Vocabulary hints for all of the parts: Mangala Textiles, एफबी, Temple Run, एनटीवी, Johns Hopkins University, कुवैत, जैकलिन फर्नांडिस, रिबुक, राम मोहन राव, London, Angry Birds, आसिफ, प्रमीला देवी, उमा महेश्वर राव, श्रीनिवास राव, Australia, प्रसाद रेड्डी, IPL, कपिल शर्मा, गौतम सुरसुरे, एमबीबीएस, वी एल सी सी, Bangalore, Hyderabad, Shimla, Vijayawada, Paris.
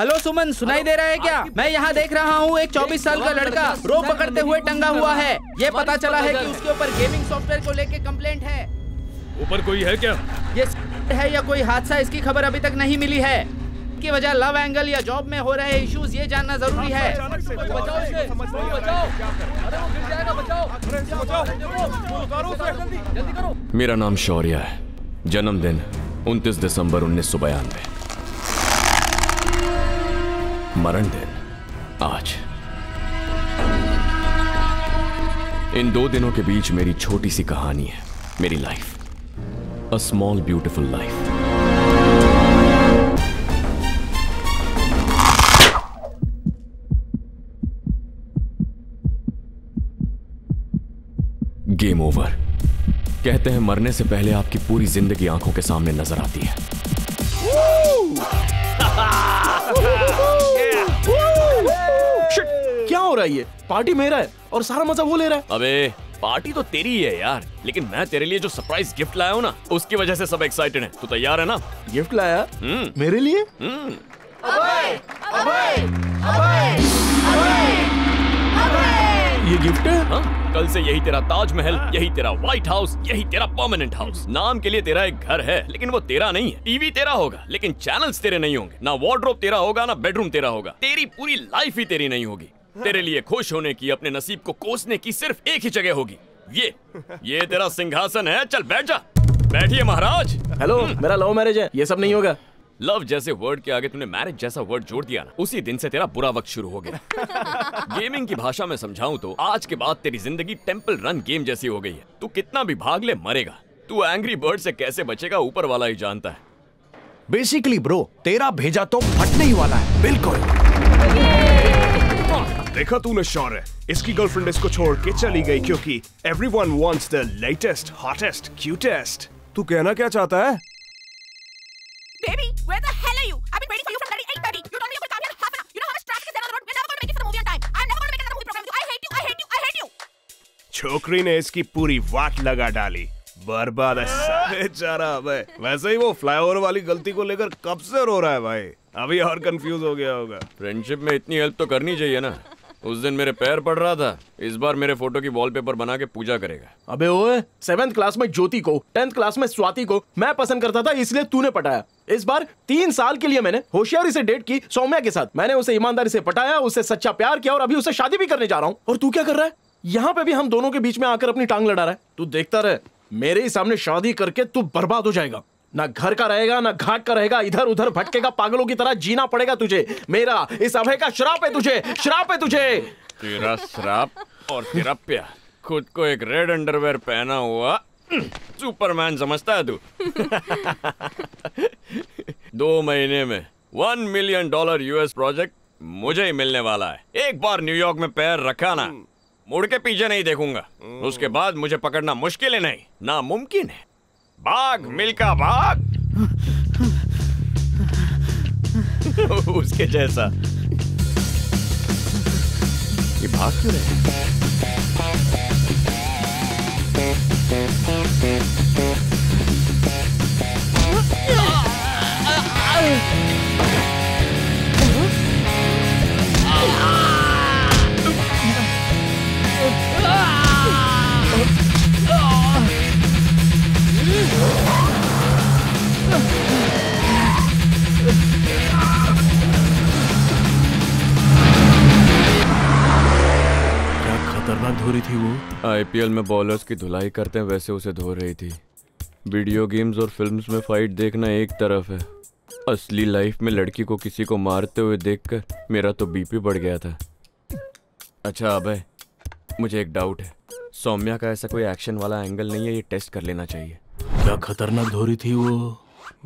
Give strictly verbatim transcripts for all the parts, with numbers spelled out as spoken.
Hello सुमन, सुनाई दे रहा है क्या? मैं यहाँ देख रहा हूँ एक चौबीस साल का लड़का रोप पकड़ते हुए टंगा हुआ है। ये पता चला है कि उसके ऊपर गेमिंग सॉफ्टवेयर को लेके कंप्लेंट है। ऊपर कोई है क्या? ये है या कोई हादसा, इसकी खबर अभी तक नहीं मिली है। की वजह लव एंगल या जॉब में हो रहे इश्यूज, ये जानना जरूरी है। मेरा नाम शौर्या है। जन्मदिन उनतीस दिसंबर उन्नीस सौ बयानवे मरण दिन आज। इन दो दिनों के बीच मेरी छोटी सी कहानी है, मेरी life, a small beautiful life. Game over कहते हैं, मरने से पहले आपकी पूरी जिंदगी आंखों के सामने नजर आती है। क्या हो रहा है? ये पार्टी मेरा है और सारा मजा वो ले रहा है। अबे पार्टी तो तेरी ही है यार, लेकिन मैं तेरे लिए जो सरप्राइज गिफ्ट लाया हूँ ना, उसकी वजह से सब एक्साइटेड हैं। तू तैयार है ना? गिफ्ट लाया मेरे लिए? अबे, अबे, अबे, अबे। ये गिफ्ट है? हाँ? कल से यही तेरा ताजमहल, यही तेरा व्हाइट हाउस, यही तेरा परमानेंट हाउस। नाम के लिए तेरा एक घर है, लेकिन वो तेरा नहीं है। टीवी तेरा होगा, लेकिन चैनल्स तेरे नहीं होंगे। ना वार्डरोब तेरा होगा, ना बेडरूम तेरा होगा। तेरी पूरी लाइफ ही तेरी नहीं होगी। तेरे लिए खुश होने की, अपने नसीब को कोसने की सिर्फ एक ही जगह होगी। ये ये तेरा सिंहासन है। चल बैठ जा। बैठिए महाराज। हेलो, मेरा लव मैरिज है। ये सब नहीं होगा। लव जैसे वर्ड के आगे तूने मैरिज जैसा वर्ड जोड़ दिया ना, उसी दिन से तेरा बुरा वक्त शुरू हो गया। गेमिंग की भाषा में समझाऊं तो आज के बाद तेरी जिंदगी टेम्पल रन गेम जैसी हो गई है। तू कितना भी भाग ले मरेगा। तू एंग्री बर्ड से कैसे बचेगा ऊपर वाला ही जानता है। बेसिकली ब्रो, तेरा भेजा तो फटने ही वाला है। बिल्कुल देखा तूने शौर्य, इसकी गर्लफ्रेंड इसको छोड़ के चली गई क्योंकि everyone wants the latest, hottest, cutest। तू कहना क्या चाहता है? Baby, where the hell are you? I've been waiting for you from eight thirty. You told me you were coming half an hour. You know how much traffic is there on the road. We're never going to make it for the movie on time. I'm never going to make another movie program with you. I hate you. I hate you. I hate you. छोकरी ने इसकी पूरी वाट लगा डाली। बर्बाद है बेचारा। वैसे ही वो फ्लाईओवर वाली गलती को लेकर कब से रो रहा है भाई। अभी और कंफ्यूज हो गया होगा। फ्रेंडशिप में इतनी हेल्प तो करनी चाहिए ना। उस दिन मेरे पैर पड़ रहा था, इस बार मेरे फोटो की वॉलपेपर बना के पूजा करेगा। अबे ओए, सेवेंथ क्लास में ज्योति को, टेंथ क्लास में स्वाति को मैं पसंद करता था, इसलिए तूने पटाया। इस बार तीन साल के लिए मैंने होशियारी से डेट की सौम्या के साथ। मैंने उसे ईमानदारी से पटाया, उससे सच्चा प्यार किया और अभी उसे शादी भी करने जा रहा हूँ। और तू क्या कर रहा है? यहाँ पे भी हम दोनों के बीच में आकर अपनी टांग लड़ा रहा है। तू देखता रहे, मेरे ही सामने शादी करके तू बर्बाद हो जाएगा। ना घर का रहेगा, ना घाट का रहेगा। इधर उधर भटकेगा, पागलों की तरह जीना पड़ेगा तुझे। मेरा इस अभय का श्राप है तुझे, श्राप है तुझे। तेरा श्राप और तेरा प्यार। खुद को एक रेड अंडरवेयर पहना हुआ सुपरमैन समझता है तू। दो महीने में one million dollar US project मुझे ही मिलने वाला है। एक बार न्यूयॉर्क में पैर रखा ना, मुड़ के पीछे नहीं देखूंगा। उसके बाद मुझे पकड़ना मुश्किल है, नहीं नामुमकिन है। भाग मिल्का भाग। उसके जैसा ये भाग क्यों रहे? क्या खतरनाक धो रही थी वो। आईपीएल में बॉलर्स की धुलाई करते हैं, वैसे उसे धो रही थी। वीडियो गेम्स और फिल्म्स में फाइट देखना एक तरफ है, असली लाइफ में लड़की को किसी को मारते हुए देखकर मेरा तो बीपी बढ़ गया था। अच्छा अबे, मुझे एक डाउट है, सौम्या का ऐसा कोई एक्शन वाला एंगल नहीं है, ये टेस्ट कर लेना चाहिए। क्या खतरनाक धोरी थी वो,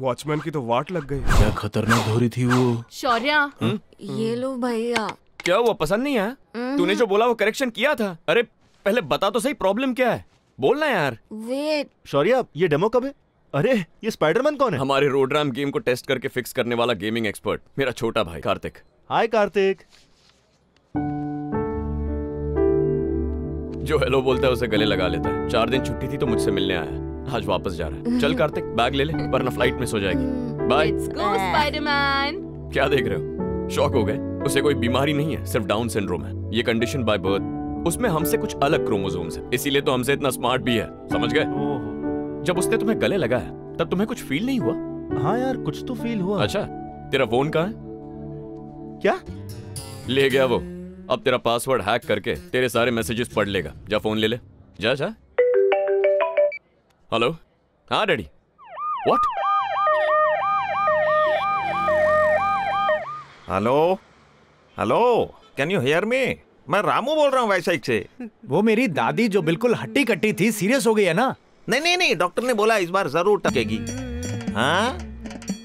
वॉचमैन की तो वाट लग गई। क्या खतरनाक धोरी थी वो। शौर्या हुँ? ये लो भैया। क्या हुआ, पसंद नहीं आया? तूने जो बोला वो करेक्शन किया था। अरे पहले बता तो सही प्रॉब्लम क्या है, बोलना यार। वेट शौर्या, ये डेमो कब है? अरे ये स्पाइडरमैन कौन है? हमारे रोडराम गेम को टेस्ट करके फिक्स करने वाला गेमिंग एक्सपर्ट, मेरा छोटा भाई कार्तिक। हाय कार्तिक। जो हेलो बोलता है उसे गले लगा लेता है। चार दिन छुट्टी थी तो मुझसे मिलने आया, आज वापस जा रहा है। चल कार्तिक बैग ले ले, वरना फ्लाइट मिस हो जाएगी। बाय। Let's go Spiderman. क्या देख रहे हो, शॉक हो गए? उसे कोई बीमारी नहीं है, सिर्फ डाउन सिंड्रोम है। ये कंडीशन बाय बर्थ, उसमें हमसे कुछ अलग क्रोमोसोम्स है, इसीलिए तो हमसे इतना स्मार्ट भी है, समझ गए? जब उसने तुम्हें गले लगाया तब तुम्हें कुछ फील नहीं हुआ? हाँ यार कुछ तो फील हुआ। अच्छा तेरा फोन कहाँ है? क्या ले गया वो? अब तेरा पासवर्ड हैक करके तेरे सारे मैसेजेस पढ़ लेगा। जा फोन ले ले, जा जा। हेलो। हाँ daddy. What? Hello hello, can you hear me? मैं रामू बोल रहा हूँ वैशाख से। वो मेरी दादी जो बिल्कुल हट्टी कट्टी थी, सीरियस हो गई है ना? नहीं नहीं नहीं, डॉक्टर ने बोला इस बार जरूर टकेगी। हाँ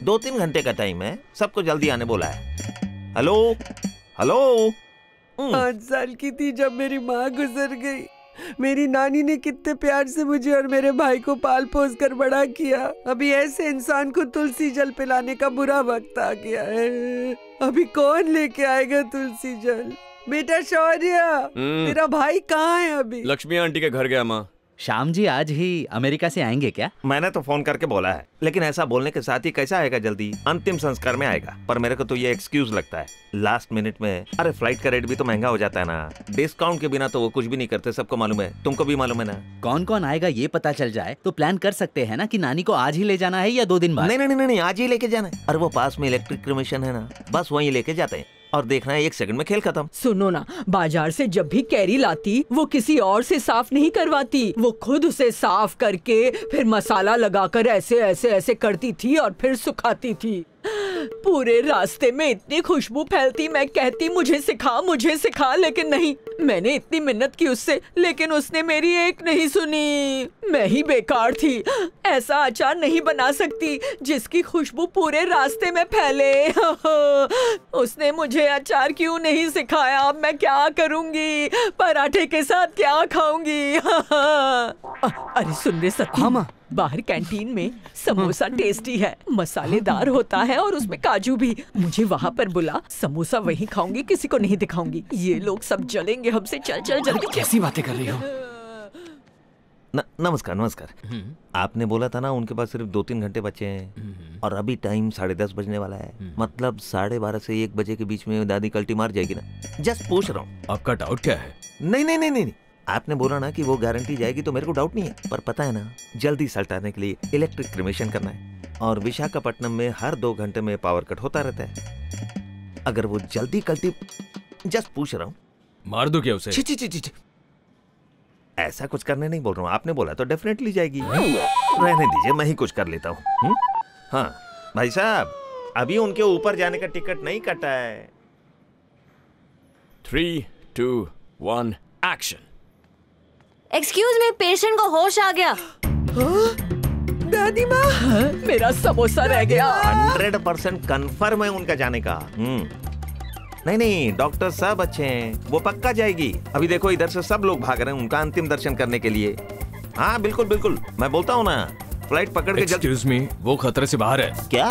दो तीन घंटे का टाइम है, सबको जल्दी आने बोला है। Hello hello. पाँच साल की थी जब मेरी माँ गुजर गई। मेरी नानी ने कितने प्यार से मुझे और मेरे भाई को पाल पोस कर बड़ा किया। अभी ऐसे इंसान को तुलसी जल पिलाने का बुरा वक्त आ गया है। अभी कौन लेके आएगा तुलसी जल? बेटा शौर्या, तेरा भाई कहाँ है? अभी लक्ष्मी आंटी के घर गया। माँ श्याम जी आज ही अमेरिका से आएंगे क्या? मैंने तो फोन करके बोला है, लेकिन ऐसा बोलने के साथ ही कैसा आएगा जल्दी? अंतिम संस्कार में आएगा, पर मेरे को तो ये एक्सक्यूज लगता है लास्ट मिनट में। अरे फ्लाइट का रेट भी तो महंगा हो जाता है ना, डिस्काउंट के बिना तो वो कुछ भी नहीं करते, सबको मालूम है, तुमको भी मालूम है ना। कौन कौन आएगा ये पता चल जाए तो प्लान कर सकते है ना कि नानी को आज ही ले जाना है या दो दिन बाद। नहीं नहीं नहीं, आज ही लेके जाना है। अरे वो पास में इलेक्ट्रिक क्रिमेशन है ना, बस वही लेके जाते हैं और देखना है एक सेकंड में खेल खत्म। सुनो ना, बाजार से जब भी कैरी लाती वो किसी और से साफ नहीं करवाती, वो खुद उसे साफ करके फिर मसाला लगाकर ऐसे ऐसे ऐसे करती थी और फिर सुखाती थी। पूरे रास्ते में इतनी खुशबू फैलती, मैं कहती मुझे सिखा मुझे सिखा, लेकिन नहीं। मैंने इतनी मिन्नत की उससे, लेकिन उसने मेरी एक नहीं सुनी। मैं ही बेकार थी, ऐसा अचार नहीं बना सकती जिसकी खुशबू पूरे रास्ते में फैले। उसने मुझे अचार क्यों नहीं सिखाया? अब मैं क्या करूँगी, पराठे के साथ क्या खाऊंगी? अरे सुन रे सत्यम, बाहर कैंटीन में समोसा टेस्टी है, मसालेदार होता है और उसमें काजू भी। मुझे वहाँ पर बुला, समोसा वहीं खाऊंगी, किसी को नहीं दिखाऊंगी। ये लोग सब जलेंगे हमसे। चल चल जल्दी। कैसी बातें कर रही हो? न, नमस्कार नमस्कार। आपने बोला था ना उनके पास सिर्फ दो तीन घंटे बचे हैं और अभी टाइम साढ़े दस बजने वाला है, मतलब साढ़े बारह से एक बजे के बीच में दादी कल्टी मार जाएगी ना, जस्ट पूछ रहा हूँ। आपका डाउट क्या है? नहीं नहीं नहीं, आपने बोला ना कि वो गारंटी जाएगी तो मेरे को डाउट नहीं है, पर पता है ना जल्दी सल्टाने के लिए इलेक्ट्रिक क्रिमेशन करना है और विशाखापट्टनम में हर दो घंटे में पावर कट होता रहता है। अगर वो जल्दी कल्टी, जस्ट पूछ रहा हूँ। मार दो क्या उसे? ची ची ची ची, ऐसा कुछ करने नहीं बोल रहा हूँ, आपने बोला तो डेफिनेटली जाएगी। रहने दीजिए, मैं ही कुछ कर लेता हूँ। हाँ भाई साहब, अभी उनके ऊपर जाने का टिकट नहीं कटा है। Three two one action. Excuse me, patient को होश आ गया। दादी माँ, मेरा समोसा रह गया। हंड्रेड परसेंट कन्फर्म है उनका जाने का। नहीं नहीं, डॉक्टर सब अच्छे हैं, वो पक्का जाएगी। अभी देखो इधर से सब लोग भाग रहे हैं उनका अंतिम दर्शन करने के लिए। हाँ बिल्कुल बिल्कुल, मैं बोलता हूँ ना, फ्लाइट पकड़ के। एक्सक्यूज मी, वो खतरे से बाहर है। क्या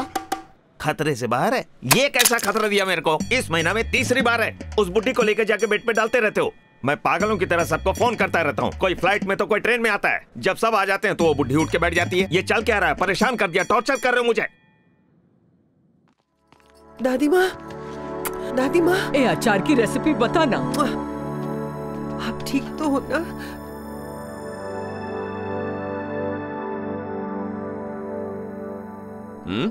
खतरे से बाहर है? ये कैसा खतरा दिया मेरे को? इस महीना में तीसरी बार है, उस बुड्ढी को लेकर जाके बेड पे डालते रहते हो। मैं पागलों की तरह सबको फोन करता रहता हूँ, कोई फ्लाइट में तो कोई ट्रेन में आता है। जब सब आ जाते हैं तो वो बुढ़ी उठ के बैठ जाती है। ये चल क्या रहा है? परेशान कर दिया, टॉर्चर कर रहे हो मुझे। दादी माँ, दादी माँ, ए अचार की रेसिपी बताना। आप ठीक तो हो ना? हम्म,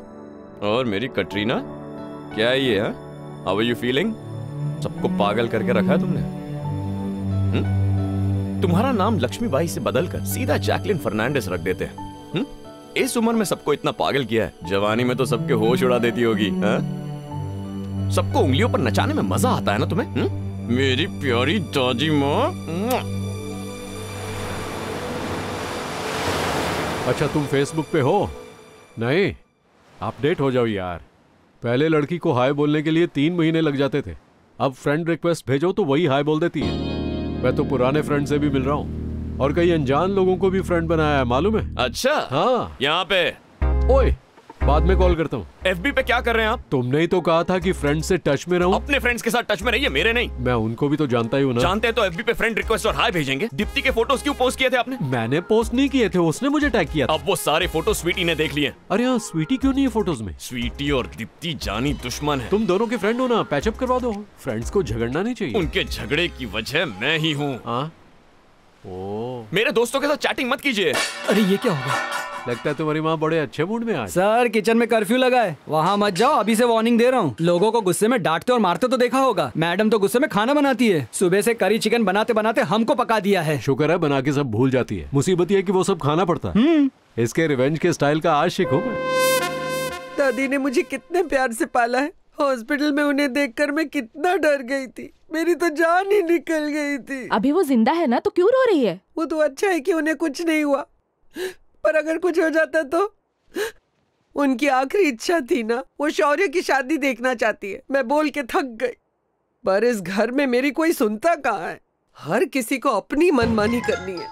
और मेरी कटरीना क्या ये है? How are you feeling? सबको पागल करके रखा है तुमने। हुँ? तुम्हारा नाम लक्ष्मीबाई से बदलकर सीधा जैकलिन फर्नांडिस रख देते हैं। हुँ? इस उम्र में सबको इतना पागल किया है, जवानी में तो सबके होश उड़ा देती होगी। सबको उंगलियों पर नचाने में मजा आता है ना तुम्हें? हुँ? मेरी प्यारी दादी माँ। अच्छा तुम फेसबुक पे हो? नहीं, अपडेट हो जाओ यार। पहले लड़की को हाय बोलने के लिए तीन महीने लग जाते थे, अब फ्रेंड रिक्वेस्ट भेजो तो वही हाय बोल देती है। मैं तो पुराने फ्रेंड से भी मिल रहा हूँ और कई अनजान लोगों को भी फ्रेंड बनाया है, मालूम है? अच्छा हाँ, यहाँ पे। ओए, बाद में कॉल करता हूँ। एफबी पे क्या कर रहे हैं आप? तुमने ही तो कहा था कि फ्रेंड से टच में रहूं। अपने फ्रेंड्स के साथ टच में रहिए, मेरे नहीं। मैं उनको भी तो जानता ही हूँ ना। जानते हैं तो एफबी पे फ्रेंड रिक्वेस्ट और हाय भेजेंगे। दीप्ति के फोटोज क्यों पोस्ट किए थे आपने? मैंने पोस्ट नहीं किए थे, उसने मुझे टैग किया था। अब वो सारे फोटो स्वीटी ने देख लिए। अरे हाँ, स्वीटी क्यों नहीं है फोटोज में? स्वीटी और दीप्ति जानी दुश्मन है। तुम दोनों के फ्रेंड हो ना, पैचअप करवा दो। फ्रेंड्स को झगड़ना नहीं चाहिए, उनके झगड़े की वजह मैं ही हूँ। मेरे दोस्तों के साथ चैटिंग मत कीजिए। अरे ये क्या होगा? लगता है तुम्हारी माँ बड़े अच्छे मूड में आज। सर किचन में कर्फ्यू लगा है, वहाँ मत जाओ, अभी से वार्निंग दे रहा हूँ। लोगों को गुस्से में डांटते और मारते तो देखा होगा। मैडम तो गुस्से में खाना बनाती है, सुबह से करी चिकन बनाते बनाते हमको पका दिया है। शुक्र है बना के सब भूल जाती है, मुसीबत ये कि वो सब खाना पड़ता है। इसके रिवेंज के स्टाइल का आशिक हो मैं। दादी ने मुझे कितने प्यार से पाला है। हॉस्पिटल में उन्हें देख कर मैं कितना डर गयी थी, मेरी तो जान ही निकल गयी थी। अभी वो जिंदा है ना, तो क्यूँ रो रही है? वो तो अच्छा है की उन्हें कुछ नहीं हुआ, पर अगर कुछ हो जाता तो। उनकी आखिरी इच्छा थी ना, वो शौर्य की शादी देखना चाहती है। मैं बोल के थक गई, पर इस घर में मेरी कोई सुनता कहाँ है। हर किसी को अपनी मनमानी करनी है।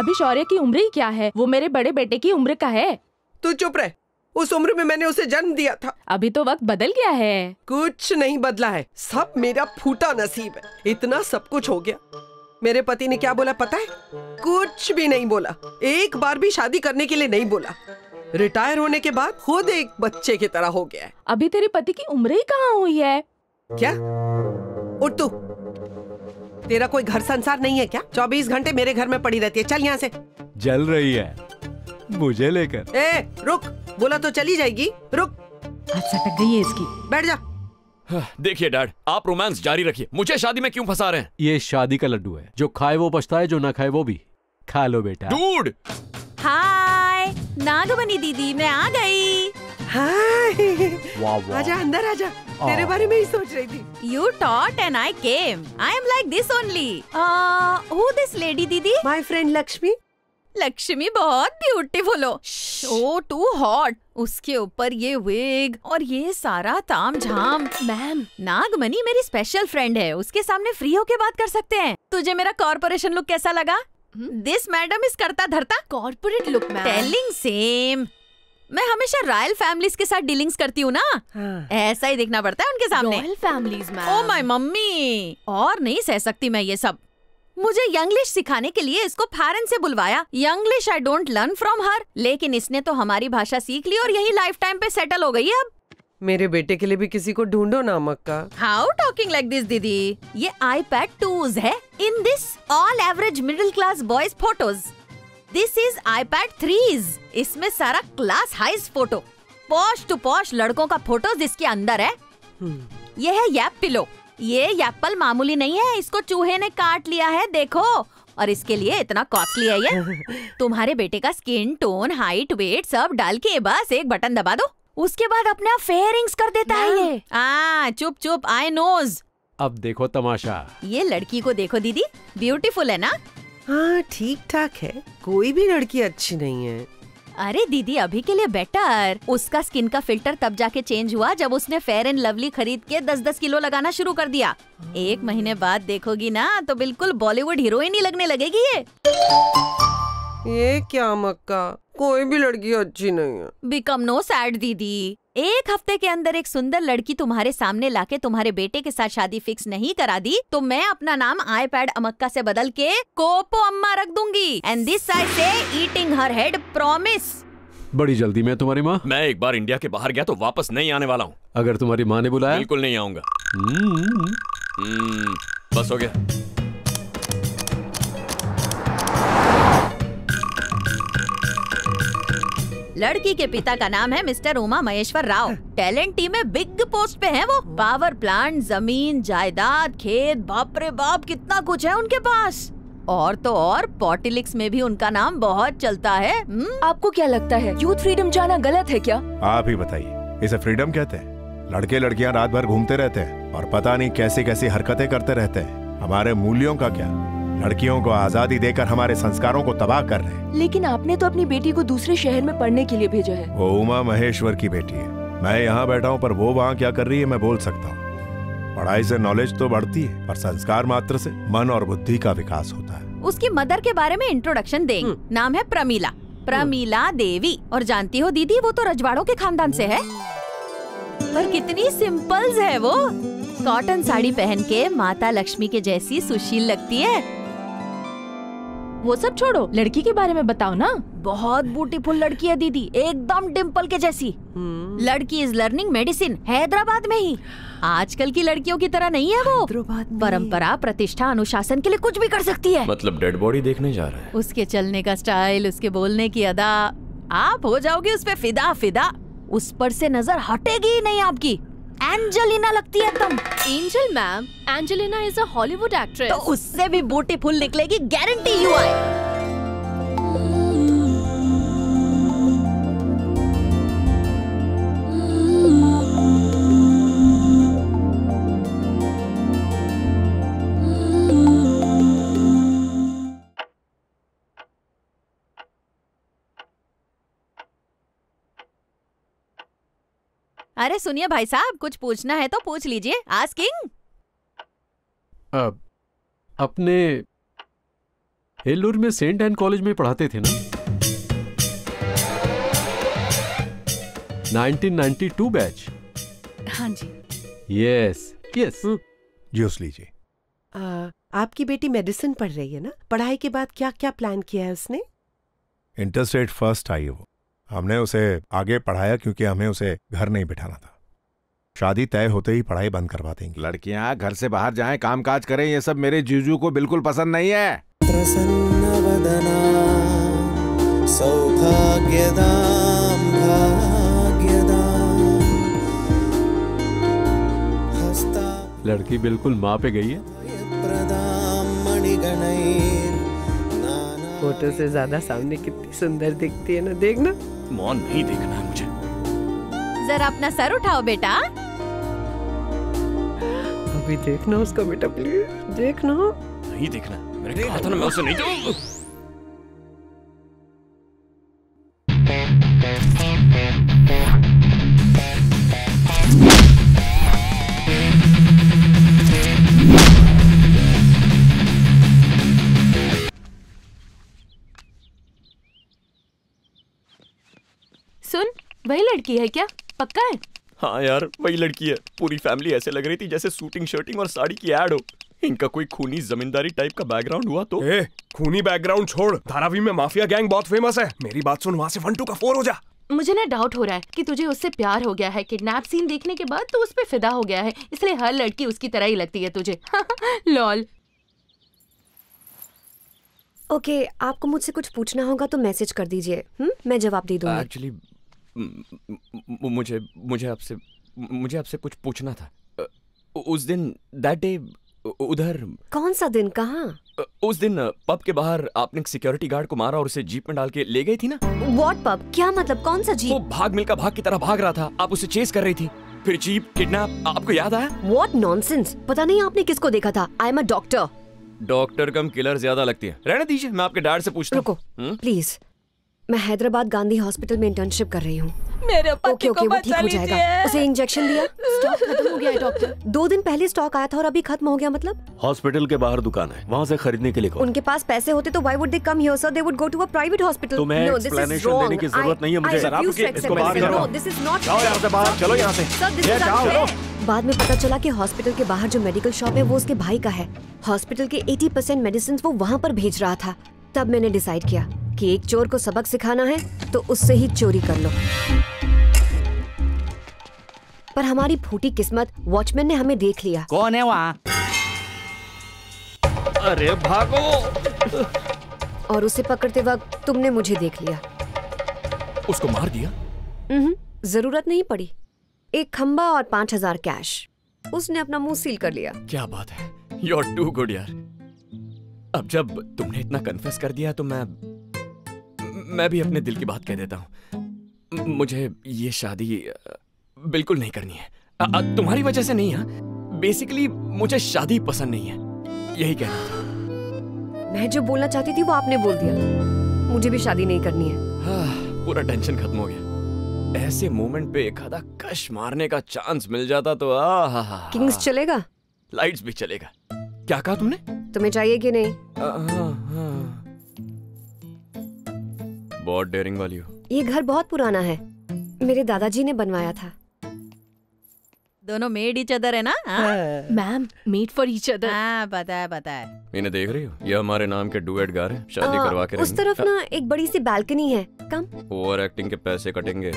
अभी शौर्य की उम्र ही क्या है, वो मेरे बड़े बेटे की उम्र का है। तू चुप रह, उस उम्र में मैंने उसे जन्म दिया था। अभी तो वक्त बदल गया है। कुछ नहीं बदला है, सब मेरा फूटा नसीब है। इतना सब कुछ हो गया, मेरे पति ने क्या बोला पता है? कुछ भी नहीं बोला, एक बार भी शादी करने के लिए नहीं बोला। रिटायर होने के बाद खुद एक बच्चे की तरह हो गया है। अभी तेरे पति की उम्र ही कहाँ हुई है? क्या? उठ तू, तेरा कोई घर संसार नहीं है क्या? चौबीस घंटे मेरे घर में पड़ी रहती है, चल यहाँ से। जल रही है मुझे लेकर। ए रुक, बोला तो चली जाएगी। रुक, हाथ सटक गई है इसकी, बैठ जा। देखिए डैड, आप रोमांस जारी रखिए, मुझे शादी में क्यों फंसा रहे हैं? ये शादी का लड्डू है, जो खाए वो पछताए, जो ना खाए वो भी। खा लो बेटा। डूड हाय नागमणि दीदी, मैं आ गई। हाय, वाह, आजा अंदर आजा, तेरे बारे में ही सोच रही थी। You thought and I came, I am like this only. Who this lady दीदी? My friend Lakshmi. लक्ष्मी बहुत ब्यूटीफुल हो। शो टू हॉट, उसके ऊपर ये विग और ये सारा ताम झाम। मैम, नागमणि मेरी स्पेशल फ्रेंड है, उसके सामने फ्री होके बात कर सकते हैं। तुझे मेरा कॉर्पोरेशन लुक कैसा लगा? दिस मैडम इज करता धरता। Corporate look ma'am? Telling same. मैं हमेशा रॉयल फैमिलीज के साथ डीलिंग्स करती हूँ ना। हाँ। ऐसा ही देखना पड़ता है उनके सामने, royal families ma'am. Oh my mummy, और नहीं सह सकती मैं ये सब। मुझे यंग्लिश सिखाने के लिए इसको फॉरेन से बुलवाया। English I don't learn from her, लेकिन इसने तो हमारी भाषा सीख ली और यही लाइफ टाइम पे सेटल हो गई है। अब मेरे बेटे के लिए भी किसी को ढूंढो ना मक्का। हाउ टॉकिंग लाइक दिस दीदी, ये आई पैड टूज है। In this all average middle class boys photos, this is iPad threes. इसमें सारा class highs photo, posh to posh लड़कों का फोटोज इसके अंदर है। ये है यैप पिलो, ये एप्पल मामूली नहीं है, इसको चूहे ने काट लिया है देखो, और इसके लिए इतना कॉस्टली है ये। तुम्हारे बेटे का स्किन टोन, हाइट, वेट सब डाल के बस एक बटन दबा दो, उसके बाद अपने आप फेयरिंग्स कर देता है ये। आ, चुप चुप, आई नोज। अब देखो तमाशा, ये लड़की को देखो दीदी, ब्यूटीफुल है ना? हाँ ठीक ठाक है, कोई भी लड़की अच्छी नहीं है। अरे दीदी अभी के लिए बेटर, उसका स्किन का फिल्टर तब जाके चेंज हुआ जब उसने फेयर एंड लवली खरीद के दस दस किलो लगाना शुरू कर दिया। एक महीने बाद देखोगी ना तो बिल्कुल बॉलीवुड हीरोइन ही लगने लगेगी ये। ये क्या मक्का, कोई भी लड़की अच्छी नहीं है। बिकम नो सैड दीदी, एक हफ्ते के अंदर एक सुंदर लड़की तुम्हारे सामने लाके तुम्हारे बेटे के साथ शादी फिक्स नहीं करा दी तो मैं अपना नाम आई पैड अमक्का से बदल के कोपो अम्मा रख दूंगी। एंड दिस आई से ईटिंग हर हेड प्रॉमिस। बड़ी जल्दी में तुम्हारी माँ। मैं एक बार इंडिया के बाहर गया तो वापस नहीं आने वाला हूँ। अगर तुम्हारी माँ ने बुलाया? बिल्कुल नहीं आऊंगा। बस हो गया। लड़की के पिता का नाम है mister उमा महेश्वर राव। Talent team में बिग पोस्ट पे हैं वो। पावर प्लांट, जमीन, जायदाद, खेत, बाप रे बाप कितना कुछ है उनके पास। और तो और पॉलिटिक्स में भी उनका नाम बहुत चलता है। हुँ? आपको क्या लगता है यूथ फ्रीडम जाना गलत है क्या? आप ही बताइए, इसे फ्रीडम कहते हैं? लड़के लड़कियां रात भर घूमते रहते हैं, और पता नहीं कैसे कैसी हरकतें करते रहते हैं। हमारे मूल्यों का क्या, लड़कियों को आजादी देकर हमारे संस्कारों को तबाह कर रहे हैं। लेकिन आपने तो अपनी बेटी को दूसरे शहर में पढ़ने के लिए भेजा है। वो उमा महेश्वर की बेटी है, मैं यहाँ बैठा हूँ पर वो वहाँ क्या कर रही है मैं बोल सकता हूँ। पढ़ाई से नॉलेज तो बढ़ती है पर संस्कार मात्र से मन और बुद्धि का विकास होता है। उसकी मदर के बारे में इंट्रोडक्शन देंगे, नाम है प्रमीला, प्रमीला देवी। और जानती हो दीदी वो तो रजवाड़ों के खानदान से है, पर कितनी सिंपल्स है वो। कॉटन साड़ी पहन के माता लक्ष्मी के जैसी सुशील लगती है। वो सब छोड़ो, लड़की के बारे में बताओ ना। बहुत ब्यूटीफुल लड़की है दीदी, एकदम डिम्पल के जैसी। लड़की इज लर्निंग मेडिसिन हैदराबाद में ही। आजकल की लड़कियों की तरह नहीं है वो, परंपरा प्रतिष्ठा अनुशासन के लिए कुछ भी कर सकती है। मतलब डेड बॉडी देखने जा रहा है। उसके चलने का स्टाइल, उसके बोलने की अदा, आप हो जाओगे उस पे फिदा फिदा। उस पर से नजर हटेगी ही नहीं आपकी, एंजेलिना लगती है एकदम। Angel ma'am, Angelina is a Hollywood actress. तो उससे भी ब्यूटीफुल निकलेगी, गारंटी यू आई। अरे सुनिए भाई साहब, कुछ पूछना है तो पूछ लीजिए। आस्किंग uh, अपने हेलूर में सेंट एंड कॉलेज में पढ़ाते थे ना, नाइनटीन नाइंटी टू बैच। हाँ जी। यस यस जूस लीजिए। आपकी बेटी मेडिसिन पढ़ रही है ना, पढ़ाई के बाद क्या क्या प्लान किया है उसने? इंटरस्टेट फर्स्ट आई है वो, हमने उसे आगे पढ़ाया क्योंकि हमें उसे घर नहीं बिठाना था। शादी तय होते ही पढ़ाई बंद करवा देंगे। लड़कियां घर से बाहर जाएं, कामकाज करें, ये सब मेरे जीजू को बिल्कुल पसंद नहीं है। प्रसन्न वदना सौभाग्यदाम भाग्यदाम हस्ता। लड़की बिल्कुल माँ पे गई है। फोटो से ज्यादा सामने कितनी सुंदर दिखती है ना, देखना। मौन नहीं देखना है मुझे। जरा अपना सर उठाओ बेटा। अभी देखना उसको बेटा, प्लीज देखना। नहीं देखना, मैंने कहा था ना मैं उसे नहीं दूँ। सुन, वही लड़की है क्या? पक्का है? हाँ यार वही लड़की है। पूरी फैमिली ऐसे लग रही थी जैसे शूटिंग शर्टिंग और साड़ी की ऐड हो। इनका कोई खूनी जमींदारी टाइप का बैकग्राउंड हुआ तो। ए, खूनी बैकग्राउंड छोड़, धारावी में माफिया गैंग बहुत फेमस है। मेरी बात सुन, वहाँ से वन टू का फोर हो जा। मुझे ना डाउट हो रहा है कि तुझे उससे प्यार हो गया है। किडनैप सीन देखने के बाद तो उस पर फिदा हो गया है, इसलिए हर लड़की उसकी तरह ही लगती है तुझे। लॉल। ओके okay, आपको मुझसे कुछ पूछना होगा तो मैसेज कर दीजिए, मैं जवाब दे दूँगा। एक्चुअली मुझे मुझे आपसे मुझे आपसे कुछ पूछना था। उस दिन दैट डे उधर। कौन सा दिन? कहाँ? उस दिन पब के बाहर आपने एक सिक्योरिटी गार्ड को मारा और उसे जीप में डाल के ले गई थी ना। What pub? क्या मतलब कौन सा जीप? वो भाग मिल्खा भाग की तरह भाग रहा था, आप उसे चेस कर रही थी, फिर जीप किडनैप। आपको याद आया? What nonsense. पता नहीं आपने किसको देखा था। I am a doctor. Doctor कम किलर ज्यादा लगती है। रहने दीजिए, मैं आपके डैड से पूछता हूँ। रुको प्लीज, मैं हैदराबाद गांधी हॉस्पिटल में इंटर्नशिप कर रही हूँ। ओके ओके वो ठीक हो जाएगा। उसे इंजेक्शन दिया, स्टॉक खत्म हो गया है डॉक्टर। दो दिन पहले स्टॉक आया था और अभी खत्म हो गया। मतलब हॉस्पिटल के बाहर दुकान है, वहाँ से खरीदने के लिए। उनके पास पैसे होते तो why would they come here sir, they would go to a private hospital. तुम्हें एक्सप्लेनेशन देने की जरूरत नहीं है मुझे। बाद में पता चला कि हॉस्पिटल के बाहर जो मेडिकल शॉप है वो उसके भाई का है। हॉस्पिटल के अस्सी परसेंट मेडिसिन वो वहाँ पर भेज रहा था। तब मैंने डिसाइड किया कि एक चोर को सबक सिखाना है तो उससे ही चोरी कर लो। पर हमारी फूटी किस्मत, वॉचमैन ने हमें देख लिया। कौन है वहाँ? अरे भागो। और उसे पकड़ते वक्त तुमने मुझे देख लिया। उसको मार दिया? जरूरत नहीं पड़ी, एक खंबा और पाँच हजार कैश। उसने अपना मुंह सील कर लिया। क्या बात है, यू आर टू गुड यार। अब जब तुमने इतना कन्फेस कर दिया तो मैं मैं भी अपने दिल की बात कह देता हूँ। मुझे ये शादी बिल्कुल नहीं करनी है, तुम्हारी वजह से नहीं है, बेसिकली मुझे शादी पसंद नहीं है, यही कहना था। मैं जो बोलना चाहती थी वो आपने बोल दिया। मुझे भी शादी नहीं करनी है। हाँ, पूरा टेंशन खत्म हो गया। ऐसे मोमेंट पे एक आधा कश मारने का चांस मिल जाता तो आहा। किंग्स चलेगा, लाइट्स भी चलेगा। क्या कहा तुमने? तुम्हें चाहिए कि नहीं? बहुत डेयरिंग वाली हो। ये घर बहुत पुराना है, मेरे दादाजी ने बनवाया था। दोनों मेड ईच अदर है ना? Ma'am made for each other. हाँ पता है पता है। इन्हें देख रही हो, ये हमारे नाम के डुएट गा रहे हैं। शादी आ, करवा के उस तरफ ना एक बड़ी सी बालकनी है। कम ओवर एक्टिंग के पैसे कटेंगे।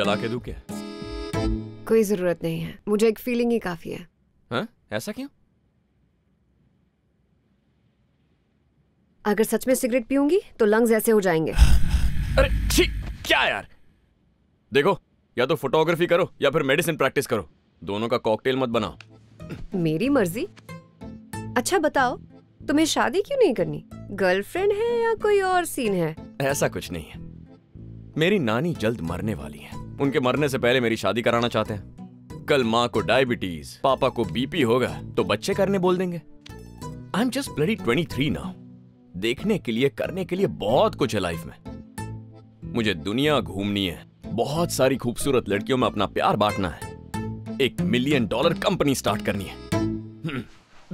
जला के दूं क्या? कोई जरूरत नहीं है, मुझे एक फीलिंग ही काफी है। हाँ? ऐसा क्यों? अगर सच में सिगरेट पीऊंगी तो लंग्स ऐसे हो जाएंगे। अरे छी, क्या यार। देखो, या तो फोटोग्राफी करो या फिर मेडिसिन प्रैक्टिस करो, दोनों का कॉकटेल मत बनाओ। मेरी मर्जी। अच्छा बताओ, तुम्हें शादी क्यों नहीं करनी? गर्लफ्रेंड है या कोई और सीन है? ऐसा कुछ नहीं है, मेरी नानी जल्द मरने वाली है, उनके मरने से पहले मेरी शादी कराना चाहते हैं। कल माँ को डायबिटीज, पापा को बीपी होगा तो बच्चे करने बोल देंगे। I am just bloody twenty three now. देखने के लिए, करने के लिए बहुत कुछ है लाइफ में। मुझे दुनिया घूमनी है, बहुत सारी खूबसूरत लड़कियों में अपना प्यार बांटना है, एक मिलियन डॉलर कंपनी स्टार्ट करनी है।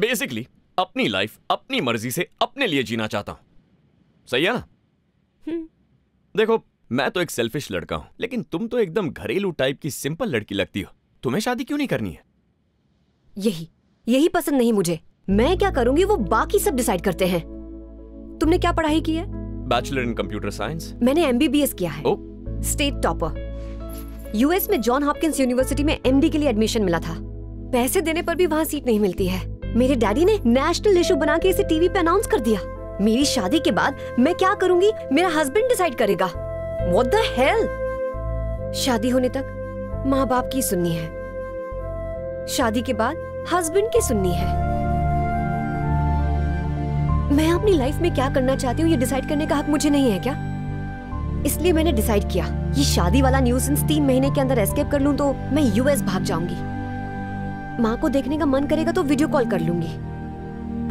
बेसिकली अपनी लाइफ अपनी मर्जी से अपने लिए जीना चाहता हूं। सही है ना? देखो, मैं तो एक सेल्फिश लड़का हूं, लेकिन तुम तो एकदम घरेलू टाइप की सिंपल लड़की लगती हो। तुम्हें शादी क्यों नहीं करनी है? यही यही पसंद नहीं मुझे। मैं क्या करूंगी वो बाकी सब डिसाइड करते हैं। तुमने क्या पढ़ाई की है? Bachelor in computer science. मैंने एमबीबीएस किया है। ओ? State topper. यूएस में जॉन हॉपकिंस यूनिवर्सिटी में एमडी के लिए एडमिशन मिला था। पैसे देने पर भी वहाँ सीट नहीं मिलती है। मेरे डैडी ने नेशनल इशू बना के इसे टीवी पे अनाउंस कर दिया। मेरी शादी के बाद मैं क्या करूंगी मेरा हस्बैंड डिसाइड करेगा। What the hell? शादी होने तक माँ बाप की सुननी है, शादी के बाद हस्बैंड की सुननी है। मैं अपनी लाइफ में क्या करना चाहती हूँ ये डिसाइड करने का हक मुझे नहीं है क्या? इसलिए मैंने डिसाइड किया ये शादी वाला न्यूसेंस तीन महीने के अंदर एस्केप कर लूँ तो मैं यूएस भाग जाऊंगी। माँ को देखने का मन करेगा तो वीडियो कॉल कर लूंगी,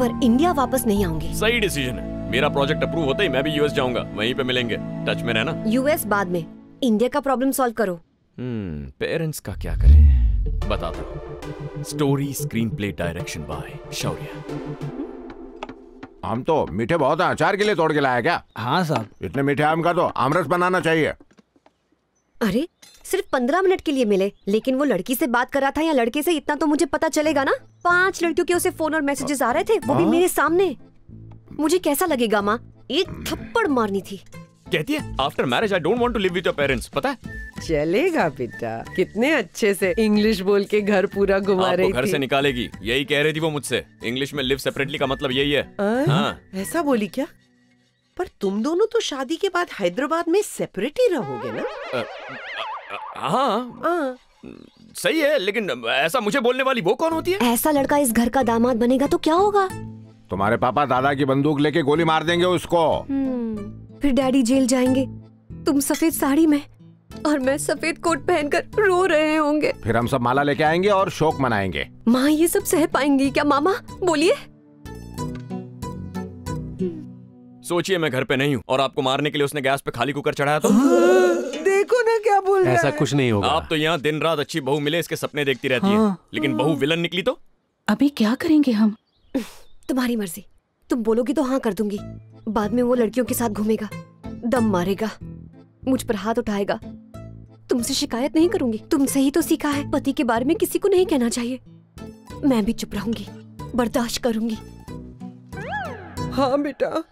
पर इंडिया वापस नहीं आऊंगी। सही डिसीजन है। मेरा प्रोजेक्ट अप्रूव होते ही मैं भी यूएस जाऊंगा, वहीं पे मिलेंगे, टच में रहना। यूएस बाद में, इंडिया का प्रॉब्लम सॉल्व करो। हम्म, पेरेंट्स का क्या करें? बताता हूं। Story, screen play, direction by Shaurya. आम तो मीठे बहुत हैं, अचार के लिए तोड़ के लाया क्या? हाँ साहब। इतने मीठे आम का तो आमरस बनाना चाहिए। अरे सिर्फ पंद्रह मिनट के लिए मिले, लेकिन वो लड़की से बात कर रहा था या लड़के से, इतना तो मुझे पता चलेगा ना। पांच लड़कियों के उसे फोन और मैसेजेस आ रहे थे, वो भी मेरे सामने। मुझे कैसा लगेगा माँ? एक थप्पड़ मारनी थी। कहती है after marriage I don't want to live with your parents, पता है? चलेगा बेटा, कितने अच्छे से इंग्लिश बोल के घर पूरा घुमा रही थी। घर से निकालेगी, यही कह रही थी वो मुझसे। इंग्लिश में लिव सेपरेटली का मतलब यही है। आ, हाँ। ऐसा बोली क्या? पर तुम दोनों तो शादी के बाद हैदराबाद में सेपरेट ही रहोगे ना? हाँ सही है, लेकिन ऐसा मुझे बोलने वाली वो कौन होती है? ऐसा लड़का इस घर का दामाद बनेगा तो क्या होगा? तुम्हारे पापा दादा की बंदूक लेके गोली मार देंगे उसको। फिर डैडी जेल जाएंगे, तुम सफेद साड़ी में और मैं सफेद कोट पहनकर रो रहे होंगे। फिर हम सब माला लेके आएंगे और शोक मनाएंगे। माँ ये सब सह पाएंगी क्या? मामा बोलिए। सोचिए मैं घर पे नहीं हूँ और आपको मारने के लिए उसने गैस पे खाली कुकर चढ़ाया। तो देखो ना क्या बोल रहा है। ऐसा कुछ नहीं होगा। आप तो यहाँ दिन रात अच्छी बहू मिले इसके सपने देखती रहती है, लेकिन बहू विलन निकली तो अभी क्या करेंगे हम? तुम्हारी मर्जी, तुम बोलोगी तो हाँ कर दूंगी। बाद में वो लड़कियों के साथ घूमेगा, दम मारेगा, मुझ पर हाथ उठाएगा। तुमसे शिकायत नहीं करूंगी, तुमसे ही तो सीखा है। पति के बारे में किसी को नहीं कहना चाहिए। मैं भी चुप रहूंगी, बर्दाश्त करूंगी। हाँ बेटा,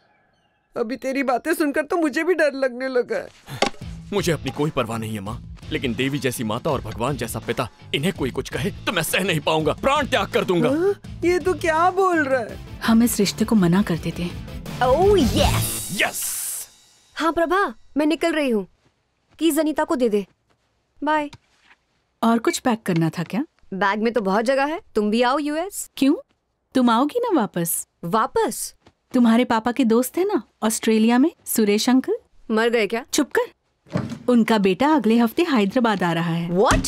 अभी तेरी बातें सुनकर तो मुझे भी डर लगने लगा है। मुझे अपनी कोई परवाह नहीं है माँ, लेकिन देवी जैसी माता और भगवान जैसा पिता, इन्हें कोई कुछ कहे तो मैं सह नहीं पाऊंगा, प्राण त्याग कर दूंगा। आ, ये तो क्या बोल रहा है। हम इस रिश्ते को मना कर देते हैं। Oh yes yes. हाँ प्रभा, मैं निकल रही हूँ, की जनीता को दे दे। बाय। और कुछ पैक करना था क्या? बैग में तो बहुत जगह है, तुम भी आओ यूएस। क्यों, तुम आओगी ना वापस? वापस? तुम्हारे पापा के दोस्त है ना ऑस्ट्रेलिया में, सुरेश अंकल। मर गए क्या? चुप कर। उनका बेटा अगले हफ्ते हैदराबाद आ रहा है। व्हाट?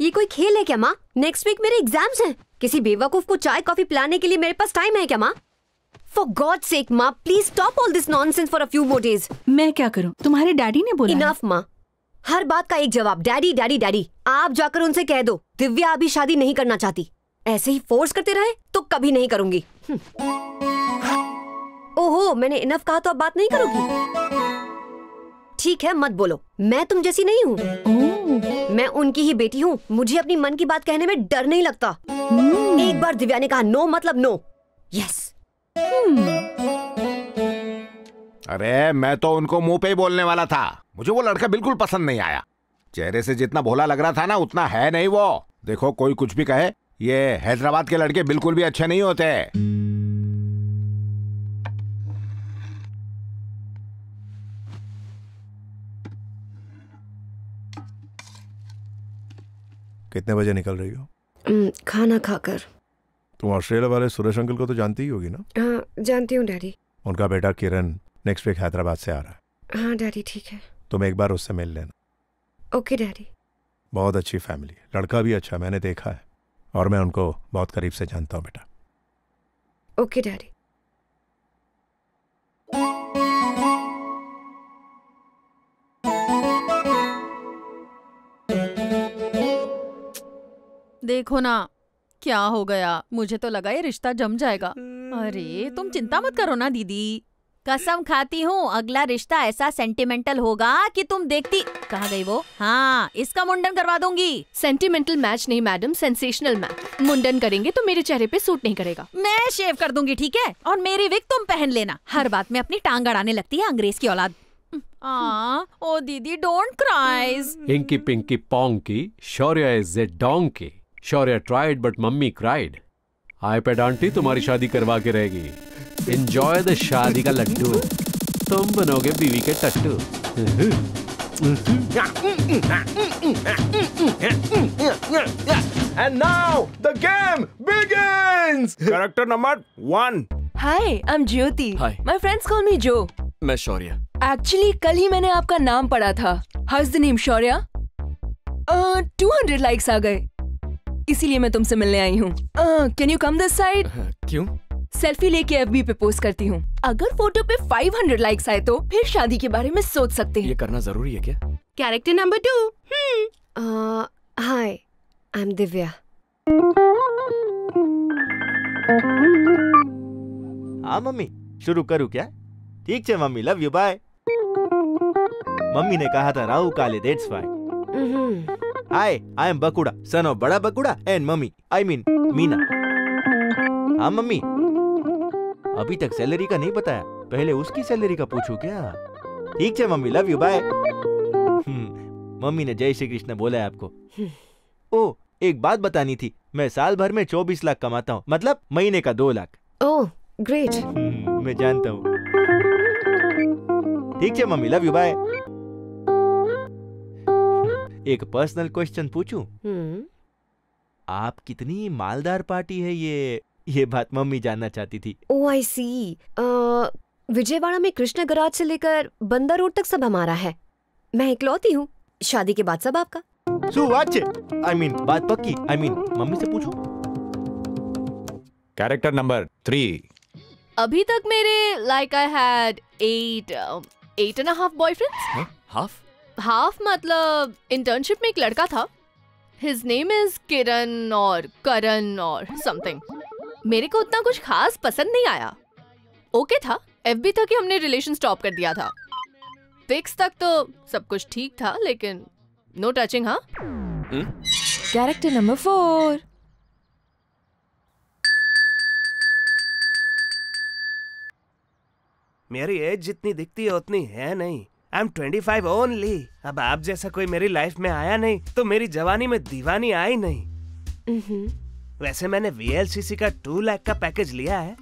ये कोई खेल है क्या माँ? नेक्स्ट वीक मेरे एग्जाम्स हैं। किसी बेवकूफ को चाय कॉफी पिलाने के लिए मेरे पास टाइम है क्या माँ? For God's sake माँ, please stop all this nonsense for a few more days. मैं क्या करूँ? तुम्हारे डैडी ने बोला। Enough माँ, हर बात का एक जवाब, डैडी डैडी डैडी। आप जाकर उनसे कह दो दिव्या अभी शादी नहीं करना चाहती। ऐसे ही फोर्स करते रहे तो कभी नहीं करूँगी। ओहो, मैंने इनफ कहा तो अब बात नहीं करोगी? ठीक है, मत बोलो। मैं तुम जैसी नहीं हूँ। मैं उनकी ही बेटी हूँ, मुझे अपनी मन की बात कहने में डर नहीं लगता। hmm. एक बार दिव्या ने कहा नो मतलब नो। यस। hmm. अरे मैं तो उनको मुंह पे ही बोलने वाला था। मुझे वो लड़का बिल्कुल पसंद नहीं आया। चेहरे से जितना भोला लग रहा था ना उतना है नहीं वो। देखो कोई कुछ भी कहे, ये हैदराबाद के लड़के बिल्कुल भी अच्छे नहीं होते। कितने बजे निकल रही हो? खाना खाकर। तुम ऑस्ट्रेलिया वाले सुरेश अंकल को तो जानती ही होगी ना? हाँ जानती हूँ डैडी। उनका बेटा किरण नेक्स्ट वीक हैदराबाद से आ रहा है। हाँ डैडी ठीक है। तुम एक बार उससे मिल लेना। Okay daddy. बहुत अच्छी फैमिली है, लड़का भी अच्छा, मैंने देखा है और मैं उनको बहुत करीब से जानता हूँ बेटा। Okay daddy. देखो ना क्या हो गया, मुझे तो लगा ये रिश्ता जम जाएगा। अरे तुम चिंता मत करो ना दीदी, कसम खाती हूँ अगला रिश्ता ऐसा सेंटिमेंटल होगा कि तुम देखती। कहाँ गई वो? हाँ इसका मुंडन करवा दूंगी। सेंटिमेंटल मैच नहीं मैडम, सेंसेशनल मैच। मुंडन करेंगे तो मेरे चेहरे पे सूट नहीं करेगा। मैं शेव कर दूंगी ठीक है, और मेरी विग तुम पहन लेना। हर बात में अपनी टांग अड़ाने लगती है अंग्रेज की औलाद। आ, ओ दीदी don't cries. Inky pinky pong की शौर्या इज ए डोंग की। Shaurya tried but mummy cried. IPad aunty तुम्हारी शादी करवा के रहेगी। एंजॉय द शादी का लड्डू, तुम बनोगे बीवी के टट्टू। And now the game begins. Character number one. Hi I am Jyoti. Hi my friends call me Jo. मैं शौर्या। एक्चुअली कल ही मैंने आपका नाम पढ़ा था। How is the name Shaurya? Two hundred likes आ गए, इसीलिए मैं तुमसे मिलने आई हूँ। Can you come this side? क्यों? सेल्फी लेके एफबी पे पोस्ट करती हूँ। अगर फोटो पे पाँच सौ लाइक्स आए तो फिर शादी के बारे में सोच सकते हैं। ये करना जरूरी है क्या? Character number two. Hi I am Divya. हाँ मम्मी शुरू करूँ क्या? ठीक है mummy, love you bye. Mummy ने कहा था राहु काले, dates fine. Hi, I am Bakuda, son of Bada Bakuda and Mummy. I mean, Meena. हाँ मम्मी, अभी तक सैलरी का नहीं बताया, पहले उसकी सैलरी का पूछूं क्या? ठीक है mummy, love you bye. Mummy ने जय श्री कृष्ण बोला है आपको। ओ, एक बात बतानी थी, मैं साल भर में चौबीस लाख कमाता हूँ, मतलब महीने का दो लाख। ओह, ग्रेट। मैं जानता हूँ। ठीक है मम्मी, लव यू बाय। एक पर्सनल क्वेश्चन पूछूं? hmm. आप कितनी मालदार पार्टी है, ये ये बात मम्मी जानना चाहती थी। ओह आई सी। विजयवाड़ा में कृष्ण गराज से लेकर बंदा रोड तक सब हमारा है। मैं इकलौती हूँ, शादी के बाद सब आपका। आई मीन बात पक्की। आई मीन मम्मी से पूछूं? Character number three. अभी तक मेरे like I had eight eight and half boyfriends. Half half मतलब इंटर्नशिप में एक लड़का था, हिज नेम इज किरण और करण और समथिंग। मेरे को उतना कुछ खास पसंद नहीं आया, ओके था। एफबी तक ही हमने रिलेशन स्टॉप कर दिया था। पिक्स तक तो सब कुछ ठीक था, लेकिन नो टचिंग। हाँ। Character number four. मेरी एज जितनी दिखती है उतनी है नहीं। I am twenty five only. अब आप जैसा कोई मेरी लाइफ में आया नहीं तो मेरी जवानी में दीवानी आई नहीं। वैसे मैंने वी एल सी सी का टू लाख का पैकेज लिया है,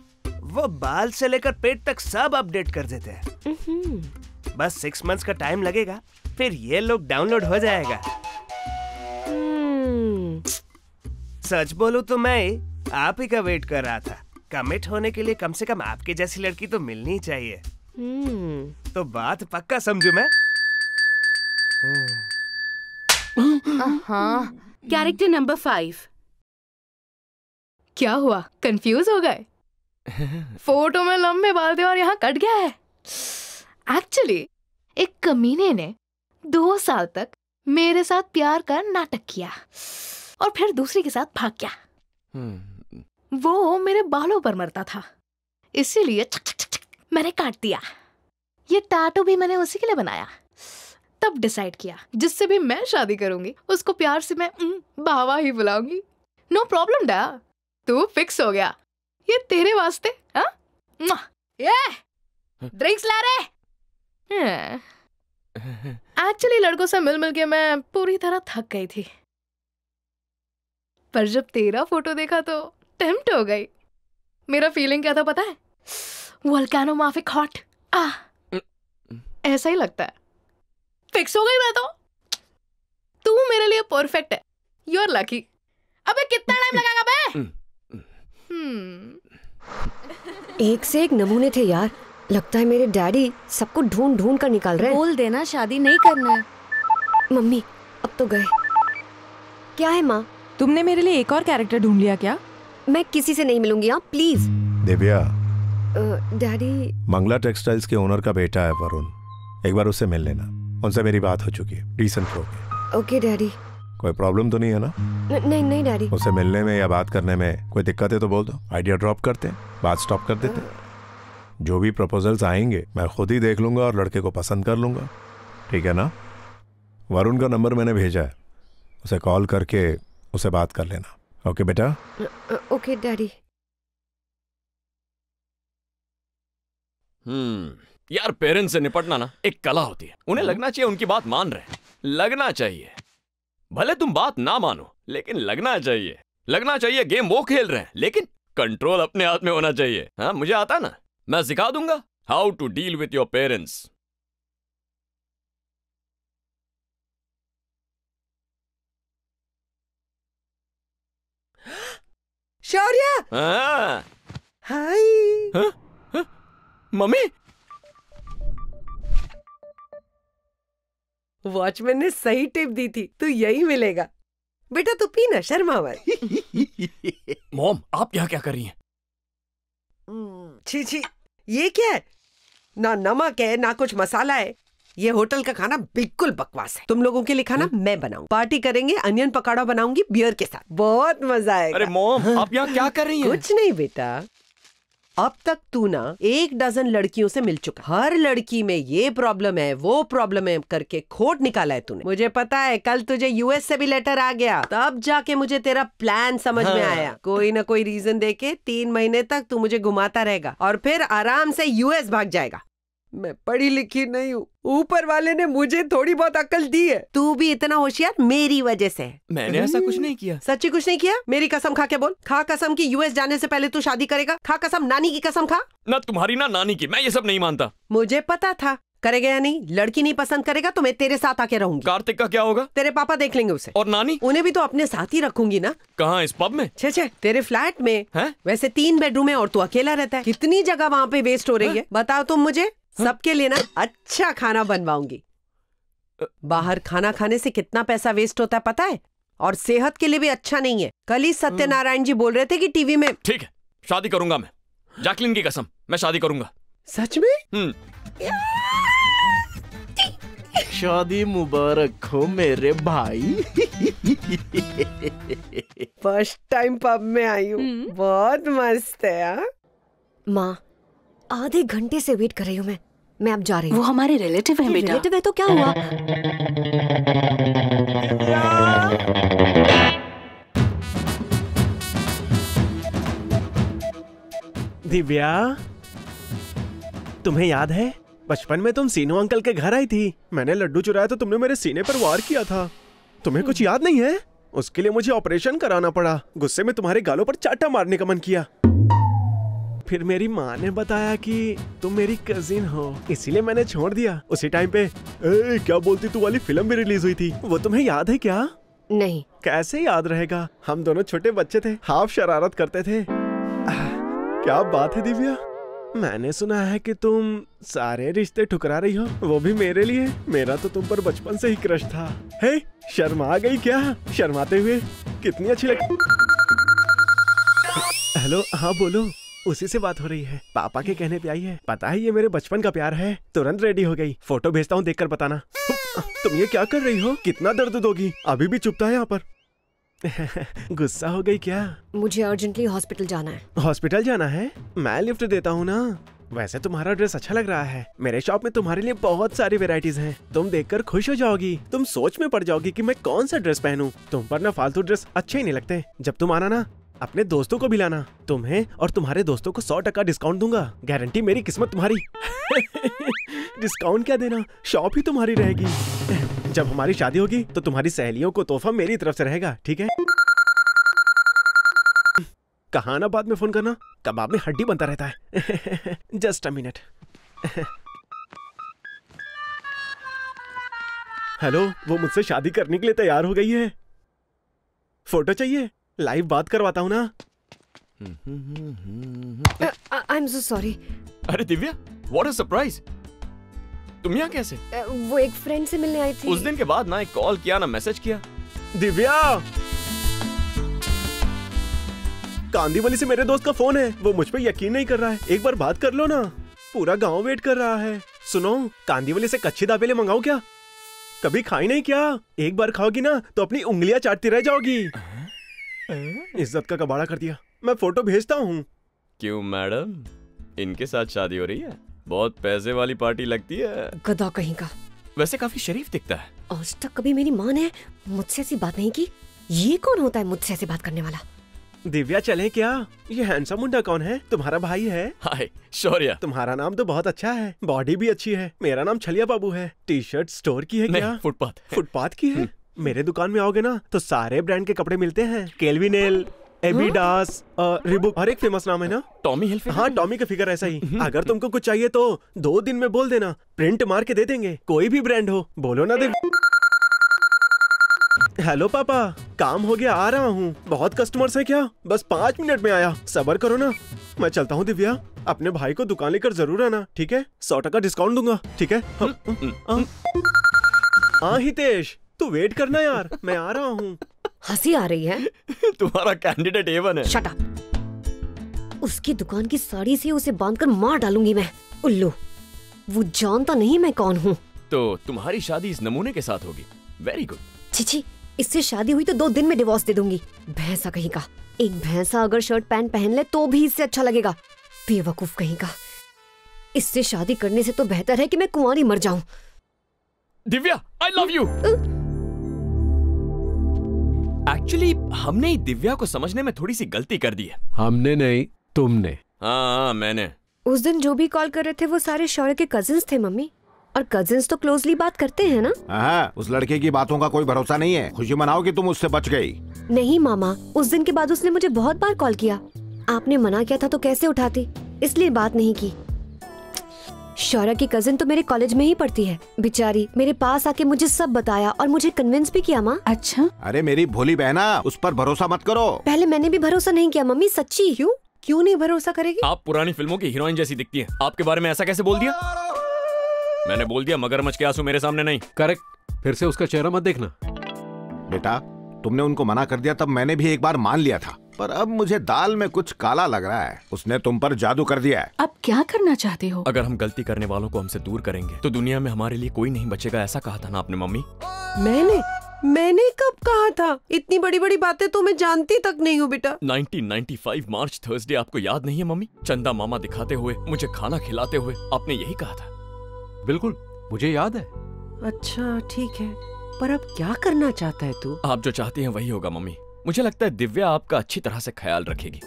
वो बाल से लेकर पेट तक सब अपडेट कर देते हैं। बस सिक्स मंथ्स का टाइम लगेगा, फिर ये लोग डाउनलोड हो जाएगा। सच बोलूं तो मैं आप ही का वेट कर रहा था। कमिट होने के लिए कम से कम आपके जैसी लड़की तो मिलनी चाहिए। hmm. तो बात पक्का समझू मैं। हाँ, कैरेक्टर नंबर फाइव। क्या हुआ, कंफ्यूज हो गए? फोटो में लंबे बाल थे और यहाँ कट गया है। एक्चुअली एक कमीने ने दो साल तक मेरे साथ प्यार का नाटक किया और फिर दूसरे के साथ भाग गया। hmm. वो मेरे बालों पर मरता था, इसीलिए मैंने काट दिया। ये टैटू भी मैंने उसी के लिए बनाया। तब डिसाइड किया जिससे भी मैं शादी करूंगी उसको प्यार से मैं बावा ही बुलाऊंगी। नो प्रॉब्लम डा, तू फिक्स हो गया। ये तेरे वास्ते। हाँ, ये ड्रिंक्स ला रहे। एक्चुअली लड़कों से मिल मिल के मैं पूरी तरह थक गई थी, पर जब तेरा फोटो देखा तो टेम्प्ट हो गई। मेरा फीलिंग क्या था पता है? वोल्केनो माफिक हॉट। आ, ऐसा ही लगता है। फिक्स हो गई मैं तो। तू मेरे लिए परफेक्ट है। You are lucky. अबे कितना टाइम लगाएगा बे? एक से एक नमूने थे यार। लगता है मेरे डैडी सबको ढूंढ ढूंढ कर निकाल रहे हैं। बोल देना शादी नहीं करना है। मम्मी अब तो गए। क्या है माँ, तुमने मेरे लिए एक और कैरेक्टर ढूंढ लिया क्या? मैं किसी से नहीं मिलूंगी। हाँ please. Divya, daddy Mangala textiles के ओनर का बेटा है वरुण। एक बार उससे मिल लेना, उनसे मेरी बात हो चुकी है। डिसेंट लोग। Okay daddy. कोई प्रॉब्लम तो नहीं है ना? नहीं नहीं डैडी। उसे मिलने में या बात करने में कोई दिक्कत है तो बोल दो, आइडिया ड्रॉप करते हैं, बात स्टॉप कर देते हैं। जो भी प्रपोजल्स आएंगे मैं खुद ही देख लूंगा और लड़के को पसंद कर लूंगा। ठीक है ना? वरुण का नंबर मैंने भेजा है, उसे कॉल करके उसे बात कर लेना। ओके बेटा? Okay daddy. हम्म यार, पेरेंट्स से निपटना ना एक कला होती है। उन्हें लगना चाहिए उनकी बात मान रहे, लगना चाहिए। भले तुम बात ना मानो लेकिन लगना चाहिए। लगना चाहिए गेम वो खेल रहे हैं, लेकिन कंट्रोल अपने हाथ में होना चाहिए। हाँ मुझे आता ना, मैं सिखा दूंगा how to deal with your parents. Shaurya. हाँ। हाय। हाँ? हाँ? मम्मी, वॉचमैन ने सही टिप दी थी, तू यही मिलेगा। बेटा तू पीना शर्मा मत। मॉम आप यहाँ क्या कर रही हैं? छी छी, ये क्या है? ना नमक है ना कुछ मसाला है। ये होटल का खाना बिल्कुल बकवास है। तुम लोगों के लिए खाना मैं बनाऊं, पार्टी करेंगे, अनियन पकौड़ा बनाऊंगी बियर के साथ, बहुत मजा आएगा। अरे मॉम आप यहाँ क्या कर रही हैं? कुछ नहीं बेटा, अब तक तू ना एक डजन लड़कियों से मिल चुका। हर लड़की में ये प्रॉब्लम है वो प्रॉब्लम है करके खोट निकाला है तूने। मुझे पता है, कल तुझे यूएस से भी लेटर आ गया, तब जाके मुझे तेरा प्लान समझ हाँ। में आया। कोई ना कोई रीजन देके तीन महीने तक तू मुझे घुमाता रहेगा और फिर आराम से यूएस भाग जाएगा। मैं पढ़ी लिखी नहीं हूँ, ऊपर वाले ने मुझे थोड़ी बहुत अक्ल दी है। तू भी इतना होशियार मेरी वजह से। मैंने ऐसा कुछ नहीं किया। सच्ची कुछ नहीं किया? मेरी कसम खा के बोल। खा कसम कि यूएस जाने से पहले तू शादी करेगा। खा कसम, नानी की कसम खा। ना तुम्हारी ना नानी की, मैं ये सब नहीं मानता। मुझे पता था करेगा या नहीं। लड़की नहीं पसंद करेगा तो मैं तेरे साथ आके रहूंगी। कार्तिक का क्या होगा? तेरे पापा देख लेंगे उसे। और नानी? उन्हें भी तो अपने साथ ही रखूंगी ना। कहाँ, इस पब में? छे छे, तेरे फ्लैट में है? वैसे तीन बेडरूम है और तू अकेला रहता है, कितनी जगह वहाँ पे वेस्ट हो रही है। बताओ तुम मुझे। सबके लिए ना अच्छा खाना बनवाऊंगी। बाहर खाना खाने से कितना पैसा वेस्ट होता है पता है, और सेहत के लिए भी अच्छा नहीं है। कल ही सत्यनारायण जी बोल रहे थे कि टीवी में। ठीक है, शादी करूंगा मैं, जैकलिन की कसम, मैं शादी करूंगा। सच में? शादी मुबारक हो मेरे भाई। फर्स्ट टाइम पब में आई हूँ, बहुत मस्त है। माँ आधे घंटे से वेट कर रही हूँ मैं। मैं अब जा रही हूँ। वो हमारे रिलेटिव हैं बेटा। रिलेटिव है तो क्या हुआ? दिव्या, तुम्हें याद है बचपन में तुम सीनू अंकल के घर आई थी? मैंने लड्डू चुराया तो तुमने मेरे सीने पर वार किया था। तुम्हें कुछ याद नहीं है? उसके लिए मुझे ऑपरेशन कराना पड़ा। गुस्से में तुम्हारे गालों पर चाटा मारने का मन किया, फिर मेरी माँ ने बताया कि तुम मेरी कजिन हो, इसीलिए मैंने छोड़ दिया। उसी टाइम पे ए, क्या बोलती तू वाली फिल्म भी रिलीज हुई थी, वो तुम्हें याद है क्या? नहीं। कैसे याद रहेगा, हम दोनों छोटे बच्चे थे, हाफ शरारत करते थे। क्या बात है दिव्या, मैंने सुना है कि तुम सारे रिश्ते ठुकरा रही हो, वो भी मेरे लिए। मेरा तो तुम पर बचपन से ही क्रश था। हे, शर्मा गई क्या शर्माते हुए? कितनी अच्छी लगी। हेलो, हाँ बोलो, उसी से बात हो रही है। पापा के कहने पे आई है। पता है ये मेरे बचपन का प्यार है। तुरंत रेडी हो गई। फोटो भेजता हूँ, देखकर बताना। तुम ये क्या कर रही हो? कितना दर्द दोगी? अभी भी चुपता है यहाँ पर। गुस्सा हो गई क्या? मुझे अर्जेंटली हॉस्पिटल जाना है। हॉस्पिटल जाना है? मैं लिफ्ट देता हूँ ना। वैसे तुम्हारा ड्रेस अच्छा लग रहा है। मेरे शॉप में तुम्हारे लिए बहुत सारी वेराइटीज हैं। तुम देखकर खुश हो जाओगी। तुम सोच में पड़ जाओगी कि मैं कौन सा ड्रेस पहनूं। तुम पर ना फालतू ड्रेस अच्छे ही नहीं लगते। जब तुम आना ना, अपने दोस्तों को भी लाना। तुम्हें और तुम्हारे दोस्तों को सौ टका डिस्काउंट दूंगा। गारंटी मेरी किस्मत तुम्हारी। डिस्काउंट क्या देना, शॉप ही तुम्हारी रहेगी। जब हमारी शादी होगी तो तुम्हारी सहेलियों को तोहफा मेरी तरफ से रहेगा, ठीक है? कहा ना बाद में फोन करना, कबाब में हड्डी बनता रहता है। Just a minute. हेलो, वो मुझसे शादी करने के लिए तैयार हो गई है। फोटो चाहिए? लाइव बात करवाता हूँ ना। I am so sorry. अरे दिव्या, व्हाट अ सरप्राइज। तुम यहाँ कैसे? uh, वो एक फ्रेंड से मिलने आई थी। उस दिन के बाद ना एक कॉल किया ना मैसेज किया। दिव्या, कांदीवली से मेरे दोस्त का फोन है। वो मुझ पे यकीन नहीं कर रहा है। एक बार बात कर लो ना, पूरा गांव वेट कर रहा है। सुनो, कांदीवली से कच्ची दाबेले मंगाऊं क्या? कभी खाई नहीं क्या? एक बार खाओगी ना तो अपनी उंगलियां चाटती रह जाओगी। इज्जत का कबाड़ा कर दिया। मैं फोटो भेजता हूँ। क्यों मैडम, इनके साथ शादी हो रही है? बहुत पैसे वाली पार्टी लगती है। गधा कहीं का। वैसे काफी शरीफ दिखता है। आज तक कभी मेरी माँ ने मुझसे ऐसी बात नहीं की। ये कौन होता है मुझसे ऐसी बात करने वाला? दिव्या चलें क्या? ये हैंडसम मुंडा कौन है? तुम्हारा भाई है? हाय शौर्या, तुम्हारा नाम तो बहुत अच्छा है, बॉडी भी अच्छी है। मेरा नाम छलिया बाबू है। टी शर्ट स्टोर की है क्या? फुटपाथ। फुटपाथ की है। मेरे दुकान में आओगे ना तो सारे ब्रांड के कपड़े मिलते हैं। केल्विन एल, एबिडास, रिबुक, हर एक फेमस नाम है ना। Tommy Hill. हाँ, टॉमी का फिगर ऐसा ही। अगर तुमको कुछ चाहिए तो दो दिन में बोल देना, प्रिंट मार के दे देंगे। कोई भी ब्रांड हो, बोलो ना। हेलो पापा, काम हो गया, आ रहा हूँ। बहुत कस्टमर्स हैं क्या? बस पाँच मिनट में आया, सबर करो ना। मैं चलता हूँ दिव्या, अपने भाई को दुकान लेकर जरूर आना, ठीक है? सौ टका डिस्काउंट दूंगा, ठीक है? हाँ हितेश, तू वेट करना यार, मैं आ रहा हूँ। हंसी आ रही है। तुम्हारा कैंडिडेट एवन है। Shut up. उसकी दुकान की साड़ी से उसे बांधकर मार डालूंगी मैं। उल्लू, वो जानता नहीं मैं कौन हूँ। तो तुम्हारी शादी इस नमूने के साथ होगी? Very good. छीछी, इससे शादी हुई तो दो दिन में डिवोर्स दे दूंगी। भैंसा कहीं का। एक भैंसा अगर शर्ट पैंट पहन ले तो भी इससे अच्छा लगेगा। बेवकूफ कहीं का। इससे शादी करने से तो बेहतर है कि मैं कुंवारी मर जाऊं। Divya, I love you. Actually हमने दिव्या को समझने में थोड़ी सी गलती कर दी है। हमने नहीं, तुमने। हाँ, मैंने। उस दिन जो भी कॉल कर रहे थे वो सारे शौर्य के कजिन्स थे मम्मी, और कजिन्स तो क्लोजली बात करते हैं ना। हाँ, उस लड़के की बातों का कोई भरोसा नहीं है। खुशी मनाओ कि तुम उससे बच गई। नहीं मामा, उस दिन के बाद उसने मुझे बहुत बार कॉल किया। आपने मना किया था तो कैसे उठाती, इसलिए बात नहीं की। शौर्य की कजिन तो मेरे कॉलेज में ही पढ़ती है। बेचारी मेरे पास आके मुझे सब बताया और मुझे कन्विंस भी किया माँ। अच्छा। अरे मेरी भोली बहना, उस पर भरोसा मत करो। पहले मैंने भी भरोसा नहीं किया मम्मी, सच्ची। क्यों क्यों नहीं भरोसा करेगी? आप पुरानी फिल्मों की हीरोइन जैसी दिखती है। आपके बारे में ऐसा कैसे बोल दिया? मैंने बोल दिया, मगरमच्छ के आंसू मेरे सामने नहीं। करेक्ट। फिर से उसका चेहरा मत देखना। बेटा, तुमने उनको मना कर दिया, तब मैंने भी एक बार मान लिया था, पर अब मुझे दाल में कुछ काला लग रहा है। उसने तुम पर जादू कर दिया है। अब क्या करना चाहते हो? अगर हम गलती करने वालों को हमसे दूर करेंगे तो दुनिया में हमारे लिए कोई नहीं बचेगा, ऐसा कहा था ना आपने मम्मी? मैंने मैंने कब कहा था? इतनी बड़ी बड़ी बातें तो मैं जानती तक नहीं हूँ बेटा। Nineteen ninety five March Thursday, आपको याद नहीं है मम्मी? चंदा मामा दिखाते हुए, मुझे खाना खिलाते हुए आपने यही कहा था। बिल्कुल, मुझे याद है। अच्छा ठीक है, पर अब क्या करना चाहता है तू? आप जो चाहती हैं वही होगा मम्मी। मुझे लगता है दिव्या आपका अच्छी तरह से ख्याल रखेगी।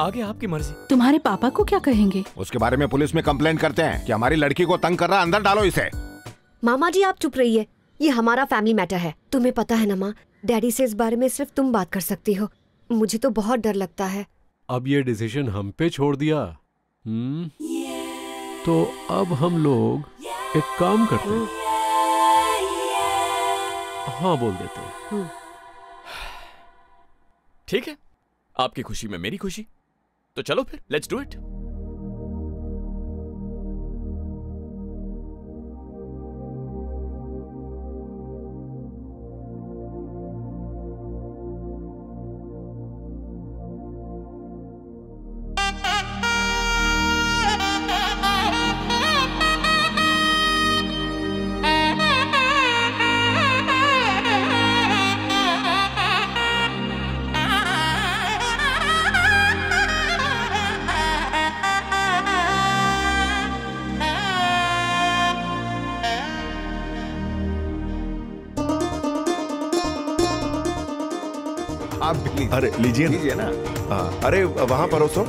आगे आपकी मर्जी। तुम्हारे पापा को क्या कहेंगे? उसके बारे में पुलिस में कंप्लेंट करते हैं कि हमारी लड़की को तंग कर रहा है, अंदर डालो इसे। मामा जी आप चुप रहिए, ये हमारा फैमिली मैटर है। तुम्हें पता है ना माँ, डैडी से इस बारे में सिर्फ तुम बात कर सकती हो। मुझे तो बहुत डर लगता है। अब ये डिसीजन हम पे छोड़ दिया। hmm? yeah. तो अब हम लोग yeah. एक काम करते हैं। yeah. yeah. हाँ बोल देते हैं। hmm. ठीक है, आपकी खुशी में मेरी खुशी। तो चलो फिर लेट्स डू इट। अरे लीजिए लीजिए ना। आ, अरे वहाँ परोसो।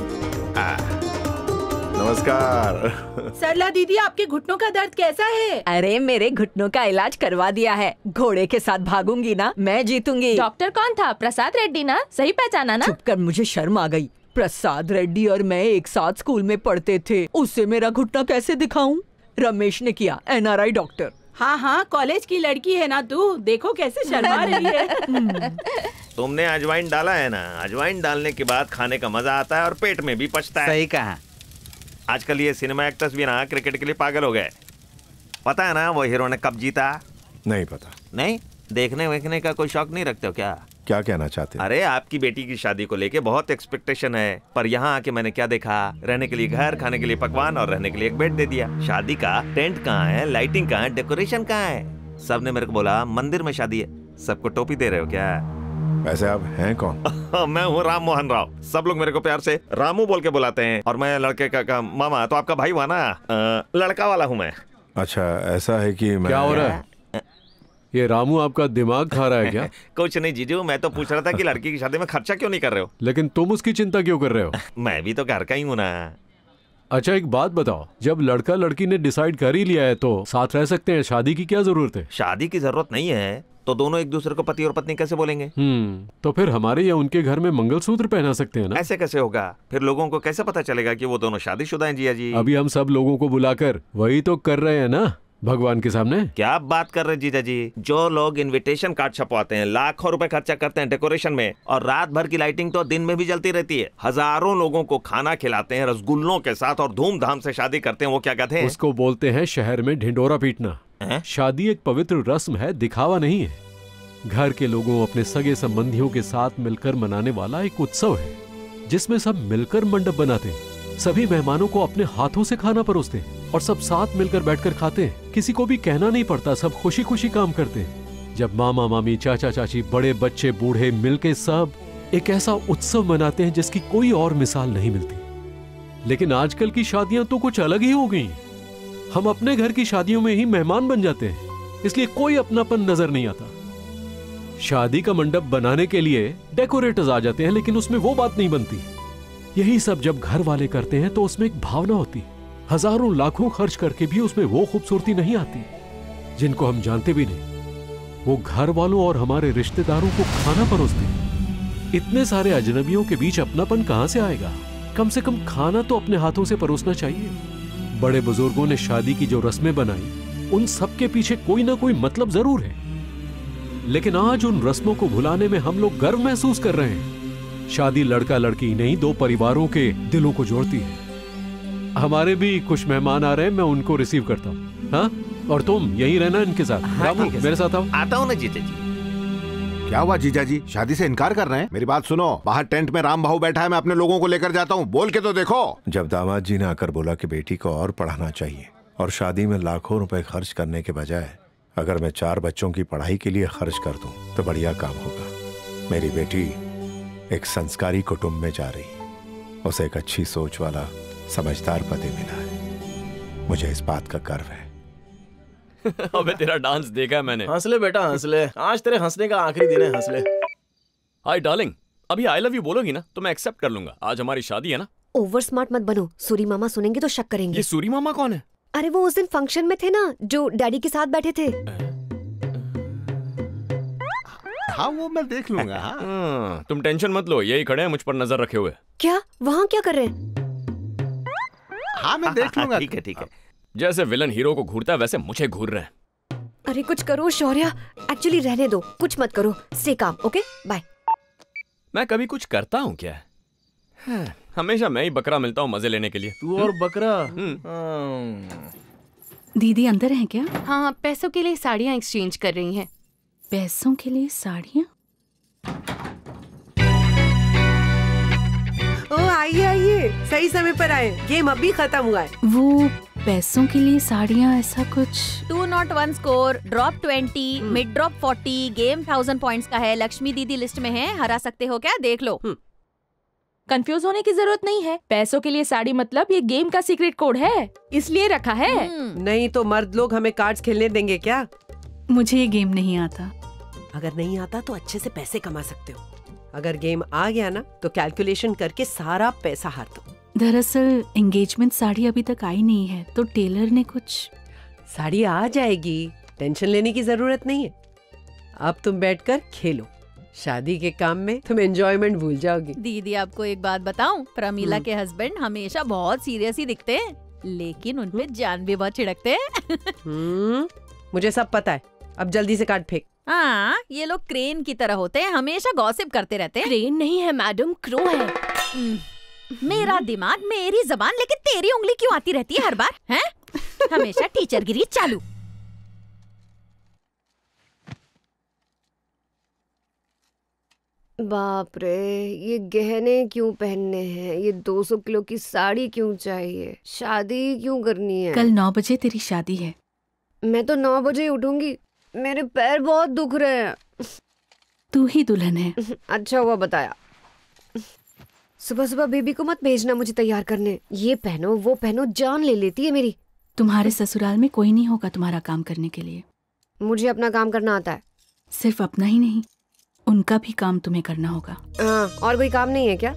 नमस्कार। सरला दीदी आपके घुटनों का दर्द कैसा है? अरे मेरे घुटनों का इलाज करवा दिया है। घोड़े के साथ भागूंगी ना, मैं जीतूंगी। डॉक्टर कौन था? प्रसाद रेड्डी ना, सही पहचाना ना? चुप कर, मुझे शर्म आ गई। प्रसाद रेड्डी और मैं एक साथ स्कूल में पढ़ते थे। उससे मेरा घुटना कैसे दिखाऊं? रमेश ने किया, एन आर आई डॉक्टर। हाँ हाँ, कॉलेज की लड़की है ना तू, देखो कैसे शर्मा रही है। तुमने अजवाइन डाला है ना, अजवाइन डालने के बाद खाने का मजा आता है और पेट में भी पचता है। सही कहा। आजकल ये सिनेमा एक्टर्स भी ना क्रिकेट के लिए पागल हो गए। पता है ना वो हीरो ने कब जीता? नहीं पता। नहीं? देखने वेखने का कोई शौक नहीं रखते हो क्या? क्या कहना चाहते हो? अरे आपकी बेटी की शादी को लेके बहुत एक्सपेक्टेशन है, पर यहाँ आके मैंने क्या देखा? रहने के लिए घर, खाने के लिए पकवान और रहने के लिए एक बेड दे दिया। शादी का टेंट कहाँ है, लाइटिंग कहाँ है, डेकोरेशन कहाँ है? सब ने मेरे को बोला मंदिर में शादी है। सबको टोपी दे रहे हो क्या? वैसे आप हैं कौन? मैं हूँ राम मोहन राव। सब लोग मेरे को प्यार से रामू बोल के बुलाते हैं। और मैं लड़के का, का मामा, तो आपका भाई हुआ ना, लड़का वाला हूँ मैं। अच्छा ऐसा है कि मैं... क्या हो रहा है? ये रामू आपका दिमाग खा रहा है क्या? कुछ नहीं जीजू, मैं तो पूछ रहा था कि लड़की की शादी में खर्चा क्यों नहीं कर रहे हो? लेकिन तुम उसकी चिंता क्यों कर रहे हो? मैं भी तो घर का ही हूँ ना। अच्छा एक बात बताओ, जब लड़का लड़की ने डिसाइड कर ही लिया है तो साथ रह सकते हैं, शादी की क्या जरूरत है? शादी की जरूरत नहीं है तो दोनों एक दूसरे को पति और पत्नी कैसे बोलेंगे? तो फिर हमारे या उनके घर में मंगलसूत्र पहना सकते हैं ना? ऐसे कैसे होगा? फिर लोगों को कैसे पता चलेगा कि वो दोनों शादीशुदा हैं? जिया जी अभी हम सब लोगों को बुलाकर वही तो कर रहे हैं ना, भगवान के सामने। क्या बात कर रहे जीजा जी, जो लोग इनविटेशन कार्ड छपवाते हैं, लाखों रुपए खर्चा करते हैं डेकोरेशन में, और रात भर की लाइटिंग तो दिन में भी जलती रहती है, हजारों लोगों को खाना खिलाते हैं रसगुल्लों के साथ और धूमधाम से शादी करते हैं, वो क्या कहते हैं? उसको बोलते हैं शहर में ढिंडोरा पीटना। है? शादी एक पवित्र रस्म है, दिखावा नहीं है। घर के लोगों, अपने सगे संबंधियों के साथ मिलकर मनाने वाला एक उत्सव है जिसमें सब मिलकर मंडप बनाते हैं। सभी मेहमानों को अपने हाथों से खाना परोसते हैं और सब साथ मिलकर बैठकर खाते हैं। किसी को भी कहना नहीं पड़ता, सब खुशी खुशी काम करते हैं। जब मामा मामी, चाचा चाची, बड़े बच्चे, बूढ़े मिलके सब एक ऐसा उत्सव मनाते हैं जिसकी कोई और मिसाल नहीं मिलती। लेकिन आजकल की शादियां तो कुछ अलग ही हो गई। हम अपने घर की शादियों में ही मेहमान बन जाते हैं, इसलिए कोई अपनापन नजर नहीं आता। शादी का मंडप बनाने के लिए डेकोरेटर्स आ जाते हैं, लेकिन उसमें वो बात नहीं बनती। यही सब जब घर वाले करते हैं तो उसमें एक भावना होती। हजारों लाखों खर्च करके भी उसमें वो खूबसूरती नहीं आती जिनको हम जानते भी नहीं। वो घर वालों और हमारे रिश्तेदारों को खाना परोसते हैं। इतने सारे अजनबियों के बीच अपनापन कहाँ से आएगा? कम से कम खाना तो अपने हाथों से परोसना चाहिए। बड़े बुजुर्गों ने शादी की जो रस्में बनाई, उन सबके पीछे कोई ना कोई मतलब जरूर है, लेकिन आज उन रस्मों को भुलाने में हम लोग गर्व महसूस कर रहे हैं। शादी लड़का लड़की नहीं, दो परिवारों के दिलों को जोड़ती है। हमारे भी कुछ मेहमान आ रहे हैं, मैं उनको रिसीव करता हूँ। हाँ, और तुम यही रहना इनके साथ। हाँ, मेरे साथ आओ। आता हूँ ना जीजा जी। क्या हुआ जीजा जी, शादी से इनकार कर रहे हैं? मेरी बात सुनो, बाहर टेंट में राम भाऊ बैठा है, मैं अपने लोगों को लेकर जाता हूँ, बोल के तो देखो। जब दामाद जी ने आकर बोला कि बेटी को और पढ़ाना चाहिए और शादी में लाखों रुपए खर्च करने के बजाय अगर मैं चार बच्चों की पढ़ाई के लिए खर्च कर दूँ तो बढ़िया काम होगा। मेरी बेटी एक संस्कारी कुटुंब में जा रही, उसे एक अच्छी सोच वाला समझदार पति मिला है, मुझे इस बात का गर्व है। अबे तेरा डांस देखा मैंने। हंस ले बेटा, हंस ले, आज तेरे हंसने का आखिरी दिन है, हंस ले। हाय डार्लिंग, अभी आई लव यू बोलोगी ना तो मैं एक्सेप्ट कर लूंगा। आज हमारी शादी है ना। ओवर स्मार्ट मत बनो, सूरी मामा सुनेंगे तो शक करेंगे। ये सूरी मामा कौन है? अरे वो उस दिन फंक्शन में थे ना, जो डैडी के साथ बैठे थे। हाँ वो मैं देख लूंगा। हाँ तुम टेंशन मत लो, यही खड़े हैं मुझ पर नजर रखे हुए। क्या वहाँ क्या कर रहे हैं? हाँ मैं देख लूंगा। ठीक है ठीक है। जैसे विलन हीरो को घूरता है वैसे मुझे घूर रहे हैं। अरे कुछ करो शौर्या, एक्चुअली रहने दो, कुछ मत करो, स्टे काम, ओके बाय। मैं कभी कुछ करता हूँ क्या? हाँ। हमेशा मैं ही बकरा मिलता हूँ मजे लेने के लिए। तू और बकरा। दीदी अंदर हैं क्या? हाँ, पैसों के लिए साड़ियाँ एक्सचेंज कर रही हैं। पैसों के लिए साड़ियाँ? ओ आइए आइए, सही समय पर आए, गेम अभी खत्म हुआ है। वो पैसों के लिए साड़ियाँ ऐसा कुछ? Two not one score, drop twenty, mid drop forty, game thousand points का है। लक्ष्मी दीदी लिस्ट में है, हरा सकते हो क्या देख लो। कंफ्यूज होने की जरूरत नहीं है, पैसों के लिए साड़ी मतलब ये गेम का सीक्रेट कोड है, इसलिए रखा है। नहीं तो मर्द लोग हमें कार्ड्स खेलने देंगे क्या? मुझे ये गेम नहीं आता। अगर नहीं आता तो अच्छे से पैसे कमा सकते हो, अगर गेम आ गया ना तो कैलकुलेशन करके सारा पैसा हार दो। दरअसल एंगेजमेंट साड़ी अभी तक आई नहीं है, तो टेलर ने कुछ। साड़ी आ जाएगी, टेंशन लेने की जरूरत नहीं है। अब तुम बैठकर खेलो, शादी के काम में तुम एंजॉयमेंट भूल जाओगी। दीदी आपको एक बात बताऊं, प्रमीला के हस्बैंड हमेशा बहुत सीरियस ही दिखते हैं, लेकिन उनपे जान भी बहुत छिड़कते हैं। मुझे सब पता है, अब जल्दी से कार्ड फेंक। हाँ, ये लोग क्रेन की तरह होते हैं, हमेशा गॉसिप करते रहते हैं। क्रेन नहीं है मैडम, क्रो है। मेरा दिमाग, मेरी जबान, लेकिन तेरी उंगली क्यों आती रहती है हर बार हैं? हमेशा टीचर गिरी चालू। बाप रे, ये गहने क्यों पहनने हैं, ये दो सौ किलो की साड़ी क्यों चाहिए, शादी क्यों करनी है? कल नौ बजे तेरी शादी है। मैं तो नौ बजे उठूंगी, मेरे पैर बहुत दुख रहे हैं। तू ही दुल्हन है। अच्छा हुआ बताया। सुबह सुबह बेबी को मत भेजना मुझे तैयार करने, ये पहनो वो पहनो, जान ले लेती है मेरी। तुम्हारे ससुराल में कोई नहीं होगा तुम्हारा काम करने के लिए। मुझे अपना काम करना आता है। सिर्फ अपना ही नहीं, उनका भी काम तुम्हें करना होगा। आ, और कोई काम नहीं है क्या?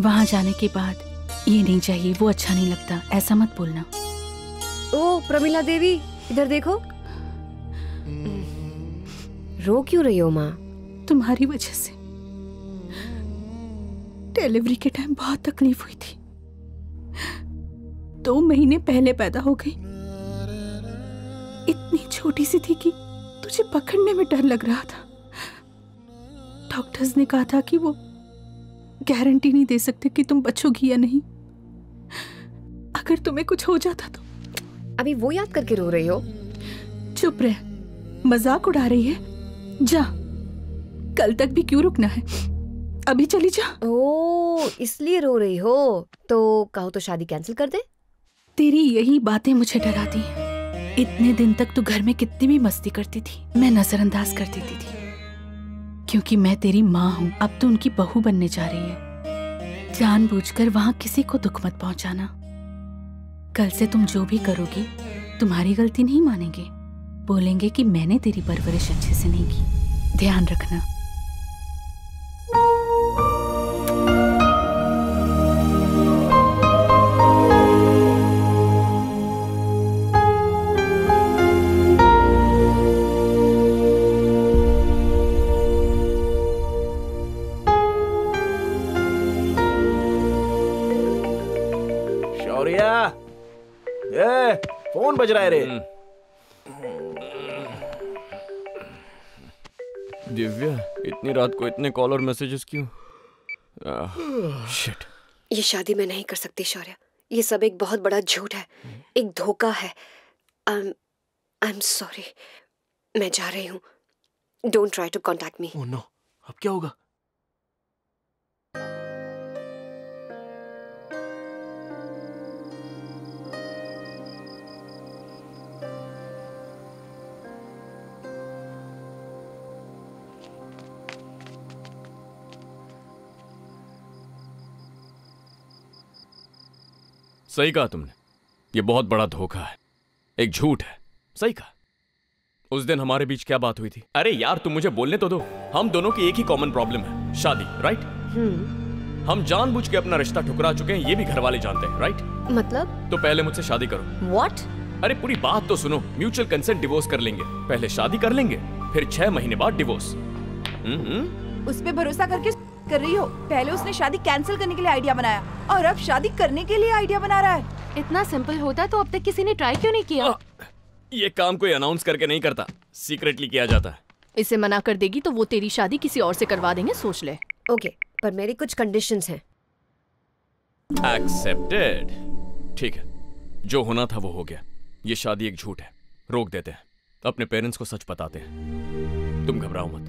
वहाँ जाने के बाद ये नहीं चाहिए, वो अच्छा नहीं लगता, ऐसा मत बोलना। ओ प्रमिला देवी, इधर देखो। रो क्यों रही हो माँ? तुम्हारी वजह से डिलीवरी के टाइम बहुत तकलीफ हुई थी, दो महीने पहले पैदा हो गई। इतनी छोटी सी थी कि तुझे पकड़ने में डर लग रहा था। डॉक्टर्स ने कहा था कि वो गारंटी नहीं दे सकते कि तुम बचोगी या नहीं, अगर तुम्हें कुछ हो जाता तो। अभी वो याद करके रो रही हो? चुप रह, मजाक उड़ा रही है। जा, कल तक भी क्यों रुकना है, अभी चली जा। ओ, इसलिए रो रही हो? तो कहो तो शादी कैंसिल कर दे। तेरी यही बातें मुझे डराती हैं। इतने दिन तक तू घर में कितनी भी मस्ती करती थी, मैं नजरअंदाज कर देती थी, क्योंकि मैं तेरी माँ हूँ। अब तो उनकी बहू बनने जा रही है, जानबूझकर वहाँ किसी को दुख मत पहुँचाना। कल से तुम जो भी करोगी तुम्हारी गलती नहीं मानेंगे, बोलेंगे कि मैंने तेरी परवरिश अच्छे से नहीं की। ध्यान रखना। शौर्या, ए, फोन बज रहा है रे। दिव्या, इतनी रात को इतने कॉल और मैसेजेस क्यों? शिट। ये शादी मैं नहीं कर सकती शौर्या, ये सब एक बहुत बड़ा झूठ है, एक धोखा है। आई एम सॉरी, मैं जा रही हूँ, don't try to contact me. Oh no, अब क्या होगा? सही कहा तुमने, ये बहुत बड़ा धोखा है, एक झूठ है। सही कहा। उस दिन हमारे बीच क्या बात हुई थी? अरे यार तुम मुझे बोलने तो दो। हम दोनों की एक ही कॉमन प्रॉब्लम है, शादी, राइट? हम जानबूझ के अपना रिश्ता ठुकरा चुके हैं, ये भी घर वाले जानते हैं, राइट? मतलब? तो पहले मुझसे शादी करो। व्हाट? अरे पूरी बात तो सुनो। म्यूचुअल कंसेंट डिवोर्स कर लेंगे, पहले शादी कर लेंगे, फिर छह महीने बाद डिवोर्स। उस पर भरोसा करके कर रही हो? पहले उसने शादी कैंसिल करने के लिए आइडिया बनाया और अब शादी करने के लिए आइडिया बना रहा है। इतना सिंपल होता तो अब तक किसी ने ट्राई क्यों नहीं किया? आ, ये काम कोई अनाउंस करके नहीं करता, सीक्रेटली किया जाता है। इसे मना कर देगी तो वो तेरी शादी किसी और से करवा देंगे, सोच ले। ओके, पर मेरी कुछ कंडीशंस हैं। एक्सेप्टेड। ठीक है, जो होना था वो हो गया। ये शादी एक झूठ है, रोक देते हैं, अपने पेरेंट्स को सच बताते हैं। तुम घबराओ मत,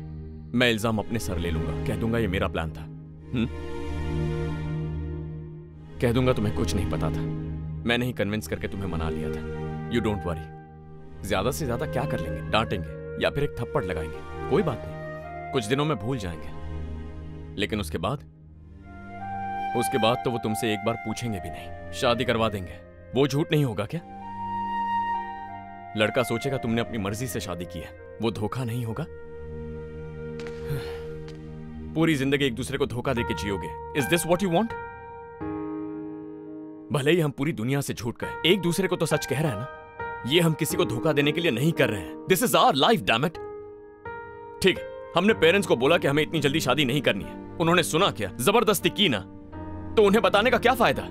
मैं इल्जाम अपने सर ले लूंगा, कह दूंगा ये मेरा प्लान था। हम्म, कह दूंगा तुम्हें कुछ नहीं पता था, मैंने ही कन्विंस करके तुम्हें मना लिया था। यू डोंट वरी, ज्यादा से ज्यादा क्या कर लेंगे, डांटेंगे या फिर एक थप्पड़ लगाएंगे, कोई बात नहीं, कुछ दिनों में भूल जाएंगे। लेकिन उसके बाद उसके बाद तो वो तुमसे एक बार पूछेंगे भी नहीं, शादी करवा देंगे। वो झूठ नहीं होगा क्या? लड़का सोचेगा तुमने अपनी मर्जी से शादी की है, वो धोखा नहीं होगा? पूरी जिंदगी एक दूसरे को धोखा देके जियोगे। Is this what you want? भले ही हम पूरी दुनिया से झूठ गए, एक दूसरे को तो सच कह रहे हैं ना। ये हम किसी को धोखा देने के लिए नहीं कर रहे हैं। This is our life, damn it. ठीक है, हमने पेरेंट्स को बोला कि हमें इतनी जल्दी शादी नहीं करनी है, उन्होंने सुना क्या? जबरदस्ती की ना, तो उन्हें बताने का क्या फायदा?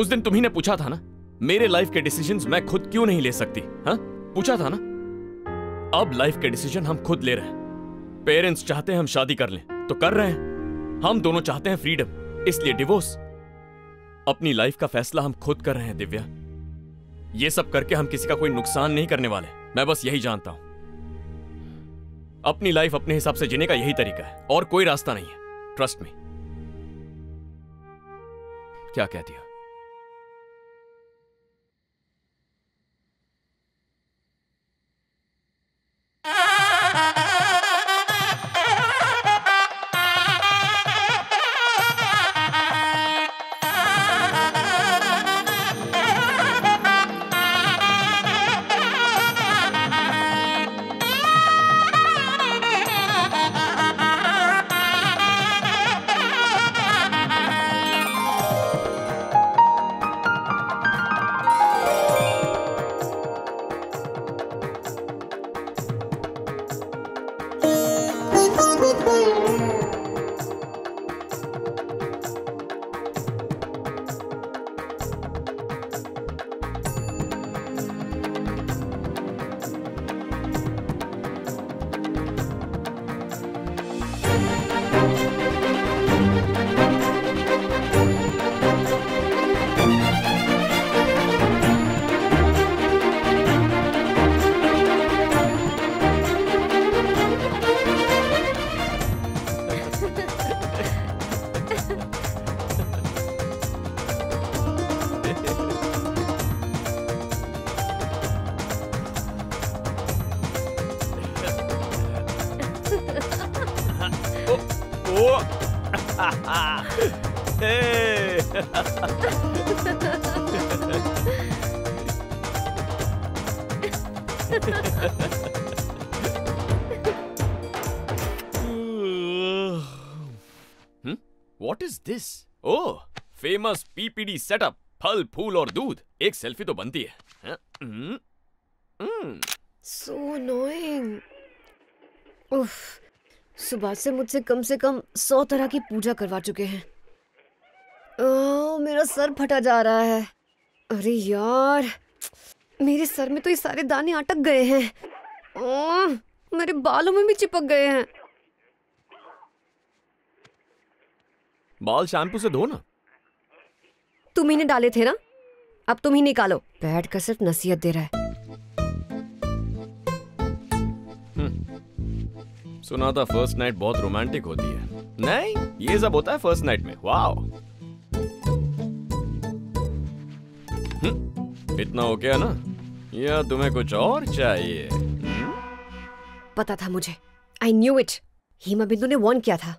उस दिन तुम ही ने पूछा था ना, मेरे लाइफ के डिसीजंस मैं खुद क्यों नहीं ले सकती? हाँ, पूछा था ना। अब लाइफ के डिसीजन हम खुद ले रहे हैं। पेरेंट्स चाहते हैं हम शादी कर लें तो कर रहे हैं, हम दोनों चाहते हैं फ्रीडम, इसलिए डिवोर्स। अपनी लाइफ का फैसला हम खुद कर रहे हैं दिव्या। ये सब करके हम किसी का कोई नुकसान नहीं करने वाले, मैं बस यही जानता हूं। अपनी लाइफ अपने हिसाब से जीने का यही तरीका है, और कोई रास्ता नहीं है, ट्रस्ट मी। क्या कह दिया? फेमस पीपीडी सेटअप, फल फूल और दूध, एक सेल्फी तो बनती है। Hmm hmm, so annoying. उफ, सुबह से मुझसे कम से कम सौ तरह की पूजा करवा चुके हैं। ओह, मेरा सर फटा जा रहा है। अरे यार, मेरे सर में तो ये सारे दाने अटक गए हैं। ओह, मेरे बालों में भी चिपक गए हैं। बाल शैम्पू से धो ना। तुम ही ने डाले थे ना, अब तुम ही निकालो। बैठ कर सिर्फ नसीहत दे रहा है। सुना था फर्स्ट नाइट बहुत रोमांटिक होती है। नहीं, ये सब होता है फर्स्ट नाइट में। वाव, इतना हो गया ना, या तुम्हें कुछ और चाहिए? पता था मुझे, आई न्यू इट। हेमा बिंदु ने वार्न किया था।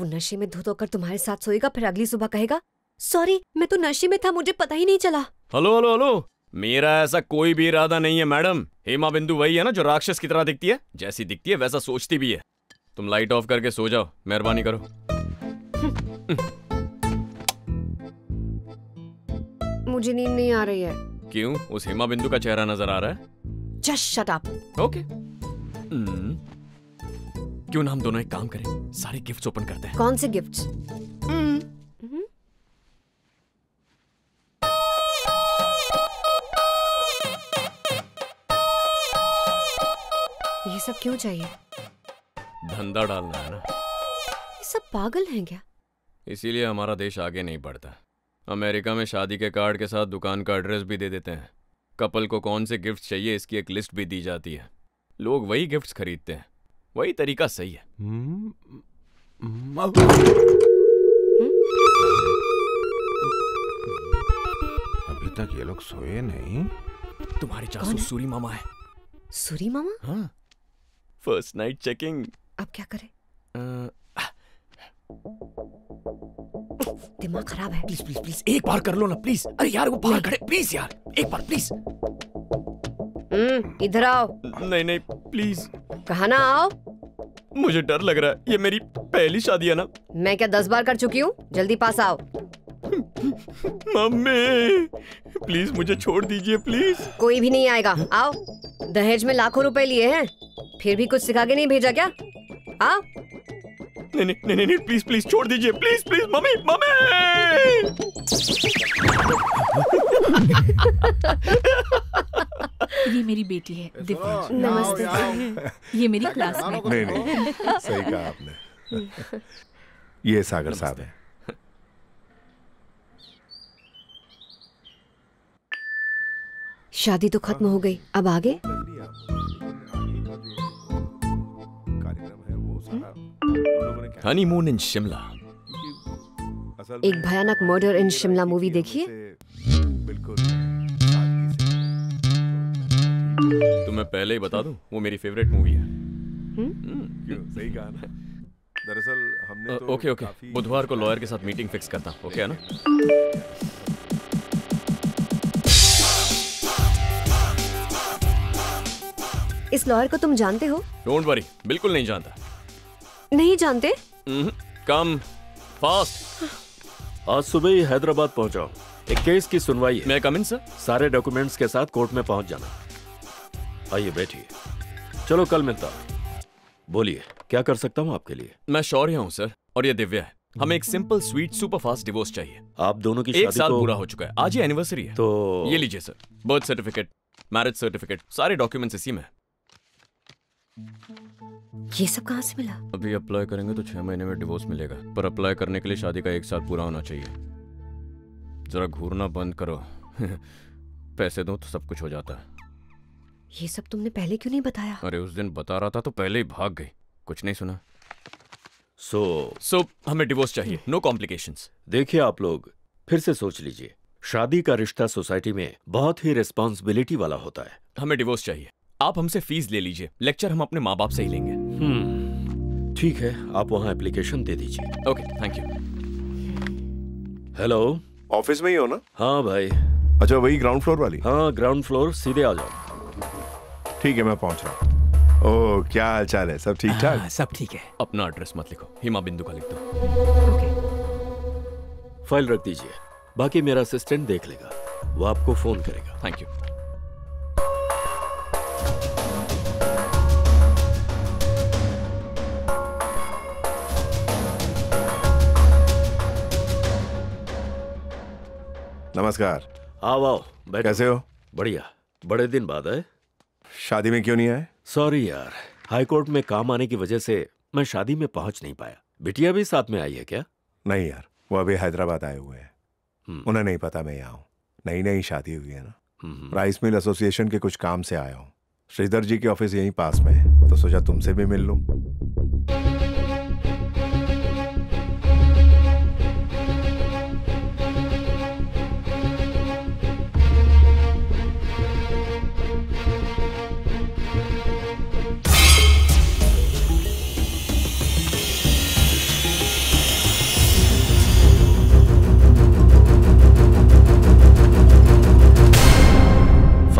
वो नशे में धो धोकर तुम्हारे साथ सोएगा, फिर अगली सुबह कहेगा सॉरी, मैं तो नशे में था, मुझे पता ही नहीं चला। हेलो हेलो हेलो, मेरा ऐसा कोई भी इरादा नहीं है मैडम। हेमा बिंदु वही है ना जो राक्षस की तरह दिखती है, जैसी दिखती है वैसा सोचती भी है। तुम लाइट ऑफ करके सो जाओ, मेहरबानी करो। मुझे नींद नहीं आ रही है। क्यों, उस हेमा बिंदु का चेहरा नजर आ रहा है? Just shut up. ओके, क्यों ना हम दोनों एक काम करें, सारे गिफ्ट्स ओपन करते हैं। कौन से गिफ्ट्स? ये सब क्यों चाहिए? धंधा डालना है ना। ये सब पागल हैं क्या? इसीलिए हमारा देश आगे नहीं बढ़ता। अमेरिका में शादी के कार्ड के साथ दुकान का एड्रेस भी दे देते हैं। कपल को कौन से गिफ्ट्स चाहिए इसकी एक लिस्ट भी दी जाती है। लोग वही गिफ्ट्स खरीदते हैं। वही तरीका सही है। अभी तक ये लोग सोए नहीं। तुम्हारे जासूस सूरी मामा है। सूरी मामा? हाँ। First night checking. अब क्या करें? दिमाग खराब है। प्लीज प्लीज प्लीज एक बार कर लो ना प्लीज। अरे यार वो बाहर खड़े प्लीज यार एक बार प्लीज। हम्म इधर आओ। नहीं नहीं प्लीज। कहा ना आओ। मुझे डर लग रहा है। ये मेरी पहली शादी है ना। मैं क्या दस बार कर चुकी हूँ। जल्दी पास आओ। मम्मी प्लीज मुझे छोड़ दीजिए प्लीज। कोई भी नहीं आएगा। आओ। दहेज में लाखों रुपए लिए हैं फिर भी कुछ सिखा के नहीं भेजा क्या? आओ। नहीं नहीं नहीं नहीं प्लीज प्लीज छोड़ दीजिए प्लीज प्लीज मम्मी मम्मी। ये मेरी बेटी है दिव्या। नमस्ते। ये मेरी क्लासमेट। नहीं नहीं सही कहा आपने। ये सागर साहब है। शादी तो खत्म हो गई अब आगे। Honeymoon in Shimla. एक भयानक मर्डर इन शिमला मूवी देखिए। तुम्हें पहले ही बता दूं वो मेरी फेवरेट मूवी है। क्यों सही कहा ना। दरअसल हमने तो ओके ओके बुधवार को लॉयर के साथ मीटिंग फिक्स करता हूं। ओके है ना। इस लॉयर को तुम जानते हो? डोंट वरी बिल्कुल नहीं जानता। नहीं जानते? Come fast. आज सुबह ही हैदराबाद पहुंचा। एक केस की सुनवाई है। मैं कम इन सर? सारे डॉक्यूमेंट्स के साथ कोर्ट में पहुंच जाना। आइए बैठिए। चलो कल मिलता हूँ। बोलिए क्या कर सकता हूँ आपके लिए? मैं शौर्य हूँ सर और ये दिव्या है। हमें एक simple sweet super fast divorce चाहिए। आप दोनों की एक साथ पूरा हो चुका है। आज ही एनिवर्सरी है। तो ये लीजिए sir birth certificate marriage certificate सारे डॉक्यूमेंट्स इसी में। ये सब कहाँ से मिला? अभी अप्लाई करेंगे तो छह महीने में डिवोर्स मिलेगा पर अप्लाई करने के लिए शादी का एक साल पूरा होना चाहिए। जरा घूरना बंद करो। पैसे दो तो सब कुछ हो जाता है। ये सब तुमने पहले क्यों नहीं बताया? अरे उस दिन बता रहा था तो पहले ही भाग गई। कुछ नहीं सुना। सो so, सो so, हमें डिवोर्स चाहिए। No complications. देखिए आप लोग फिर से सोच लीजिए। शादी का रिश्ता सोसाइटी में बहुत ही रिस्पॉन्सिबिलिटी वाला होता है। हमें डिवोर्स चाहिए। आप हमसे फीस ले लीजिए। लेक्चर हम अपने माँ बाप से ही लेंगे। हम्म ठीक है आप वहाँ एप्लीकेशन दे दीजिए। Okay thank you. Hello office में ही हो ना? हाँ भाई। अच्छा वही ग्राउंड फ्लोर वाली? हाँ ग्राउंड फ्लोर सीधे आ जाओ। ठीक है मैं पहुँच रहा हूँ। ओह क्या हाल चाल है? सब ठीक ठाक? सब ठीक है। अपना एड्रेस मत लिखो हिमा बिंदु का लिख दो। फाइल रख दीजिए बाकी मेरा असिस्टेंट देख लेगा। वो आपको फोन करेगा। Thank you. नमस्कार। आओ आओ बैठो। कैसे हो? बढ़िया। बड़े दिन बाद है। शादी में क्यों नहीं आए? सॉरी यार हाई कोर्ट में काम आने की वजह से मैं शादी में पहुंच नहीं पाया। बिटिया भी साथ में आई है क्या? नहीं यार वो अभी हैदराबाद आए हुए हैं। उन्हें नहीं पता मैं यहाँ हूँ। नई नई शादी हुई है ना। राइस मिल एसोसिएशन के कुछ काम से आया हूँ। श्रीधर जी के ऑफिस यहीं पास में है तो सोचा तुमसे भी मिल लूँ।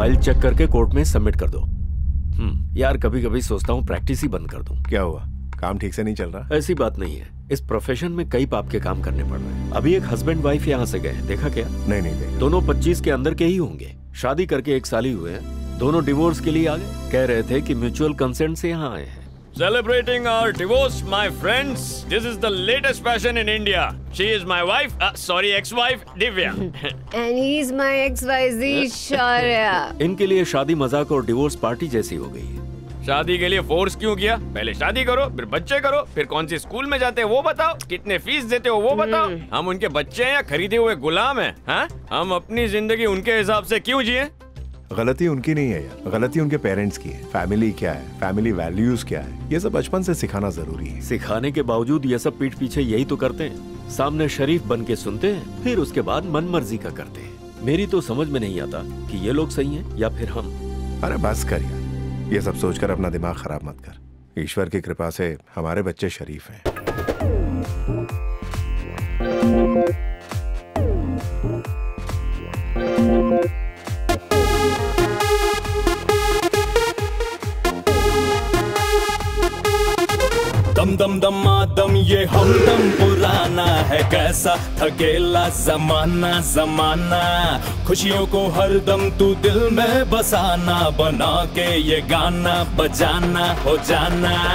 फाइल चेक करके कोर्ट में सबमिट कर दो। हम्म यार कभी कभी सोचता हूँ प्रैक्टिस ही बंद कर दूं। क्या हुआ काम ठीक से नहीं चल रहा? ऐसी बात नहीं है। इस प्रोफेशन में कई पाप के काम करने पड़ रहे हैं। अभी एक हस्बैंड वाइफ यहाँ से गए देखा क्या? नहीं नहीं देखा। दोनों पच्चीस के अंदर के ही होंगे। शादी करके एक साल ही हुए हैं। दोनों डिवोर्स के लिए आ गए। कह रहे थे कि म्यूचुअल कंसेंट से यहाँ आए हैं। Celebrating our divorce, my friends. This is the latest fashion in India. She is my wife, uh, sorry, ex-wife, Divya. And he's my ex-wife, Shaurya. इनके लिए शादी मजाक और डिवोर्स पार्टी जैसी हो गई है। शादी के लिए फोर्स क्यों किया? पहले शादी करो, फिर बच्चे करो, फिर कौन से स्कूल में जाते हो वो बताओ, कितने फीस देते हो वो बताओ। हम उनके बच्चे हैं या खरीदे हुए गुलाम हैं? हाँ? हम अपनी जिंदगी उनके हिसाब से क्यों जिए? गलती उनकी नहीं है यार, गलती उनके पेरेंट्स की है। फैमिली क्या है, फैमिली वैल्यूज क्या है, ये सब बचपन से सिखाना जरूरी है। सिखाने के बावजूद ये सब पीठ पीछे यही तो करते हैं। सामने शरीफ बन के सुनते हैं, फिर उसके बाद मनमर्जी का करते हैं। मेरी तो समझ में नहीं आता कि ये लोग सही हैं या फिर हम। अरे बस कर यार, ये सब सोचकर अपना दिमाग खराब मत कर। ईश्वर की कृपा से हमारे बच्चे शरीफ हैं। दम दम दम आदम ये हमदम पुराना है, कैसा थकेला जमाना जमाना। खुशियों को हर दम तू दिल में बसाना, बना के ये गाना बजाना हो जाना।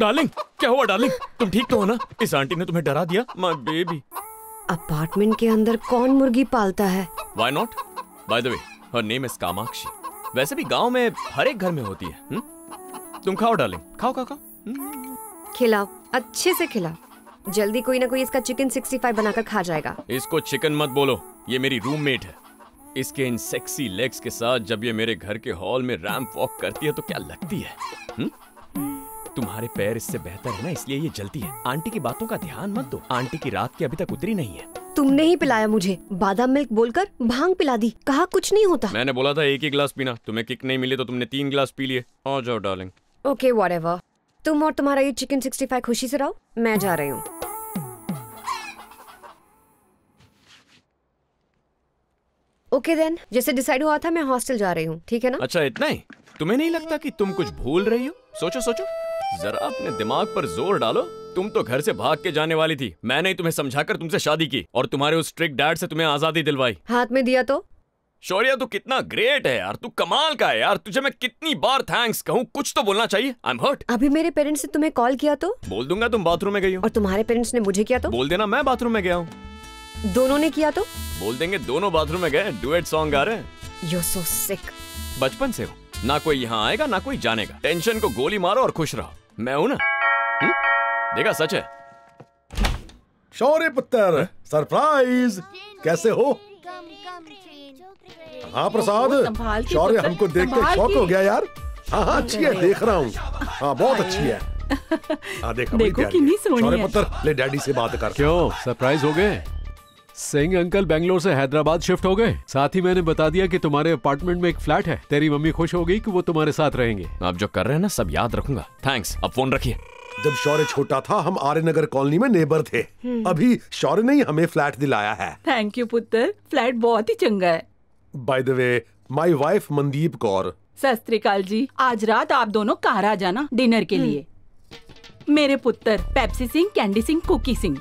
डार्लिंग, क्या हुआ डार्लिंग? तुम ठीक तो हो ना? इस आंटी ने तुम्हें डरा दिया। My baby. अपार्टमेंट के अंदर कौन मुर्गी पालता है? Why not? By the way, her name is Kamakshi. वैसे भी गांव में हर एक घर में होती है। हुँ? तुम खाओ डार्लिंग, खाओ खाओ, खाओ। हुँ? खिलाओ, अच्छे से खिलाओ। जल्दी कोई ना कोई इसका चिकन सिक्सटी फाइव बनाकर खा जाएगा। इसको चिकन मत बोलो, ये मेरी रूममेट है। इसके इन सेक्सी लेग्स के साथ जब ये मेरे घर के हॉल में रैंप वॉक करती है तो क्या लगती है। हुँ? तुम्हारे पैर इससे बेहतर है ना, इसलिए ये जलती है। आंटी की बातों का ध्यान मत दो, आंटी की रात की अभी तक उतरी नहीं है। तुमने ही पिलाया मुझे, बादाम मिल्क बोलकर भांग पिला दी, कहा कुछ नहीं होता। मैंने बोला था एक ही ग्लास पीना, तुम्हें किक नहीं मिली तो तुमने तीन ग्लास पी लिए। आ जाओ डार्लिंग। ओके व्हाटएवर, तुम और तुम्हारा ये चिकन सिक्सटी फाइव खुशी से रहो, मैं जा रही हूँ। ओके देन, जैसे डिसाइड हुआ था मैं हॉस्टल जा रही हूँ, ठीक है ना? अच्छा इतना ही? तुम्हें नहीं लगता कि तुम कुछ भूल रही हो? सोचो सोचो जरा, अपने दिमाग पर जोर डालो। तुम तो घर से भाग के जाने वाली थी, मैंने ही तुम्हें समझाकर तुमसे शादी की और तुम्हारे उस स्ट्रिक्ट डैड से तुम्हें आजादी दिलवाई। हाथ में दिया तो? शौर्या तू कितना ग्रेट है यार, तू कमाल का है यार, तुझे मैं कितनी बार थैंक्स कहूँ, कुछ तो बोलना चाहिए। I am hurt. अभी मेरे पेरेंट्स ने तुम्हें कॉल किया तो? बोल दूंगा तुम बाथरूम में गई हो। और तुम्हारे पेरेंट्स ने मुझे किया तो? बोल देना मैं बाथरूम में गया हूँ। दोनों ने किया तो? बोल देंगे दोनों बाथरूम में गए, डुएट सॉन्ग गा रहे हैं। You are so sick. बचपन से हो ना, कोई यहाँ आएगा ना कोई जानेगा, टेंशन को गोली मारो और खुश रहो। मैं हूँ ना, देखा सच है। शौर्य पुत्र, सरप्राइज, कैसे हो? हाँ प्रसाद, शौर्य हमको देख के शौक हो गया यार। हाँ हाँ अच्छी है, देख रहा हूँ, हाँ बहुत अच्छी है। हाँ देखा, देखो कितनी सोनी है। शौर्य पुत्र ले डैडी से बात कर। क्यों सरप्राइज हो गए? सिंह अंकल बैंगलोर से हैदराबाद शिफ्ट हो गए, साथ ही मैंने बता दिया कि तुम्हारे अपार्टमेंट में एक फ्लैट है। तेरी मम्मी खुश हो गई कि वो तुम्हारे साथ रहेंगे। आप जो कर रहे हैं ना सब याद रखूंगा, थैंक्स। अब फोन रखिए। जब शौर्य छोटा था हम आर्य नगर कॉलोनी में नेबर थे, अभी शौर्य ने हमें फ्लैट दिलाया है। थैंक यू पुत्र, फ्लैट बहुत ही चंगा है। By the way my wife Mandeep Kaur. सत श्री अकाल जी, आज रात आप दोनों कार आ जाना डिनर के लिए। मेरे पुत्र Pepsi Singh, candy Singh, cookie Singh.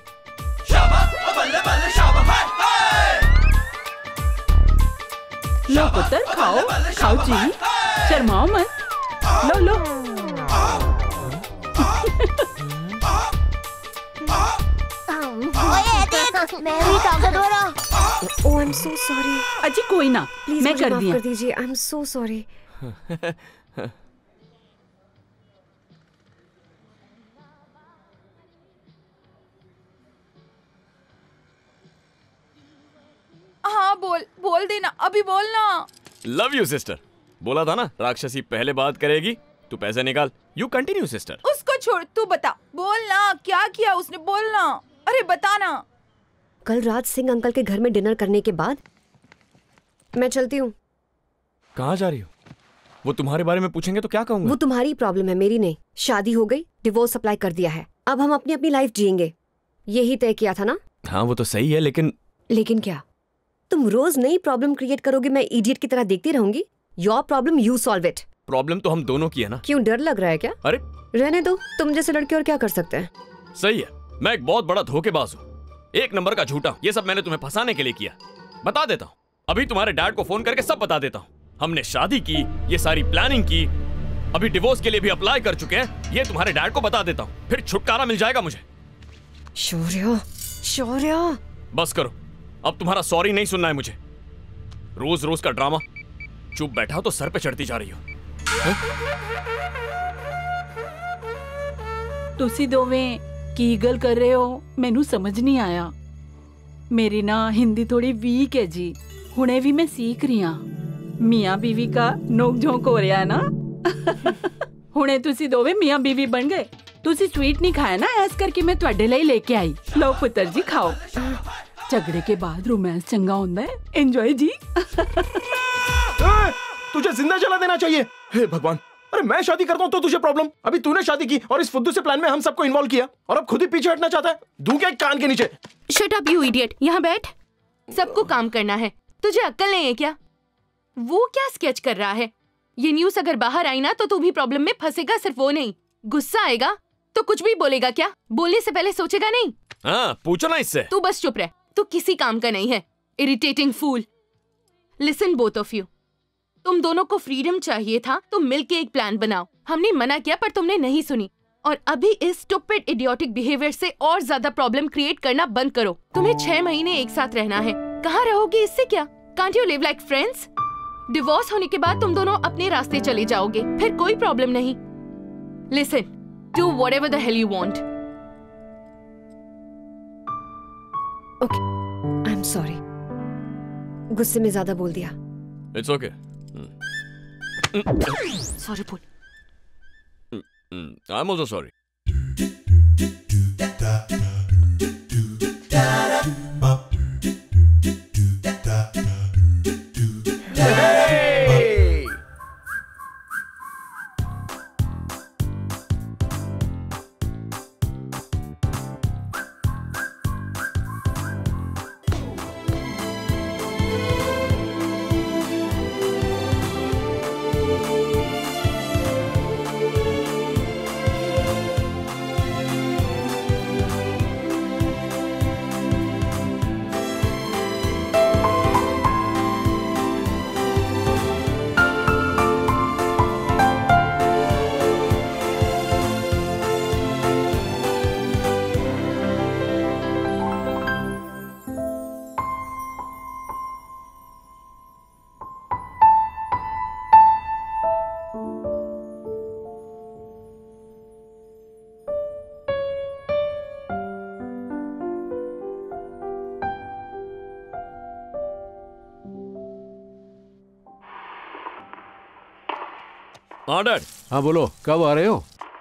लो पुत्र खाओ, खाओ जी, शर्माओ मत, लो लो। मैं भी ताकतवर हूं। Oh I am so sorry. अच्छा कोई ना, मैं कर दिया। कर दीजिए, आई एम सो सॉरी। हाँ बोल बोल देना, अभी बोलना। लव यू सिस्टर, बोला था ना राक्षसी पहले बात करेगी। तू पैसे निकाल। You continue sister. उसको छोड़, तू बता, बोलना क्या किया उसने, बोलना। अरे बताना। कल रात सिंह अंकल के घर में डिनर करने के बाद मैं चलती हूँ। कहाँ जा रही हो? वो तुम्हारे बारे में पूछेंगे तो क्या कहूँगा? वो तुम्हारी प्रॉब्लम है, मेरी नहीं। शादी हो गई, डिवोर्स अप्लाई कर दिया है, अब हम अपनी अपनी लाइफ जियेंगे, यही तय किया था ना? हाँ वो तो सही है, लेकिन लेकिन क्या तुम रोज नई प्रॉब्लम क्रिएट करोगे? मैं इडियट की तरह देखती रहूंगी? Your problem you solve it. Problem तो हम दोनों की है ना। क्यों डर लग रहा है क्या? अरे रहने दो, तुम जैसे लड़के और क्या कर सकते हैं। सही है, मैं एक बहुत बड़ा धोखेबाज हूँ, एक नंबर का झूठा। ये सब मैंने तुम्हें फंसाने के लिए किया। बता देता हूँ, अभी तुम्हारे डैड को फोन करके सब बता देता हूँ। हमने शादी की, ये सारी प्लानिंग की, अभी डिवोर्स के लिए भी अप्लाई कर चुके हैं। ये तुम्हारे डैड को बता देता हूँ, फिर छुटकारा मिल जाएगा मुझे। शौर्य, शौर्य। बस करो, अब तुम्हारा सॉरी नहीं सुनना है मुझे। रोज रोज का ड्रामा, चुप बैठा हो तो सर पे चढ़ती जा रही हो। तुसी दोवें की गल कर रहे हो, मैनू समझ नहीं आया। मेरी ना हिंदी थोड़ी वीक है जी, हुणे भी मैं सीख रही हाँ। मियाँ बीवी का नोक झोंक हो रहा है ना। हुणे तुसी दोवें मियाँ बीवी बन गए। तुसी स्वीट नहीं खाया ना, ऐस करके मैं तुहाडे लई लेके आई। लो पुत्र जी खाओ। झगड़े के बाद रोमांस चंगा होता है। एंजॉय जी। तुझे जिंदा जला देना चाहिए। हे भगवान, अरे मैं शादी करता हूँ तो तुझे प्रॉब्लम। अभी तूने शादी की और इस फुद्दू से प्लान में हम सबको इन्वॉल्व किया और अब खुद ही पीछे हटना चाहता है। दूं क्या कान के नीचे। Shut up you idiot. यहाँ बैठ। सबको काम करना है, तुझे अक्ल नहीं है क्या? वो क्या स्केच कर रहा है? ये न्यूज अगर बाहर आई ना तो तू भी प्रॉब्लम में फंसेगा। सिर्फ वो नहीं, गुस्सा आएगा तो कुछ भी बोलेगा। क्या बोलने से पहले सोचेगा नहीं? हाँ, पूछो ना इससे। तू बस चुप रह, तू किसी काम का नहीं है। Irritating fool. Listen both of you, तुम दोनों को फ्रीडम चाहिए था तो मिलके एक प्लान बनाओ। हमने मना किया पर तुमने नहीं सुनी और अभी इस स्टूपिड इडियोटिक बिहेवियर से और ज्यादा प्रॉब्लम क्रिएट करना बंद करो। तुम्हें छह महीने एक साथ रहना है, कहाँ रहोगे? इससे क्या? Can't you live like friends? Divorce होने के बाद तुम दोनों अपने रास्ते चले जाओगे, फिर कोई प्रॉब्लम नहीं। Listen, do whatever the hell you want. Okay, I am sorry, गुस्से में ज्यादा बोल दिया। It's okay. सॉरी बोल। I am also sorry. हाँ डैड। हाँ बोलो, कब आ रहे हो?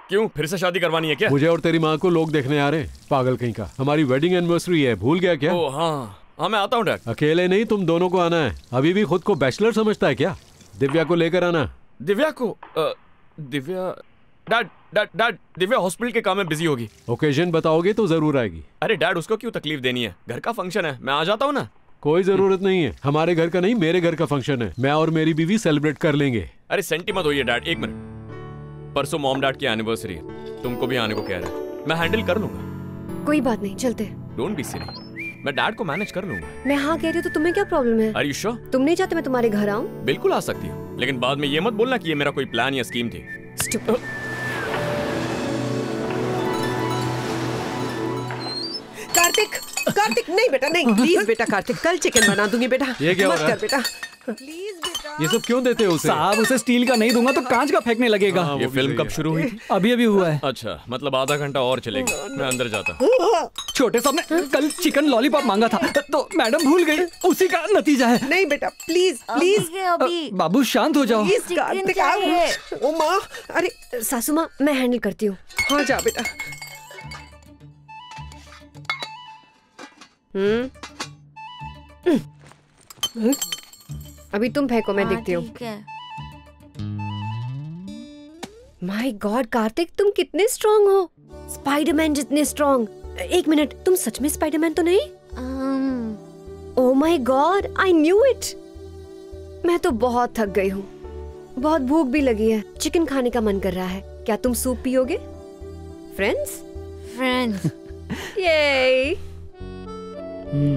क्यों, फिर से शादी करवानी है क्या? मुझे और तेरी माँ को लोग देखने आ रहे हैं। पागल कहीं का, हमारी वेडिंग एनिवर्सरी है, भूल गया क्या? ओ हाँ हाँ, मैं आता हूँ डैड। अकेले नहीं, तुम दोनों को आना है। अभी भी खुद को बैचलर समझता है क्या? दिव्या को लेकर आना। दिव्या को? आ, Divya dad dad dad Divya hospital के काम में बिजी होगी। ओकेजन बताओगे तो जरूर आएगी। अरे डैड, उसको क्यों तकलीफ देनी है? घर का फंक्शन है, मैं आ जाता हूँ ना। कोई जरूरत नहीं है, हमारे घर का नहीं, मेरे घर का फंक्शन है। मैं और मेरी बीवी सेलिब्रेट कर लेंगे। अरे सेंटी मत होइए डैड। एक मिनट, परसों मॉम डैड की एनिवर्सरी है, तुमको भी आने को कह रहा है। मैं हैंडल कर लूंगा। कोई बात नहीं, चलते। डोंट बी सिली, मैं डैड को मैनेज कर लूंगा। मैं हाँ कह रही हूँ तो तुम्हें क्या प्रॉब्लम है? Are you sure? तुम नहीं चाहते मैं तुम्हारे घर आऊँ? बिल्कुल आ सकती हूँ, लेकिन बाद में ये मत बोलना कि ये मेरा कोई प्लान या स्कीम थी। कार्तिक, कार्तिक नहीं बेटा, नहीं प्लीज बेटा कार्तिक, कल चिकन बना दूंगी बेटा। ये क्या मत कर बेटा, प्लीज बेटा। ये सब क्यों देते हो उसे? साहब उसे स्टील का नहीं दूंगा तो कांच का फेंकने लगेगा। आ, ये फिल्म कब शुरू हुई? अभी अभी हुआ है। अच्छा, मतलब आधा घंटा और चलेगा। मैं अंदर जाता हूँ। छोटे साहब ने कल चिकन लॉलीपॉप मांगा था तो मैडम भूल गई, उसी का नतीजा है। नहीं बेटा प्लीज प्लीज बाबू शांत हो जाओ। ओ माँ, अरे सासू माँ, मैं हैंडल करती हूँ। हाँ जा बेटा। हम्म, अभी तुम फेंको, मैं देखती हूँ। माय गॉड कार्तिक, तुम कितने स्ट्रॉन्ग हो, स्पाइडरमैन जितने स्ट्रॉन्ग। एक मिनट, तुम सच में स्पाइडरमैन तो नहीं? Oh my God, I knew it. मैं तो बहुत थक गई हूँ, बहुत भूख भी लगी है, चिकन खाने का मन कर रहा है। क्या तुम सूप पियोगे? फ्रेंड्स फ्रेंड्स ये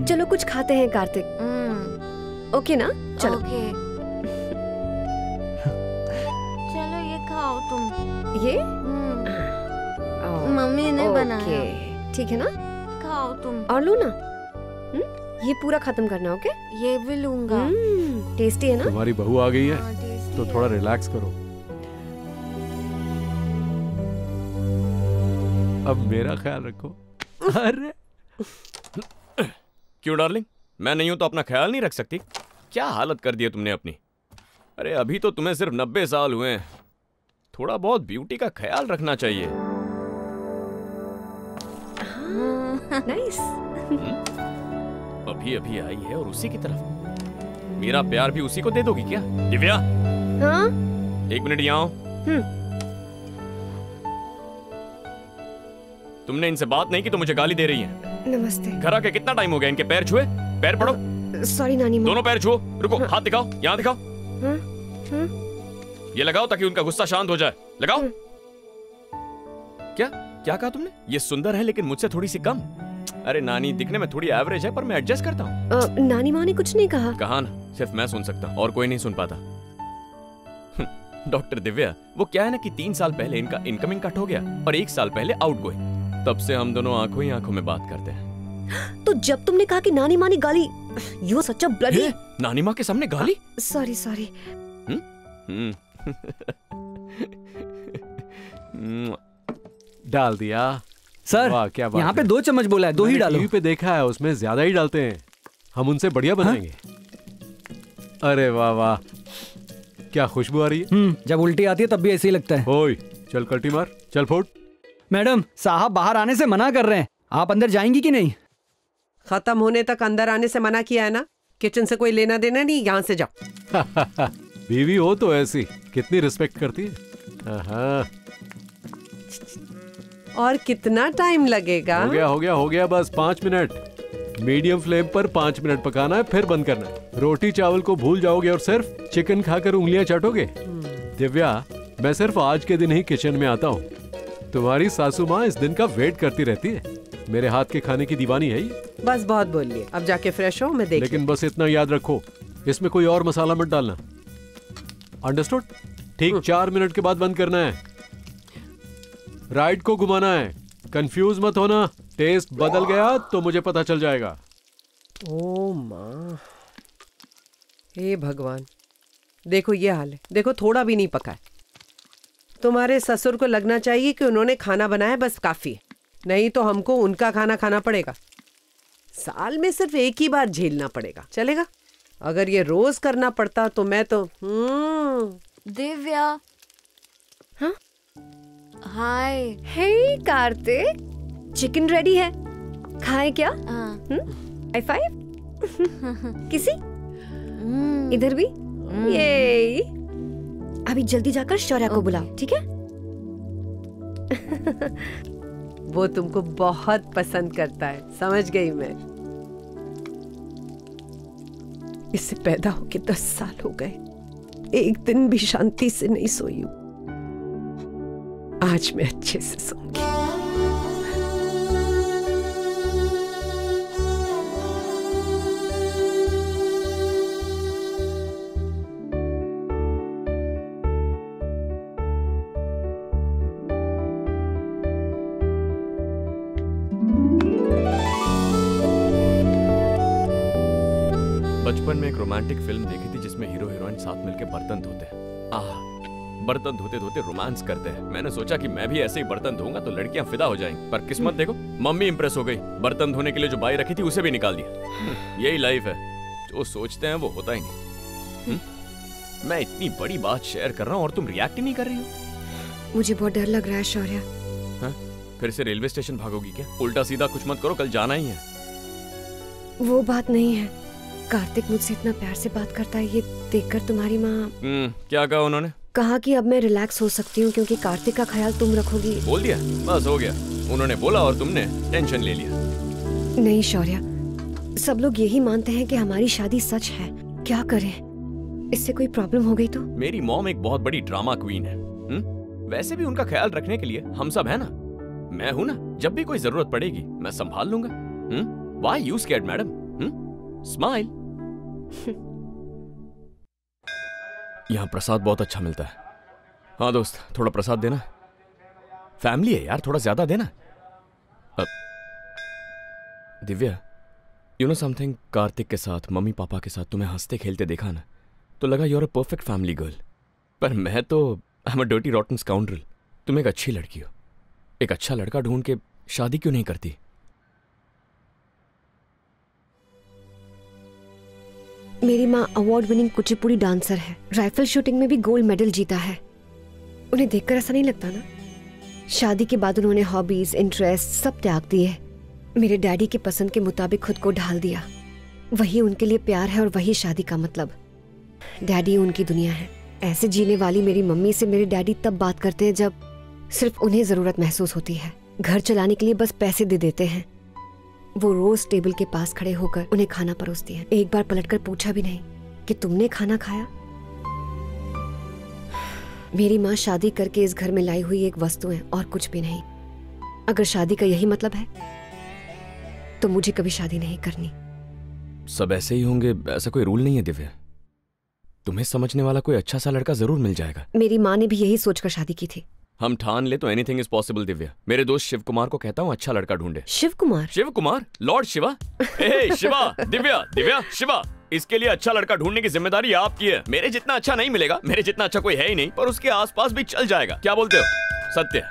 चलो कुछ खाते हैं कार्तिक। ओके ना, चलो। ओके। ये मम्मी ने बनाया, ठीक है ना? खाओ तुम और लो ना। ये पूरा खत्म करना, ओके? ये भी लूंगा। टेस्टी है ना? तुम्हारी बहू आ गई है तो थोड़ा रिलैक्स करो। अब मेरा ख्याल रखो। अरे क्यों डार्लिंग, मैं नहीं हूं तो अपना ख्याल नहीं रख सकती? क्या हालत कर दी है तुमने अपनी। अरे अभी तो तुम्हें सिर्फ नब्बे साल हुए हैं, थोड़ा बहुत ब्यूटी का ख्याल रखना चाहिए। नाइस। अभी अभी आई है और उसी की तरफ। मेरा प्यार भी उसी को दे दोगी क्या दिव्या? हाँ? एक मिनट यहाँ आओ। तुमने इनसे बात नहीं की तो मुझे गाली दे रही है। नमस्ते। घर आके कितना टाइम हो गया? इनके पैर छुए? पैर पड़ो। सॉरी नानी मां। दोनों पैर छुओ। रुको, हाथ दिखाओ, यहाँ दिखाओ। हाँ? हाँ? ये लगाओ ताकि उनका गुस्सा शांत हो जाए। लगाओ। हाँ? क्या क्या कहा तुमने? ये सुंदर है लेकिन मुझसे थोड़ी सी कम। अरे नानी, दिखने में थोड़ी एवरेज है पर मैं एडजस्ट करता हूँ। नानी माँ ने कुछ नहीं कहा। कहा ना, सिर्फ मैं सुन सकता और कोई नहीं सुन पाता। डॉक्टर दिव्या, वो क्या है ना कि तीन साल पहले इनका इनकमिंग कट हो गया और एक साल पहले आउटगोइंग। तब से हम दोनों आंखों ही आंखों में बात करते हैं। तो जब तुमने कहा कि नानी माँ ने गाली, यो सच्चा ब्लडी। नानी माँ के सामने गाली? Sorry sorry. डाल दिया सर। क्या बात, यहाँ पे दो चम्मच बोला है, दो ही डालो। टीवी पे देखा है उसमें ज्यादा ही डालते हैं, हम उनसे बढ़िया बनाएंगे। हाँ? अरे वाह वाह, क्या खुशबू आ रही है। जब उल्टी आती है तब भी ऐसे ही लगता है। ओए, चल कल्टी मार, चल फोड़। मैडम साहब बाहर आने से मना कर रहे हैं, आप अंदर जाएंगी कि नहीं? खत्म होने तक अंदर आने से मना किया है ना। किचन से कोई लेना देना नहीं, यहाँ से जाओ। बीवी हो तो ऐसी, कितनी रिस्पेक्ट करती है। और कितना टाइम लगेगा? हो गया हो गया हो गया, बस पाँच मिनट। मीडियम फ्लेम पर पाँच मिनट पकाना है, फिर बंद करना है। रोटी चावल को भूल जाओगे और सिर्फ चिकन खाकर उंगलियां चाटोगे। दिव्या, मैं सिर्फ आज के दिन ही किचन में आता हूँ। तुम्हारी सासू माँ इस दिन का वेट करती रहती है। मेरे हाथ के खाने की दीवानी है। बस बहुत बोलिए, अब जाके फ्रेश हो, मैं देख। लेकिन बस इतना याद रखो, इसमें कोई और मसाला मत डालना, अंडरस्टूड? ठीक चार मिनट के बाद बंद करना है। राइट को घुमाना है, कंफ्यूज मत होना। टेस्ट बदल गया तो मुझे पता चल जाएगा। ओ माँ, हे भगवान, देखो ये हाल है। देखो थोड़ा भी नहीं पका है। तुम्हारे ससुर को लगना चाहिए कि उन्होंने खाना बनाया बस काफी है, नहीं तो हमको उनका खाना खाना पड़ेगा। साल में सिर्फ एक ही बार झेलना पड़ेगा, चलेगा? अगर ये रोज करना पड़ता तो मैं तो। दिव्या। हाँ? Hi. Hey Kartik, chicken ready है, खाए क्या? High five. किसी mm. इधर भी mm. ये। अभी जल्दी जाकर शौर्या okay. को बुलाओ, ठीक है? वो तुमको बहुत पसंद करता है, समझ गई मैं। इससे पैदा होके दस साल हो गए, एक दिन भी शांति से नहीं सोई हूँ। आज मैं अच्छे से सोऊंगी। बचपन में एक रोमांटिक फिल्म देखी थी जिसमें हीरो हीरोइन साथ मिलकर बर्तन धोते हैं। आह, बर्तन धोते धोते रोमांस करते हैं। मैंने सोचा कि मैं भी ऐसे ही बर्तन धोऊंगा तो लड़कियां फिदा हो जाएंगी, पर किस्मत देखो, मम्मी इंप्रेस हो गई। बर्तन धोने के लिए जो बाई रखी थी उसे भी निकाल दिया। यही लाइफ है, जो सोचते हैं वो होता ही नहीं। हुँ? मैं इतनी बड़ी बात शेयर कर रहा हूँ और तुम रिएक्ट नहीं कर रही हो। मुझे बहुत डर लग रहा है शौर्या। हाँ? फिर से रेलवे स्टेशन भागोगी क्या? उल्टा सीधा कुछ मत करो, कल जाना ही है। वो बात नहीं है, कार्तिक मुझसे इतना प्यार से बात करता है, ये देखकर तुम्हारी माँ। क्या कहा उन्होंने? कहा कि अब मैं रिलैक्स हो सकती हूँ क्योंकि कार्तिक का ख्याल तुम रखोगी। बोल दिया, बस हो गया। उन्होंने बोला और तुमने टेंशन ले लिया। नहीं शौर्या, सब लोग यही मानते हैं कि हमारी शादी सच है, क्या करें? इससे कोई प्रॉब्लम हो गई तो? मेरी मॉम एक बहुत बड़ी ड्रामा क्वीन है। हुँ? वैसे भी उनका ख्याल रखने के लिए हम सब है ना, मैं हूँ ना। जब भी कोई जरूरत पड़ेगी मैं संभाल लूंगा। Why you scared madam, smile. यहाँ प्रसाद बहुत अच्छा मिलता है। हाँ दोस्त, थोड़ा प्रसाद देना। फैमिली है यार, थोड़ा ज्यादा देना। Divya, you know something, Kartik के साथ, मम्मी पापा के साथ तुम्हें हंसते खेलते देखा ना, तो लगा you are a perfect family girl. पर मैं तो I am a dirty rotten scoundrel. तुम एक अच्छी लड़की हो, एक अच्छा लड़का ढूंढ के शादी क्यों नहीं करती? मेरी माँ अवार्ड विनिंग कुचिपुड़ी डांसर है, राइफल शूटिंग में भी गोल्ड मेडल जीता है। उन्हें देखकर ऐसा नहीं लगता ना? शादी के बाद उन्होंने हॉबीज, इंटरेस्ट सब त्याग दिए, मेरे डैडी के पसंद के मुताबिक खुद को ढाल दिया। वही उनके लिए प्यार है और वही शादी का मतलब। डैडी उनकी दुनिया है। ऐसे जीने वाली मेरी मम्मी से मेरे डैडी तब बात करते हैं जब सिर्फ उन्हें ज़रूरत महसूस होती है। घर चलाने के लिए बस पैसे दे देते हैं। वो रोज टेबल के पास खड़े होकर उन्हें खाना परोसती है। एक बार पलटकर पूछा भी नहीं कि तुमने खाना खाया। मेरी माँ शादी करके इस घर में लाई हुई एक वस्तु है और कुछ भी नहीं। अगर शादी का यही मतलब है तो मुझे कभी शादी नहीं करनी। सब ऐसे ही होंगे, ऐसा कोई रूल नहीं है दिव्या। तुम्हें समझने वाला कोई अच्छा सा लड़का जरूर मिल जाएगा। मेरी माँ ने भी यही सोचकर शादी की थी। हम ठान ले तो एनीथिंग इज पॉसिबल दिव्या। मेरे दोस्त शिव कुमार को कहता हूँ अच्छा लड़का ढूंढे। शिव कुमार? शिव कुमार, लॉर्ड शिवा। ए, शिवा, दिव्या, दिव्या, शिवा। इसके लिए अच्छा लड़का ढूंढने की जिम्मेदारी आपकी है। मेरे जितना अच्छा नहीं मिलेगा, मेरे जितना अच्छा कोई है ही नहीं, पर उसके आसपास भी चल जाएगा। क्या बोलते हो? सत्य।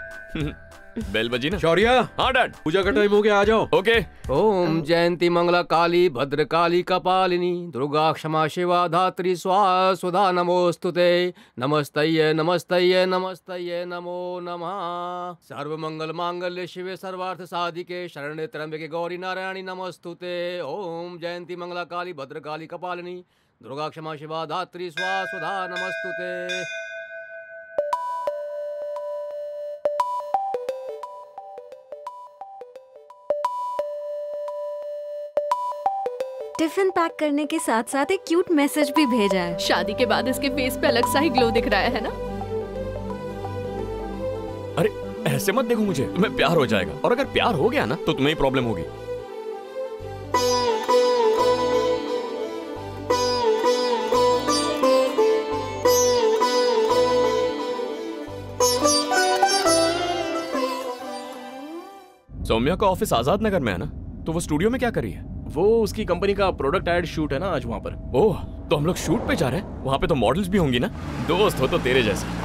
बेल बजी ना? शौर्या। हाँ डैड, पूजा का टाइम हो गया, आ जाओ। ओके। ओम जयंती मंगला काली भद्रकाली कपालिनी दुर्गा क्षमा शिवा धात्री स्वा सुधा नमोस्तुते नमस्तये नमस्तये नमस्तये नमो नमः। सर्व मंगल मांगल्य शिवे सर्वार्थ साधिके शरण्ये त्र्यंबके गौरी नारायणी नमस्तुते। ओम जयंती मंगला काली भद्रकाली कपालिनी दुर्गा क्षमा शिवा धात्री स्वा सुधा नमस्तुते। टिफिन पैक करने के साथ साथ एक क्यूट मैसेज भी भेजा है। शादी के बाद इसके फेस पे अलग सा ही ग्लो दिख रहा है ना? अरे ऐसे मत देखो मुझे, तुम्हें प्यार हो जाएगा। और अगर प्यार हो गया ना तो तुम्हें ही प्रॉब्लम होगी। सौम्या का ऑफिस आजाद नगर में है ना, तो वो स्टूडियो में क्या कर रही है? वो उसकी कंपनी का प्रोडक्ट एड शूट है ना आज वहाँ पर। ओह, तो हम लोग शूट पे जा रहे हैं। वहाँ पे तो मॉडल्स भी होंगी ना। दोस्त हो तो तेरे जैसे।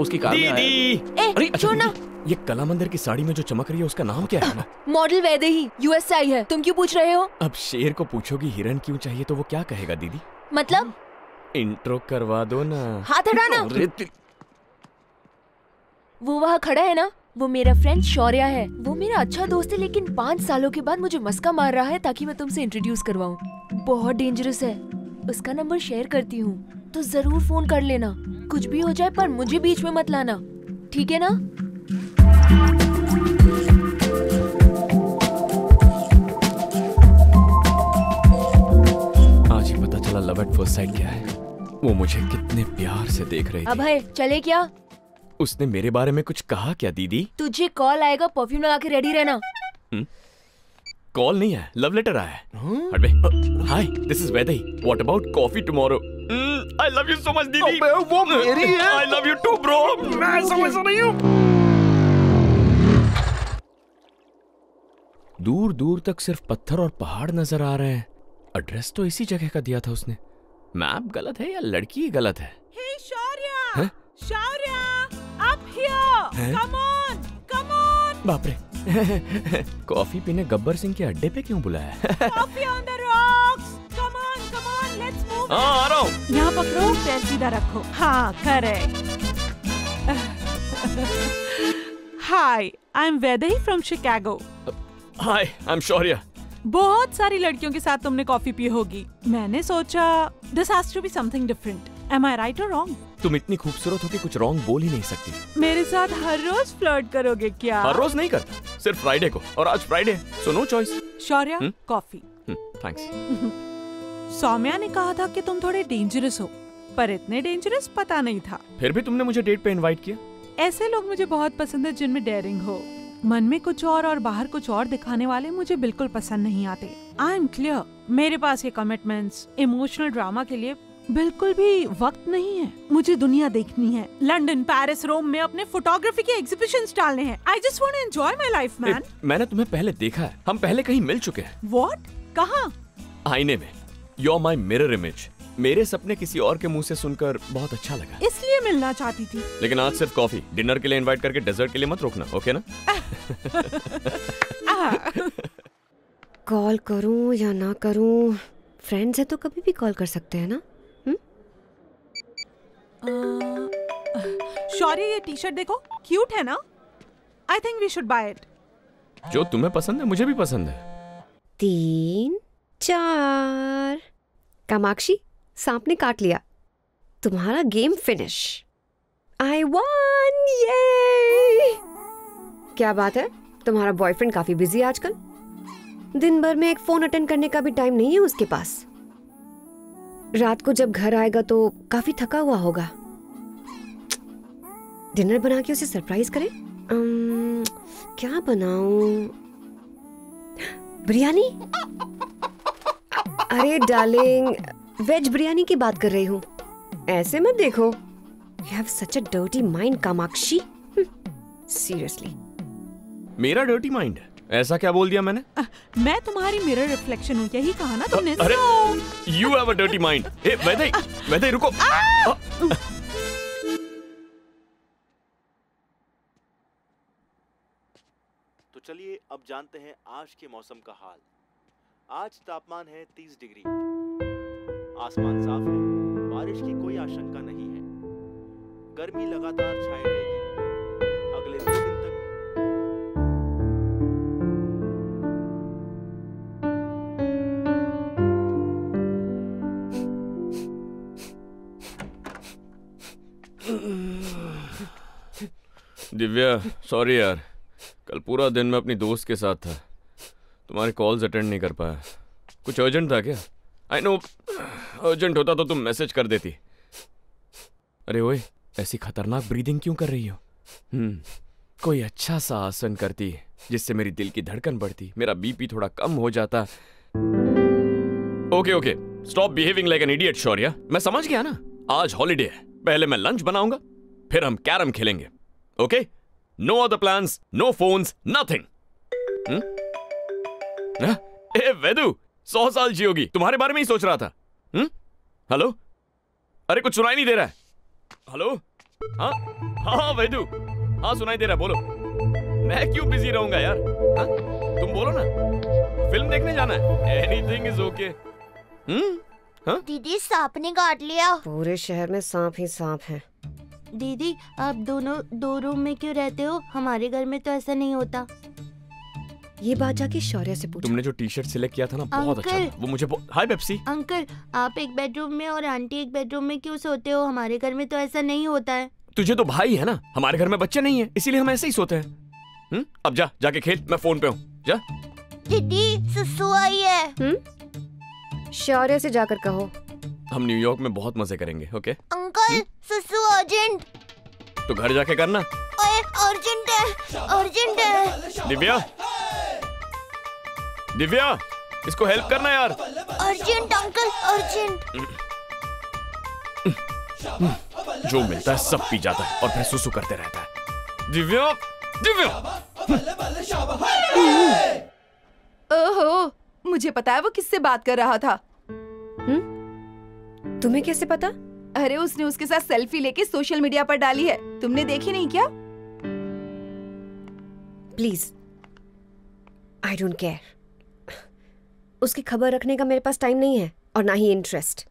उसकी कार में आया। अरे छोड़ ना। ये कला मंदिर की साड़ी में जो चमक रही है उसका नाम क्या है? मॉडल वैदे ही, यूएस आई है। तुम क्यों पूछ रहे हो? अब शेर को पूछोगी हिरन क्यों चाहिए तो वो क्या कहेगा दीदी? मतलब इंट्रो करवा दो ना। हाथ हटाना। वो वहाँ खड़ा है ना, वो मेरा फ्रेंड शौर्या है। वो मेरा अच्छा दोस्त है, लेकिन पाँच सालों के बाद मुझे मस्का मार रहा है ताकि मैं तुमसे इंट्रोड्यूस करवाऊँ। बहुत डेंजरस है। उसका नंबर शेयर करती हूँ तो जरूर फोन कर लेना। कुछ भी हो जाए पर मुझे बीच में मत लाना, ठीक है ना? आज ही पता चला लव एट फर्स्ट साइट क्या है। वो मुझे कितने प्यार से देख रही थी। अभय, चले क्या? उसने मेरे बारे में कुछ कहा क्या दीदी? तुझे कॉल आएगा, परफ्यूम लगा के रेडी रहना। हुँ? कॉल नहीं है, लव लेटर आया है। Hi, this is वैदे। What about coffee tomorrow? I love you so much, दीदी। वो मेरी है। I love you too, bro। मैं समझ नहीं हूँ। दूर दूर तक सिर्फ पत्थर और पहाड़ नजर आ रहे हैं। एड्रेस तो इसी जगह का दिया था उसने। मैप गलत है या लड़की गलत है? Hey Shaurya, Shaurya, up here, come on, come on। बाप रे, कॉफी पीने गब्बर सिंह के अड्डे पे क्यों बुलाया? Coffee on the rocks, come on, come on, let's move। आ, आ रहा हूँ। यहाँ पकड़ो, पैर सीधा रखो। हाँ, correct. Hi, I am वैदे from Chicago. Hi, I am Shaurya. बहुत सारी लड़कियों के साथ तुमने कॉफी पी होगी। मैंने सोचा this has to be something different. Am I right और रॉन्ग? तुम इतनी खूबसूरत हो कि कुछ रॉन्ग बोल ही नहीं सकती। मेरे साथ हर रोज फ्लर्ट करोगे क्या? हर रोज नहीं करता, सिर्फ फ्राइडे को, और आज Friday, so no choice. Shaurya, coffee. Thanks. Saumya ने कहा था कि तुम थोड़े डेंजरस हो, पर इतने डेंजरस पता नहीं था। फिर भी तुमने मुझे डेट पे इनवाइट किया। ऐसे लोग मुझे बहुत पसंद है जिनमें डेयरिंग हो। मन में कुछ और और बाहर कुछ और दिखाने वाले मुझे बिल्कुल पसंद नहीं आते। आई एम क्लियर, मेरे पास ये कमिटमेंट्स, इमोशनल ड्रामा के लिए बिल्कुल भी वक्त नहीं है। मुझे दुनिया देखनी है, लंदन, पेरिस, रोम में अपने फोटोग्राफी के एग्जीबिशंस डालने हैं। I just want to enjoy my life man. मैंने तुम्हें पहले देखा है, हम पहले कहीं मिल चुके हैं। व्हाट? कहाँ? आईने में। You are my mirror image. मेरे सपने किसी और के मुंह से सुनकर बहुत अच्छा लगा, इसलिए मिलना चाहती थी। लेकिन आज सिर्फ कॉफी, डिनर के लिए इनवाइट करके डेजर्ट के लिए मत रोकना, ओके ना? कॉल करूं या ना करूं? फ्रेंड्स है तो कभी भी कॉल कर सकते हैं ना। शौर्य, ये टी शर्ट देखो, क्यूट है ना? I think we should buy it. जो तुम्हें पसंद है मुझे भी पसंद है। तीन चार। कामाक्षी, सांप ने काट लिया। तुम्हारा गेम फिनिश। I one. ये क्या बात है, तुम्हारा बॉयफ्रेंड काफी बिजी है आजकल। दिन भर में एक फोन अटेंड करने का भी टाइम नहीं है उसके पास। रात को जब घर आएगा तो काफी थका हुआ होगा। डिनर बना के उसे सरप्राइज करें। अम्म, क्या बनाऊं? बिरयानी? अरे डार्लिंग, वेज बिरयानी की बात कर रही हूँ, ऐसे मत देखो। You have such a dirty mind Kamakshi. Seriously. मेरा डर्टी माइंड? ऐसा क्या बोल दिया मैंने? आ, मैं तुम्हारी मिरर रिफ्लेक्शन हूँ, यही कहा ना तुमने। अरे you have a dirty mind. ए वैदे, वैदे रुको। आ, आ, तो चलिए अब जानते हैं आज के मौसम का हाल। आज तापमान है तीस डिग्री, आसमान साफ है, बारिश की कोई आशंका नहीं है, गर्मी लगातार छाई रहेगी अगले दो दिन तक। दिव्या, सॉरी यार, कल पूरा दिन मैं अपनी दोस्त के साथ था, तुम्हारे कॉल्स अटेंड नहीं कर पाया। कुछ अर्जेंट था क्या? आई नो, अर्जेंट होता तो तुम मैसेज कर देती। अरे ओए, ऐसी खतरनाक ब्रीदिंग क्यों कर रही हो? हम्म, कोई अच्छा सा आसन करती जिससे मेरी दिल की धड़कन बढ़ती, मेरा बीपी थोड़ा कम हो जाता। Okay okay, stop behaving like an idiot Shaurya. मैं समझ गया ना, आज हॉलीडे है। पहले मैं लंच बनाऊंगा, फिर हम कैरम खेलेंगे। Okay, no other plans, no phones, nothing. ए वेदू, सौ साल जियोगी, तुम्हारे बारे में ही सोच रहा था। हम्म, हेलो? अरे कुछ सुनाई नहीं दे रहा है। हेलो? हाँ हाँ वेदू, हाँ सुनाई दे रहा है, बोलो। मैं क्यों बिजी रहूंगा यार? हाँ? तुम बोलो ना, फिल्म देखने जाना है। Anything is okay. हम्म, हाँ? दीदी, सांप ने काट लिया। पूरे शहर में सांप ही सांप है। दीदी, आप दोनों दो रूम में क्यों रहते हो? हमारे घर में तो ऐसा नहीं होता। ये बात जाके शौर्या से पूछो। तुमने जो टी शर्ट सिलेक्ट किया था ना, बहुत अच्छा था। वो मुझे बहुत... हाय पेप्सी। अंकल, आप एक बेडरूम में और आंटी एक बेडरूम में क्यों सोते हो? हमारे घर में तो ऐसा नहीं होता है। तुझे तो भाई है ना, हमारे घर में बच्चे नहीं है, इसीलिए हम ऐसे ही सोते हैं। अब जा, जाके खेल, मैं फोन पे हूँ। जा दीदी, सुसु आई है। शौर्या से जाकर कहो हम न्यूयॉर्क में बहुत मजे करेंगे। ओके अंकल, सुसु अर्जेंट। तो घर जाके करना। अर्जेंट है, अर्जेंट है। दिव्या, दिव्या, इसको हेल्प करना यार। Urgent uncle, urgent. जो मिलता है सब पी जाता है और फिर सुसु करते रहता है। दिव्या, दिव्या। ओहो, मुझे पता है वो किससे बात कर रहा था। हम्म, तुम्हें कैसे पता? अरे उसने उसके साथ सेल्फी लेके सोशल मीडिया पर डाली है, तुमने देखी नहीं क्या? Please, I don't care. उसकी खबर रखने का मेरे पास टाइम नहीं है और ना ही इंटरेस्ट।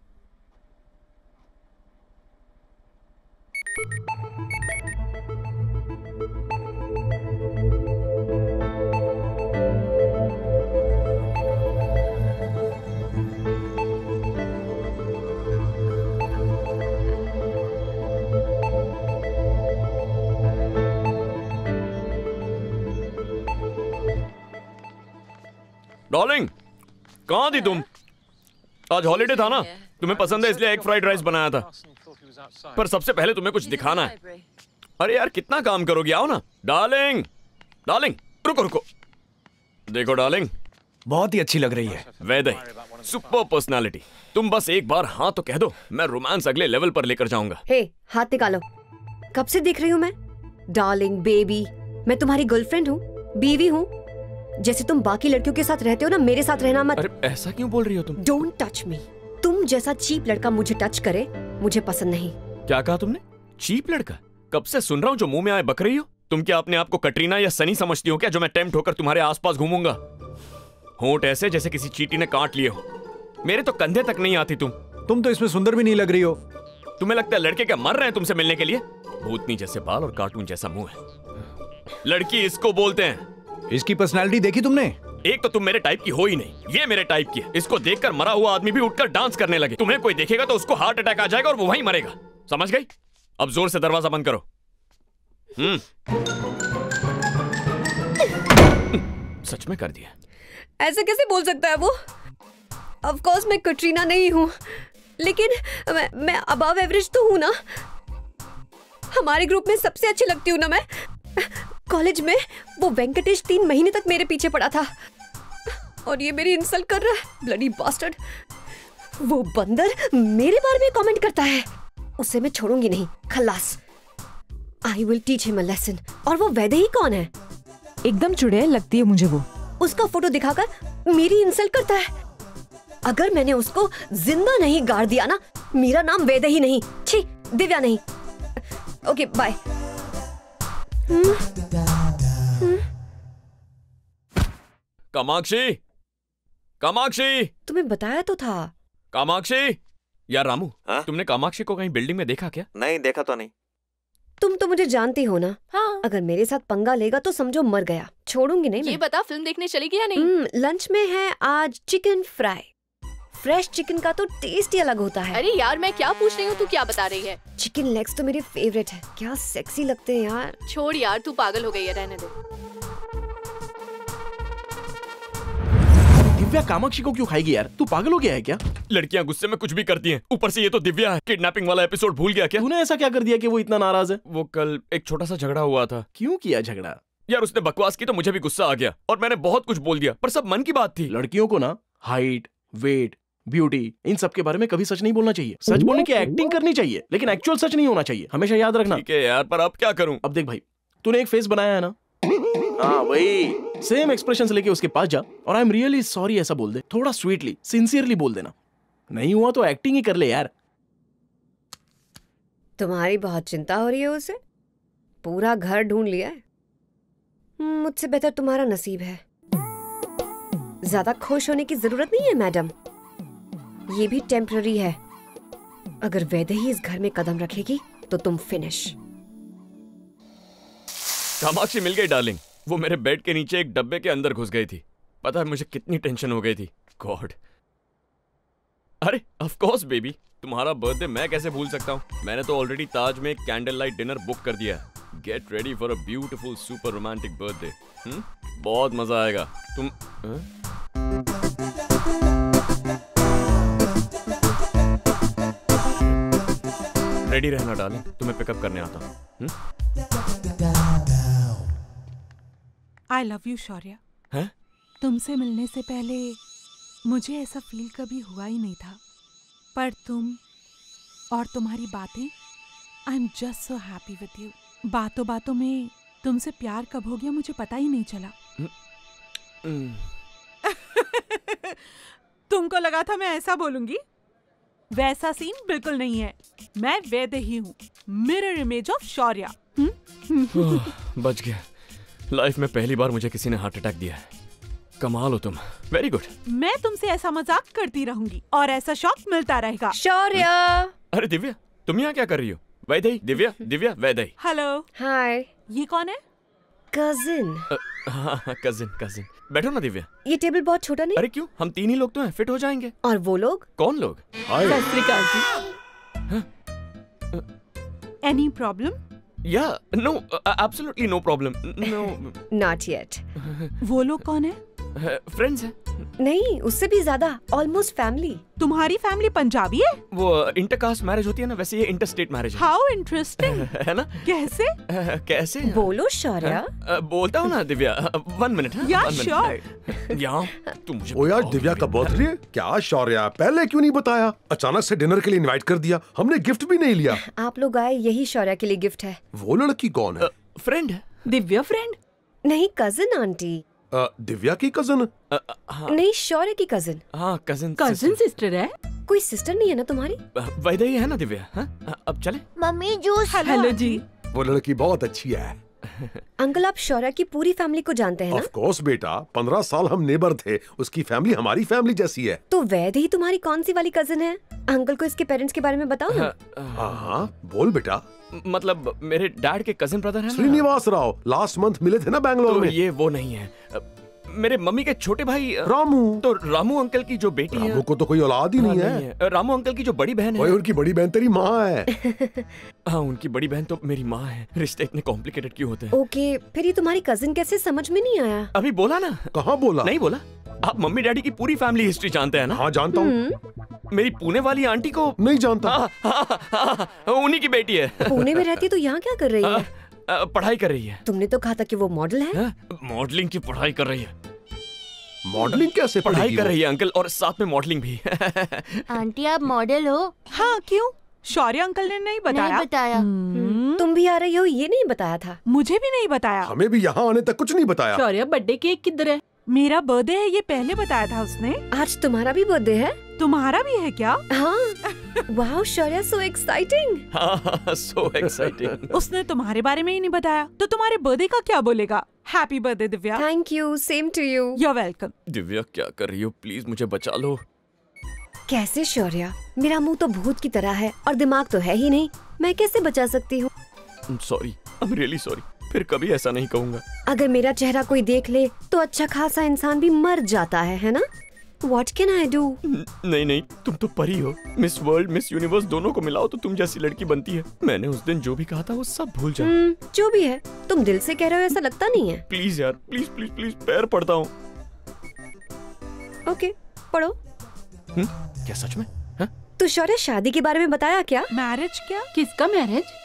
डार्लिंग कहाँ थी तुम? आज हॉलीडे था ना, तुम्हें पसंद है इसलिए एग फ्राइड राइस बनाया था, पर सबसे पहले तुम्हें कुछ दिखाना है। अरे यार कितना काम करोगी, आओ ना। डार्लिंग डार्लिंग रुको रुको, देखो डार्लिंग बहुत ही अच्छी लग रही है। वैदे सुपर पर्सनालिटी, तुम बस एक बार हाँ तो कह दो, मैं रोमांस अगले लेवल पर लेकर जाऊंगा। हे hey, हाथ निकालो, कब से देख रही हूँ मैं। डार्लिंग बेबी, मैं तुम्हारी गर्लफ्रेंड हूँ, बीवी हूँ। जैसे तुम बाकी लड़कियों के साथ रहते हो ना, मेरे साथ रहना मत। अरे ऐसा क्यों बोल रही हो तुम? Don't touch me. तुम जैसा चीप लड़का मुझे टच करे, मुझे पसंद नहीं। क्या कहा तुमने? चीप लड़का? कब से सुन रहा हूँ जो मुंह में आए बक रही हो। तुम क्या अपने आप को कटरीना या सनी समझती हो क्या, जो मैं टेम्प्ट होकर तुम्हारे आसपास घूमूंगा? होंठ ऐसे जैसे किसी चींटी ने काट लिए हो, मेरे तो कंधे तक नहीं आती तुम। तुम तो इसमें सुंदर भी नहीं लग रही हो। तुम्हें लगता है लड़के क्या मर रहे हैं तुमसे मिलने के लिए? भूतनी जैसे बाल और कार्टून जैसा मुंह है, लड़की इसको बोलते हैं। इसकी पर्सनालिटी देखी तुमने? एक तो तुम मेरे टाइप की हो ही नहीं, ये मेरे टाइप की है। इसको देखकर मरा हुआ आदमी भी उठकर डांस करने लगे। तुम्हें कोई देखेगा तो उसको हार्ट अटैक आ जाएगा और वो वहीं मरेगा, समझ गई? अब जोर से दरवाजा बंद करो। सच में कर दिया। ऐसा कैसे बोल सकता है वो? ऑफ कोर्स मैं कटरीना नहीं हूँ, लेकिन मैं मैं अबव एवरेज तो हूँ ना। हमारे ग्रुप में सबसे अच्छी लगती हूँ ना मैं। कॉलेज में वो वेंकटेश तीन महीने तक मेरे पीछे पड़ा था, और ये मेरी इंसल्ट कर रहा है, ब्लडी बास्टर्ड। वो बंदर मेरे बारे में कमेंट करता है, उसे मैं छोड़ूंगी नहीं। खलास, I will teach him a lesson. और वो वैदे ही कौन है? एकदम चुड़ैल लगती है मुझे वो। उसका फोटो दिखाकर मेरी इंसल्ट करता है। अगर मैंने उसको जिंदा नहीं गाड़ दिया ना, मेरा नाम वैदे ही नहीं, छी दिव्या नहीं। Okay bye. कामाक्षी, कामाक्षी, तुम्हें बताया तो था। कामाक्षी, यार रामू, हा? तुमने कामाक्षी को कहीं बिल्डिंग में देखा क्या? नहीं देखा तो नहीं। तुम तो मुझे जानती हो ना। हाँ। अगर मेरे साथ पंगा लेगा तो समझो मर गया, छोड़ूंगी नहीं। ये बता फिल्म देखने चली गई या नहीं? लंच में है आज चिकन फ्राई। फ्रेश चिकन का तो टेस्ट ही अलग होता है। अरे यार मैं क्या पूछ रही हूँ, तू क्या बता रही है? चिकन लेग्स तो मेरे फेवरेट है, क्या सेक्सी लगते हैं यार। छोड़ यार, तू पागल हो गई है, रहने दे। दिव्या कामाक्षी को क्यों खाएगी यार, तू पागल हो गया है क्या? लड़कियाँ गुस्से में कुछ भी करती हैं, ऊपर से ये तो दिव्या है। किडनैपिंग वाला एपिसोड भूल गया क्या? तूने ऐसा क्या कर दिया कि वो इतना नाराज है? वो कल एक छोटा सा झगड़ा हुआ था। क्यों किया झगड़ा? यार उसने बकवास की तो मुझे भी गुस्सा आ गया, और मैंने बहुत कुछ बोल दिया, पर सब मन की बात थी। लड़कियों को ना हाइट, वेट, ब्यूटी, इन सब के बारे में कभी सच नहीं बोलना चाहिए। सच बोलने की एक्टिंग करनी चाहिए, लेकिन एक्चुअल सच नहीं होना चाहिए, हमेशा याद रखना। ठीक है यार, पर अब क्या करूं? अब देख भाई, तूने एक फेस बनाया है ना, हाँ वही सेम एक्सप्रेशंस लेके उसके पास जा और आई एम रियली सॉरी ऐसा बोल दे। थोड़ा स्वीटली, सिंसियरली बोल देना। नहीं हुआ तो एक्टिंग ही कर ले यार। तुम्हारी बहुत चिंता हो रही है उसे, पूरा घर ढूंढ लिया है। मुझसे बेहतर तुम्हारा नसीब है। ज्यादा खुश होने की जरूरत नहीं है मैडम, ये भी टेम्पररी है। अगर वैदे ही इस घर में कदम रखेगी तो तुम फिनिश। कामाक्षी मिल गई डार्लिंग, वो मेरे बेड के नीचे एक डब्बे के अंदर घुस गई थी। पता है मुझे कितनी टेंशन हो गई थी। गॉड। अरे ऑफ कोर्स बेबी, तुम्हारा बर्थडे मैं कैसे भूल सकता हूँ? मैंने तो ऑलरेडी ताज में एक कैंडल लाइट डिनर बुक कर दिया है। Get ready for a beautiful, super romantic birthday. हम्म, बहुत मजा आएगा। तुम आ? रेडी रहना डार्लिंग, तुम्हें पिकअप करने आता हूँ। I love you Shaurya. हैं? तुमसे मिलने से पहले मुझे ऐसा फील कभी हुआ ही नहीं था, पर तुम और तुम्हारी बातें, I am just so happy with you. बातों बातों में तुमसे प्यार कब हो गया मुझे पता ही नहीं चला। तुमको लगा था मैं ऐसा बोलूंगी, वैसा सीन बिल्कुल नहीं है। मैं वैदे ही हूँ, मिरर इमेज ऑफ शौर्या। बच गया, लाइफ में पहली बार मुझे किसी ने हार्ट अटैक दिया है। कमाल हो तुम, वेरी गुड। मैं तुमसे ऐसा मजाक करती रहूंगी और ऐसा शौक मिलता रहेगा शौर्या। अरे दिव्या, तुम यहाँ क्या कर रही हो? वैदे, दिव्या, दिव्या, वैदे। Hello, hi. ये कौन है? कजिन। हाँ, कजिन कजिन। बैठो ना दिव्या। ये टेबल बहुत छोटा नहीं? अरे क्यों, हम तीन ही लोग तो हैं, फिट हो जाएंगे। और वो लोग? कौन लोग? सत श्री अकाल जी। Any problem? या no, absolutely no problem. No, not yet. वो लोग कौन है? फ्रेंड्स हैं? नहीं, उससे भी ज्यादा, ऑलमोस्ट फैमिली। तुम्हारी फैमिली पंजाबी है? वो इंटरकास्ट मैरिज होती है ना, वैसे ये इंटरस्टेट मैरिज है। हाउ इंटरेस्टिंग, है ना? कैसे? कैसे? बोलो शौर्या। बोलता हूँ ना दिव्या, वन मिनट। यार शौर्य, यार तू मुझे ओ यार दिव्या का बर्थडे है? क्या शौर्या, पहले क्यों नहीं बताया? अचानक से डिनर के लिए इन्वाइट कर दिया, हमने गिफ्ट भी नहीं लिया। आप लोग आए, यही शौर्या के लिए गिफ्ट है। वो लड़की कौन है? फ्रेंड। दिव्या फ्रेंड? नहीं, कजन आंटी। Uh, दिव्या की कजन? uh, हाँ। नहीं, शौर्य की कजन। हाँ, कजन कजन सिस्टर है। कोई सिस्टर नहीं है ना तुम्हारी? वैदा ही है ना दिव्या। हाँ? अब चले मम्मी जूस। हेलो जी। वो लड़की बहुत अच्छी है। अंकल, आप शौर्य की पूरी फैमिली को जानते हैं ना? ऑफ कोर्स बेटा, पंद्रह साल हम नेबर थे, उसकी फैमिली हमारी फैमिली जैसी है। तो वैदा ही तुम्हारी कौन सी वाली कजन है? अंकल को इसके पेरेंट्स के बारे में बताओ ना। हाँ बोल बेटा। मतलब मेरे डैड के कजिन ब्रदर हैं श्रीनिवास राव, लास्ट मंथ मिले थे ना बैंगलोर तो में। ये वो नहीं है, मेरे मम्मी के छोटे भाई रामू। तो रामू अंकल की जो बेटी है, रामू को तो कोई औलाद ही नहीं है। रामू अंकल की जो बड़ी बहन है, उनकी बड़ी बहन तेरी माँ है। हाँ, उनकी बड़ी बहन तो मेरी माँ है। रिश्ते इतने कॉम्प्लिकेटेड क्यों होते हैं? ओके, फिर ये तुम्हारी कजिन कैसे, समझ में नहीं आया। अभी बोला ना। कहाँ बोला? नहीं बोला। आप मम्मी डैडी की पूरी फैमिली हिस्ट्री जानते हैं ना? हाँ जानता हूँ। मेरी पुणे वाली आंटी को नहीं जानता? उन्हीं की बेटी है। पुणे में रहती है तो यहाँ क्या कर रही है? पढ़ाई कर रही है। तुमने तो कहा था कि वो मॉडल है। मॉडलिंग की पढ़ाई कर रही है। मॉडलिंग कैसे? पढ़ाई कर रही है अंकल, और साथ में मॉडलिंग भी। आंटी आप मॉडल हो? हाँ। क्यों? शौर्य अंकल ने नहीं बताया? नहीं बताया। तुम भी आ रही हो ये नहीं बताया था? मुझे भी नहीं बताया। हमें भी यहाँ आने तक कुछ नहीं बताया। शौर्य, बर्थडे केक किधर है? मेरा बर्थडे है ये पहले बताया था उसने। आज तुम्हारा भी बर्थडे है? तुम्हारा भी है क्या? हाँ। वाह Shaurya, so exciting. So exciting. उसने तुम्हारे बारे में ही नहीं बताया, तो तुम्हारे बर्थडे का क्या बोलेगा? Happy birthday Divya. Thank you, same to you. You are welcome. Divya क्या कर रही हो? प्लीज मुझे बचा लो। कैसे शौर्या, मेरा मुँह तो भूत की तरह है और दिमाग तो है ही नहीं, मैं कैसे बचा सकती हूँ? Sorry, I am really sorry, फिर कभी ऐसा नहीं कहूँगा। अगर मेरा चेहरा कोई देख ले तो अच्छा खासा इंसान भी मर जाता है, है ना? What can I do? नहीं नहीं, तुम तो परी हो। मिस वर्ल्ड, मिस यूनिवर्स दोनों को मिलाओ तो तुम जैसी लड़की बनती है। मैंने उस दिन जो भी कहा था वो सब भूल जाओ। जो भी है, तुम दिल से कह रहे हो, ऐसा लगता नहीं है। प्लीज यार, प्लीज प्लीज प्लीज, पैर पड़ता हूँ। ओके, पढ़ो। क्या सच में? हा? तो शौर्य, शादी के बारे में बताया क्या? मैरिज? क्या? किसका मैरिज?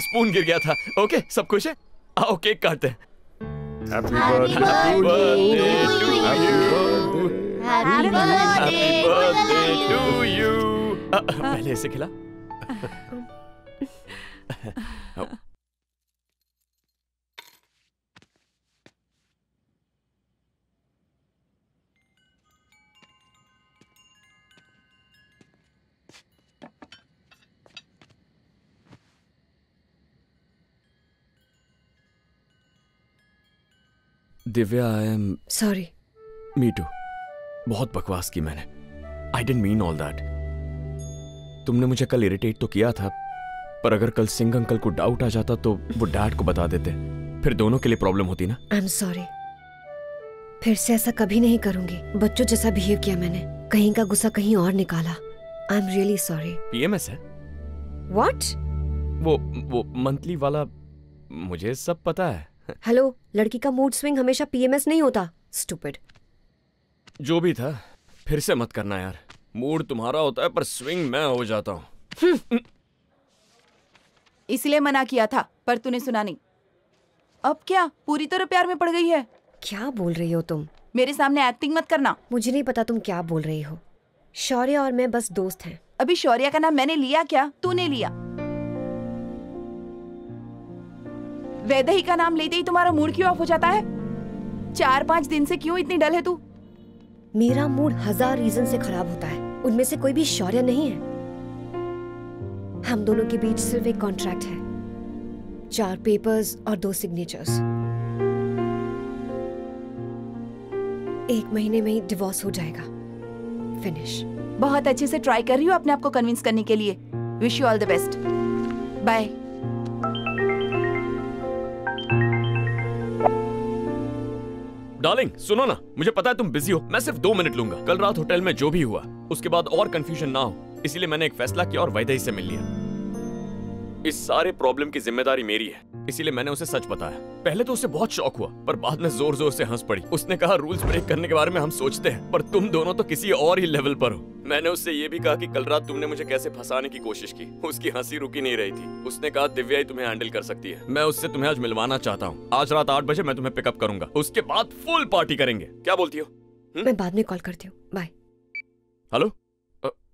स्पून गिर गया था। ओके, सब खुश है? आओ केक काटते हैं। Happy birthday to you, happy birthday to you. पहले इसे खिला। Divya, I am sorry. Me too. बहुत बकवास की मैंने। I didn't mean all that. तुमने मुझे कल इरिटेट तो किया था, पर अगर कल सिंह अंकल को डाउट आ जाता तो वो डैड को बता देते, फिर दोनों के लिए प्रॉब्लम होती ना। आई एम सॉरी, फिर से ऐसा कभी नहीं करूंगी। बच्चों जैसा बिहेव किया मैंने, कहीं का गुस्सा कहीं और निकाला। I am really sorry. PMS है? व्हाट? वो वो मंथली वाला, मुझे सब पता है। हेलो, लड़की का मूड स्विंग हमेशा पीएमएस नहीं होता। स्टूपिड। जो भी था, फिर से मत करना यार। मूड तुम्हारा होता है पर स्विंग मैं हो जाता हूँ। इसलिए मना किया था पर तूने सुना नहीं। अब क्या पूरी तरह प्यार में पड़ गई है? क्या बोल रही हो तुम? मेरे सामने एक्टिंग मत करना। मुझे नहीं पता तुम क्या बोल रही हो। शौर्य और मैं बस दोस्त हैं। अभी शौर्य का नाम मैंने लिया क्या? तूने लिया। वैदेही का नाम लेते ही तुम्हारा मूड क्यों ऑफ हो जाता है? चार पांच दिन से क्यों इतनी डल है तू? मेरा मूड हजार रीजन से खराब होता है, उनमें से कोई भी शौर्य नहीं है। हम दोनों के बीच सिर्फ एक कॉन्ट्रैक्ट है, चार पेपर्स और दो सिग्नेचर्स। एक महीने में ही डिवोर्स हो जाएगा। फिनिश। बहुत अच्छे से ट्राई कर रही हूँ अपने आप को कन्विंस करने के लिए। Wish you all the best. Bye. Darling सुनो ना, मुझे पता है तुम बिजी हो, मैं सिर्फ दो मिनट लूंगा। कल रात होटल में जो भी हुआ, उसके बाद और कंफ्यूजन ना हो। इसीलिए मैंने एक फैसला किया और वैदेही से मिल लिया। इस सारे प्रॉब्लम की जिम्मेदारी मेरी है, इसीलिए मैंने उसे सच बताया। पहले तो उसे बहुत शौक हुआ, पर बाद में जोर जोर से हंस पड़ी। उसने कहा रूल्स ब्रेक करने के बारे में हम सोचते हैं, पर तुम दोनों तो किसी और ही लेवल पर हो। मैंने उससे ये भी कहा कि कल रात तुमने मुझे कैसे फंसाने की कोशिश की। उसकी हंसी रुकी नहीं रही थी। उसने कहा दिव्या ही तुम्हें हैंडल कर सकती है। मैं उससे तुम्हें आज मिलवाना चाहता हूँ। आज रात आठ बजे मैं तुम्हें पिकअप करूंगा, उसके बाद फुल पार्टी करेंगे। क्या बोलती हो? हुँ? मैं बाद में कॉल करती हूँ, bye. Hello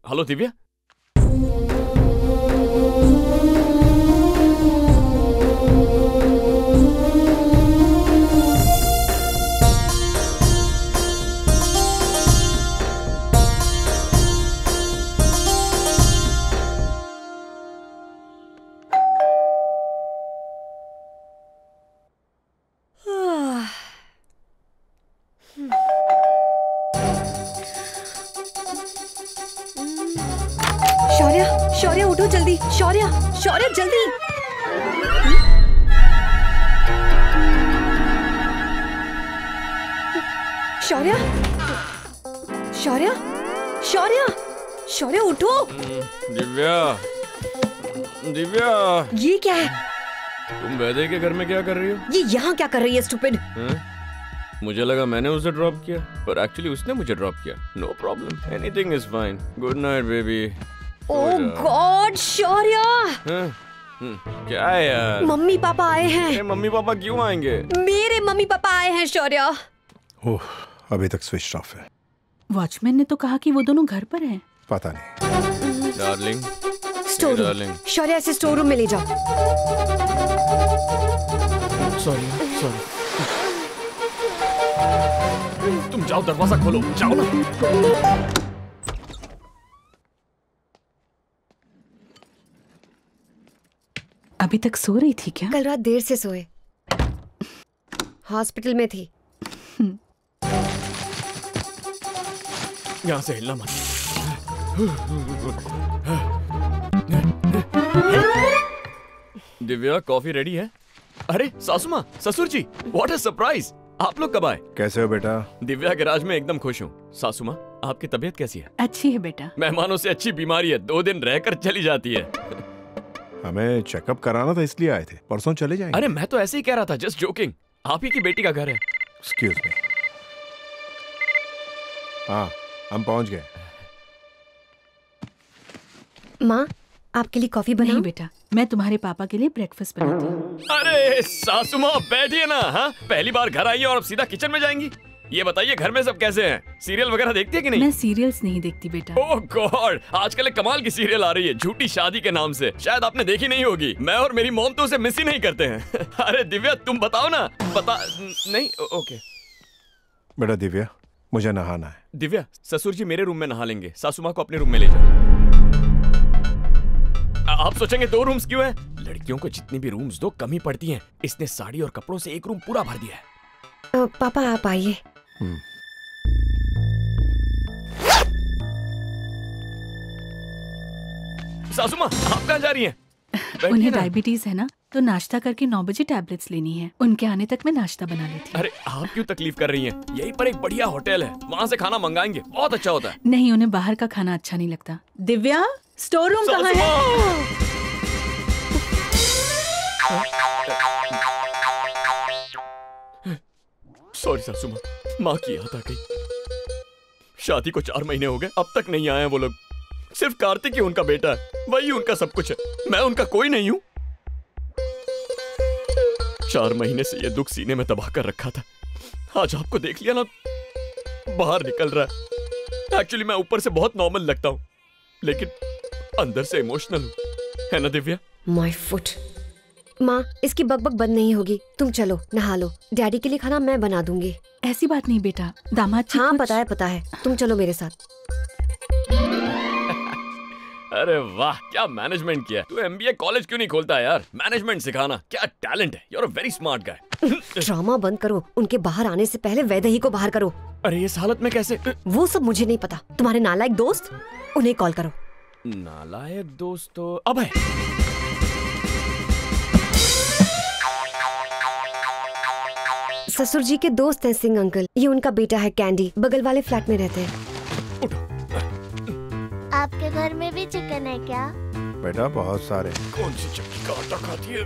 hello Divya, Shaurya, Shaurya जल्दी। शौर्या, शौर्या, शौर्या, शौर्या उठो। दिव्या, दिव्या। ये क्या है? तुम वैदेही के घर में क्या कर रही हो? ये यहाँ क्या कर रही है स्टूपिड? मुझे लगा मैंने उसे ड्रॉप किया, पर एक्चुअली उसने मुझे ड्रॉप किया। No problem, anything is fine. Good night baby. Oh God Shaurya, क्या यार? मम्मी पापा आए हैं। मम्मी पापा क्यों आएंगे? मेरे मम्मी पापा आए हैं शौर्या। ओह, अभी तक स्विच ऑफ है। वॉचमैन ने तो कहा कि वो दोनों घर पर हैं। पता नहीं। डार्लिंग, स्टोर डार्लिंग, शौर्या से स्टोर रूम में ले जाओ। सॉरी सॉरी, तुम जाओ दरवाजा खोलो, जाओ ना। अभी तक सो रही थी क्या? कल रात देर से सोए, हॉस्पिटल में थी। यहाँ से हिलना मत। दिव्या कॉफी रेडी है। अरे सासू माँ, ससुर जी, व्हाट अ सरप्राइज। आप लोग कब आए? कैसे हो बेटा? दिव्या के राज में एकदम खुश हूँ। सासू माँ आपकी तबीयत कैसी है? अच्छी है बेटा। मेहमानों से अच्छी बीमारी है, दो दिन रहकर चली जाती है। हमें चेकअप कराना था इसलिए आए थे, परसों चले जाएंगे। अरे मैं तो ऐसे ही कह रहा था, जस्ट जोकिंग। आप ही की बेटी का घर है। Excuse me. हाँ हम पहुंच गए। माँ आपके लिए कॉफी बनाई? नहीं बेटा, मैं तुम्हारे पापा के लिए ब्रेकफास्ट बनाती हूँ। अरे सासू माँ बैठिए ना। हाँ पहली बार घर आई और अब सीधा किचन में जाएंगी। ये बताइए घर में सब कैसे हैं? सीरियल वगैरह देखती है कि नहीं? मैं सीरियल्स नहीं देखती बेटा। ओह गॉड, आजकल एक कमाल की सीरियल आ रही है, झूठी शादी के नाम से। शायद आपने देखी नहीं होगी। मैं और मेरी मॉम तो उसे मिस ही नहीं करते हैं। अरे दिव्या तुम बताओ ना। बता नहीं। ओके बेटा। दिव्या मुझे नहाना है। दिव्या ससुर जी मेरे रूम में नहा लेंगे, सासू माँ को अपने रूम में ले जाओ। आप सोचेंगे दो रूम्स क्यों है? लड़कियों को जितनी भी रूम्स दो कमी पड़ती है। इसने साड़ी और कपड़ों से एक रूम पूरा भर दिया है। पापा आप आइए। Hmm. सासू माँ आप कहाँ जा रही हैं? उन्हें डायबिटीज है ना, तो नाश्ता करके नौ बजे टैबलेट्स लेनी है। उनके आने तक मैं नाश्ता बना लेती हूँ। अरे आप क्यों तकलीफ कर रही हैं? यहीं पर एक बढ़िया होटल है, वहाँ से खाना मंगाएंगे, बहुत अच्छा होता है। नहीं, उन्हें बाहर का खाना अच्छा नहीं लगता। दिव्या स्टोर रूम कहाँ है? सॉरी सासू माँ, माँ की याद आ गई। शादी को चार महीने हो गए, अब तक नहीं आए हैं वो लोग। सिर्फ कार्तिक ही उनका बेटा है, वही उनका सब कुछ है। मैं उनका कोई नहीं हूँ। चार महीने से ये दुख सीने में दबा कर रखा था। आज आपको देख लिया ना, बाहर निकल रहा है। एक्चुअली मैं ऊपर से बहुत नॉर्मल लगता हूँ, लेकिन अंदर से इमोशनल हूँ, है ना दिव्या? My foot. माँ इसकी बकबक बंद नहीं होगी, तुम चलो नहा लो। डैडी के लिए खाना मैं बना दूंगी। ऐसी बात नहीं बेटा, दामाद जी। हाँ पता है पता है, तुम चलो मेरे साथ। अरे वाह क्या मैनेजमेंट किया। तू एमबीए कॉलेज क्यों नहीं खोलता यार? मैनेजमेंट सिखाना क्या टैलेंट है। You are a very smart guy. Drama बंद करो, उनके बाहर आने से पहले वैदेही को बाहर करो। अरे इस हालत में कैसे? वो सब मुझे नहीं पता। तुम्हारे नालायक दोस्त, उन्हें कॉल करो। नालायक दोस्त तो अब है। ससुर जी के दोस्त हैं सिंह अंकल, ये उनका बेटा है कैंडी, बगल वाले फ्लैट में रहते हैं। आपके घर में भी चिकन है क्या? बेटा बहुत सारे। कौन सी चक्की का आटा खाती है?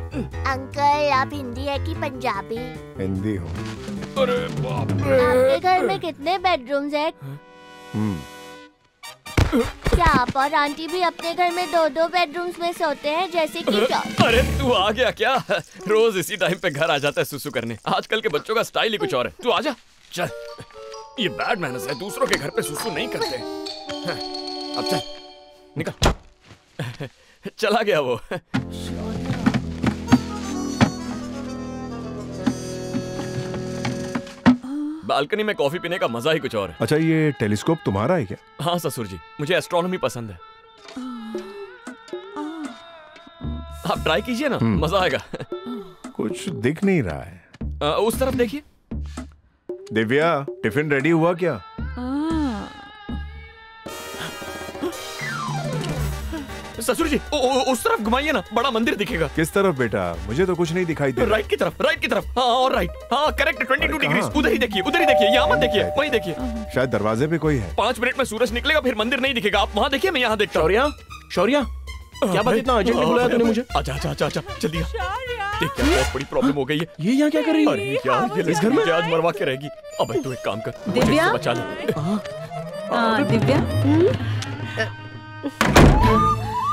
अंकल आप हिंदी है कि पंजाबी? हिंदी हो। अरे बाप रे। आपके घर में कितने बेडरूम्स हैं? क्या आप और आंटी भी अपने घर में दो दो बेडरूम्स में सोते हैं जैसे कि? अरे तू आ गया क्या? रोज इसी टाइम पे घर आ जाता है सुसु करने। आजकल के बच्चों का स्टाइल ही कुछ और है। तू आजा चल। ये बैड मैनर्स है, दूसरों के घर पे सुसु नहीं करते। अब चल निकल। चला गया वो। बालकनी में कॉफी पीने का मजा ही कुछ और है। अच्छा ये टेलीस्कोप तुम्हारा है क्या? हाँ ससुर जी, मुझे एस्ट्रोनॉमी पसंद है। आप ट्राई कीजिए ना, मजा आएगा। कुछ दिख नहीं रहा है। आ, उस तरफ देखिए। दिव्या टिफिन रेडी हुआ क्या? ससुर जी ओ, ओ, उस तरफ घुमाइए ना, बड़ा मंदिर दिखेगा। किस तरफ बेटा? मुझे तो कुछ नहीं दिखाई दे। राइट की तरफ, राइट की तरफ। हाँ और राइट, हाँ करेक्ट, बाईस डिग्री। उधर ही देखिए, उधर ही देखिए, यहाँ मत देखिए, वहीं देखिए। शायद दरवाजे पे कोई है। पाँच मिनट में सूरज निकलेगा, फिर मंदिर नहीं दिखेगा। आप वहाँ देखिए, मैं यहाँ देखता हूँ। शौर्या, शौर्या क्या बात, इतना अर्जेंटली बुलाया तूने मुझे? अच्छा अच्छा अच्छा अच्छा जल्दी। देख क्या बहुत बड़ी प्रॉब्लम हो गई है। ये यहाँ क्या कर रही है? अरे यार ये इस घर में आज मरवा के रहेगी। अब तू एक काम कर, दिव्या बचा ले। हां दिव्या,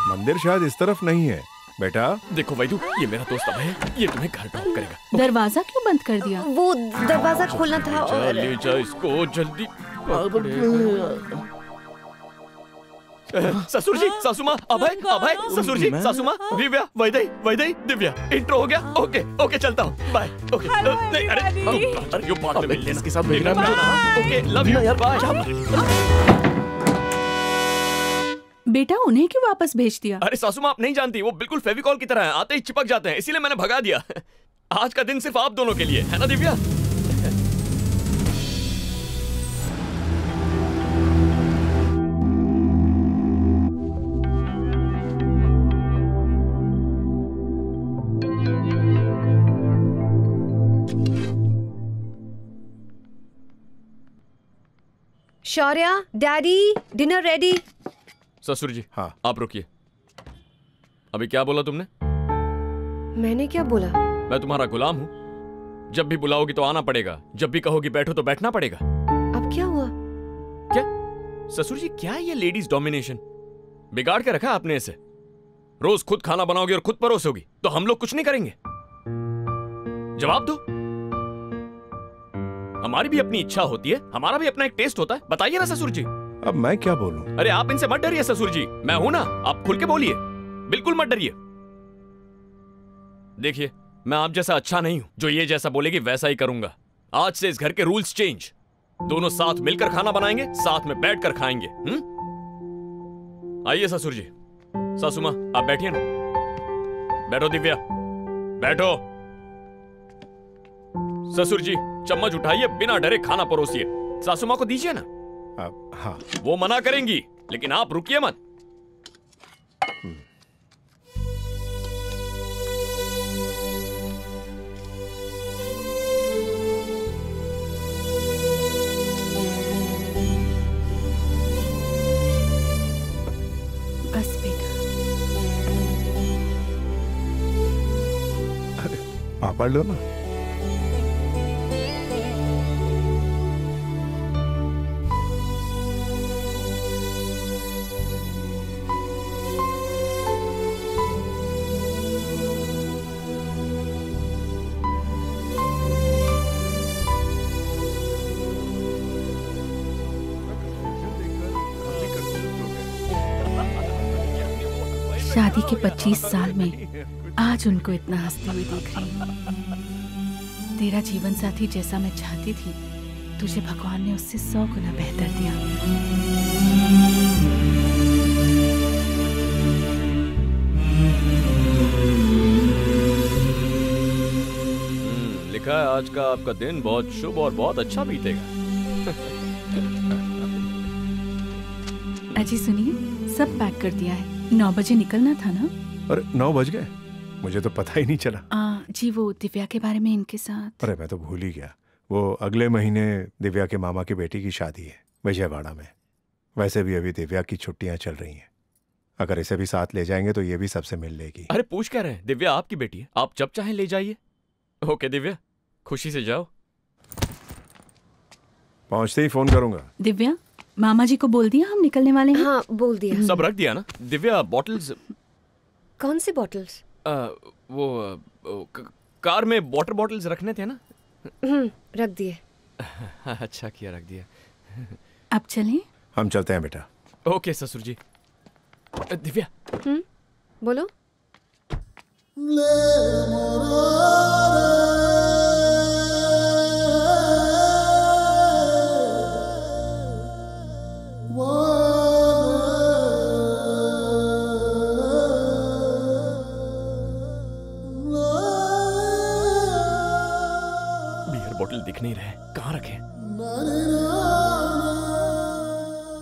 मंदिर शायद इस तरफ नहीं है बेटा। देखो वैदू, ये मेरा दोस्त अब है, ये तुम्हें घर ड्रॉप करेगा। दरवाजा क्यों बंद कर दिया? वो दरवाजा खोलना था। ले जा इसको जल्दी। ससुर जी, सासू माँ, अभय, अभय, ससुर जी, सासू माँ, दिव्या, वैदई, वैदई, दिव्या। इंट्रो हो गया। ओके ओके चलता हूँ, बाय। ओके नहीं, अरे अरे यो बात में इसके साथ भेजना। ओके लव यू यार, बाय। बेटा उन्हें क्यों वापस भेज दिया? अरे सासू माँ आप नहीं जानती, वो बिल्कुल फेविकॉल की तरह है, आते ही चिपक जाते हैं, इसीलिए मैंने भगा दिया। आज का दिन सिर्फ आप दोनों के लिए है ना Divya? Shaurya, daddy dinner ready. ससुर जी हाँ आप रुकिए। अभी क्या बोला तुमने? मैंने क्या बोला? मैं तुम्हारा गुलाम हूँ, जब भी बुलाओगी तो आना पड़ेगा, जब भी कहोगी बैठो तो बैठना पड़ेगा। अब क्या हुआ? क्या ससुर जी, क्या ये लेडीज डोमिनेशन बिगाड़ के रखा आपने? इसे रोज खुद खाना बनाओगी और खुद परोसोगी तो हम लोग कुछ नहीं करेंगे? जवाब दो। हमारी भी अपनी इच्छा होती है, हमारा भी अपना एक टेस्ट होता है, बताइए ना ससुर जी। अब मैं क्या बोलूं? अरे आप इनसे मत डरिए ससुर जी, मैं हूं ना, आप खुल के बोलिए, बिल्कुल मत डरिए। देखिए मैं आप जैसा अच्छा नहीं हूं, जो ये जैसा बोलेगी वैसा ही करूंगा। आज से इस घर के रूल्स चेंज, दोनों साथ मिलकर खाना बनाएंगे, साथ में बैठकर खाएंगे। हम्म, आइए ससुर जी। सासू माँ आप बैठिए ना। बैठो दिव्या बैठो। ससुर जी चम्मच उठाइए, बिना डरे खाना परोसिए, सासू माँ को दीजिए ना। आप, हाँ। वो मना करेंगी लेकिन आप रुकिए मत। बस बेटा। अरे पापड़ लो ना। शादी के पच्चीस साल में आज उनको इतना हंसते हुए देख रही हूँ। तेरा जीवन साथी जैसा मैं चाहती थी, तुझे भगवान ने उससे सौ गुना बेहतर दिया। लिखा है आज का आपका दिन बहुत शुभ और बहुत अच्छा बीतेगा। अजी सुनिए, सब पैक कर दिया है, नौ बजे निकलना था ना। अरे नौ बज गए, मुझे तो पता ही नहीं चला। आ, जी वो दिव्या के बारे में इनके साथ। अरे मैं तो भूल ही गया, वो अगले महीने दिव्या के मामा की बेटी की शादी है विजयवाड़ा में, वैसे भी अभी दिव्या की छुट्टियां चल रही हैं, अगर इसे भी साथ ले जाएंगे तो ये भी सबसे मिल लेगी। अरे पूछ कह रहे हैं, दिव्या आपकी बेटी है, आप जब चाहें ले जाइए। ओके दिव्या, खुशी से जाओ। पहुंचते ही फोन करूंगा। दिव्या, मामा जी को बोल दिया हम निकलने वाले हैं? हाँ, बोल दिया। सब रख दिया ना? दिव्या बॉटल्स। कौन सी बॉटल्स? आ, वो, वो क, कार में वाटर बॉटल्स रखने थे ना। रख दिए। अच्छा किया रख दिया। अब चलें? हम चलते हैं बेटा। ओके ससुर जी। दिव्या। हम्म, बोलो। दिख नहीं रहे, कहाँ रखे?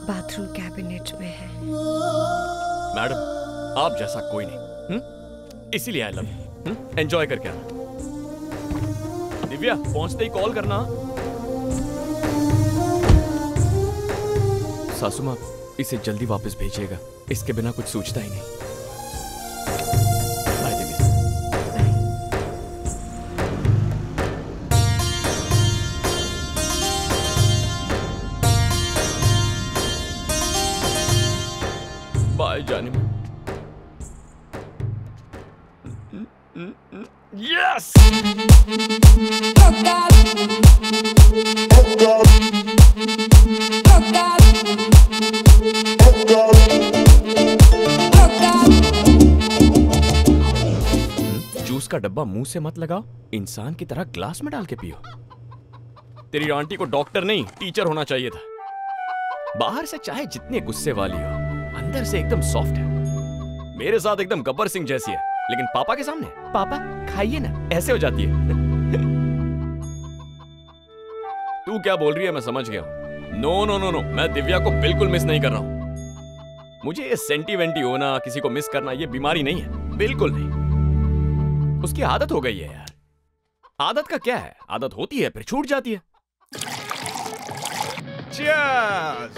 बाथरूम कैबिनेट में है। मैडम आप जैसा कोई नहीं, इसीलिए आई लव यू। एंजॉय करके आना। दिव्या पहुंचते ही कॉल करना। सासू माँ, इसे जल्दी वापस भेजिएगा, इसके बिना कुछ सूझता ही नहीं। डब्बा मुंह से मत लगाओ, इंसान की तरह ग्लास में डाल के पियो। तेरी आंटी को डॉक्टर नहीं टीचर होना चाहिए था। बाहर से चाहे जितने गुस्से वाली हो, अंदर से एकदम सॉफ्ट है। मेरे साथ एकदम गब्बर सिंह जैसी है, लेकिन पापा के सामने पापा खाइए ना ऐसे हो जाती है। तू क्या बोल रही है मैं समझ गया हूं। नो नो नो नो, मैं दिव्या को बिल्कुल मिस नहीं कर रहा हूं। मुझे ये सेंटीवेंटी होना, किसी को मिस करना, ये बीमारी नहीं है, बिल्कुल नहीं। उसकी आदत हो गई है यार। आदत का क्या है, आदत होती है फिर छूट जाती है। Cheers!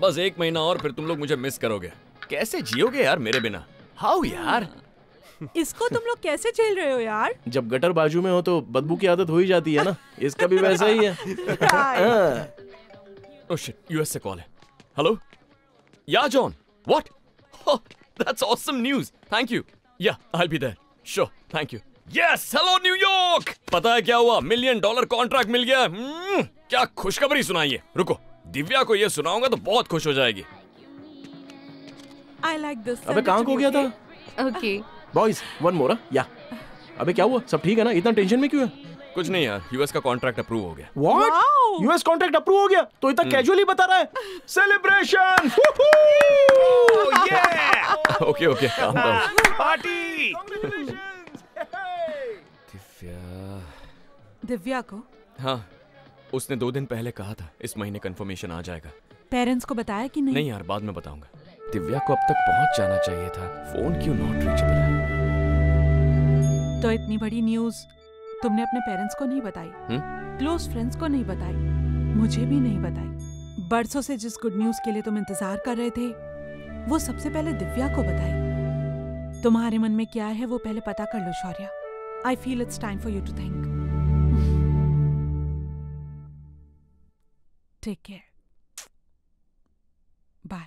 बस एक महीना और फिर तुम लोग मुझे मिस करोगे। कैसे जियोगे यार मेरे बिना? हाउ यार, इसको तुम लोग कैसे झेल रहे हो यार? जब गटर बाजू में हो तो बदबू की आदत हो ही जाती है ना, इसका भी वैसा ही है। Oh shit, यूएस से कॉल है। हेलो या John, what? That's awesome news. Thank you. Yeah, I'll be there. Sure. Thank you. Yes. Hello, New York. पता है क्या हुआ? मिलियन डॉलर कॉन्ट्रैक्ट मिल गया है। hmm, क्या खुशखबरी सुनाइए। रुको, दिव्या को ये सुनाऊंगा तो बहुत खुश हो जाएगी। I like this. अबे कहाँ खो गया था? Okay. Boys, one more. Yeah. अबे क्या हुआ? सब ठीक है ना? इतना टेंशन में क्यों है? कुछ नहीं यार, यूएस का कॉन्ट्रैक्ट अप्रूव हो गया। व्हाट? यूएस कॉन्ट्रैक्ट अप्रूव हो गया? तो इतना कैजुअली बता रहा है। सेलिब्रेशन! ये! ओके ओके, काम करो। पार्टी! दिव्या। दिव्या को? हाँ, उसने दो दिन पहले कहा था इस महीने कंफर्मेशन आ जाएगा। पेरेंट्स को बताया कि नहीं? नहीं यार, बाद में बताऊंगा। दिव्या को अब तक पहुंच जाना चाहिए था। फोन क्यों नॉट रीचेबल है? तो इतनी बड़ी न्यूज तुमने अपने पेरेंट्स को नहीं बताई, क्लोज फ्रेंड्स को नहीं बताई, मुझे भी नहीं बताई। बरसों से जिस गुड न्यूज के लिए तुम इंतजार कर रहे थे वो सबसे पहले दिव्या को बताई। तुम्हारे मन में क्या है वो पहले पता कर लो Shaurya. I feel it's time for you to think. Take care, bye.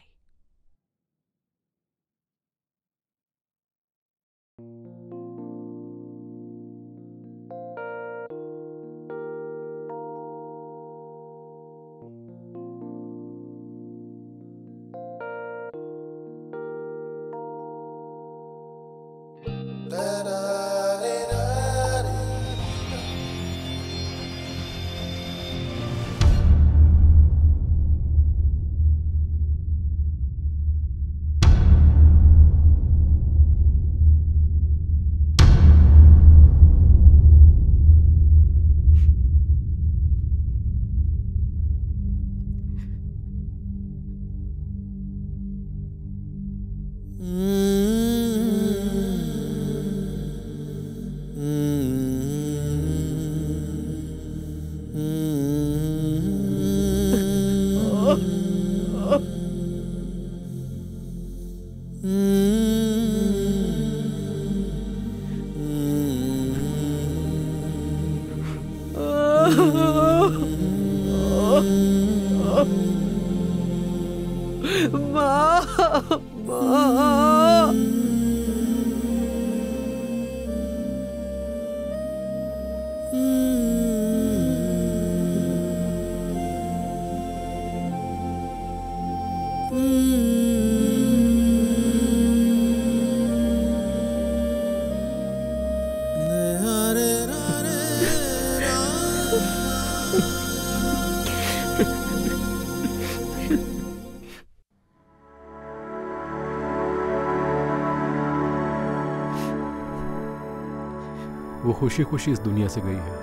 खुशी खुशी इस दुनिया से गई है।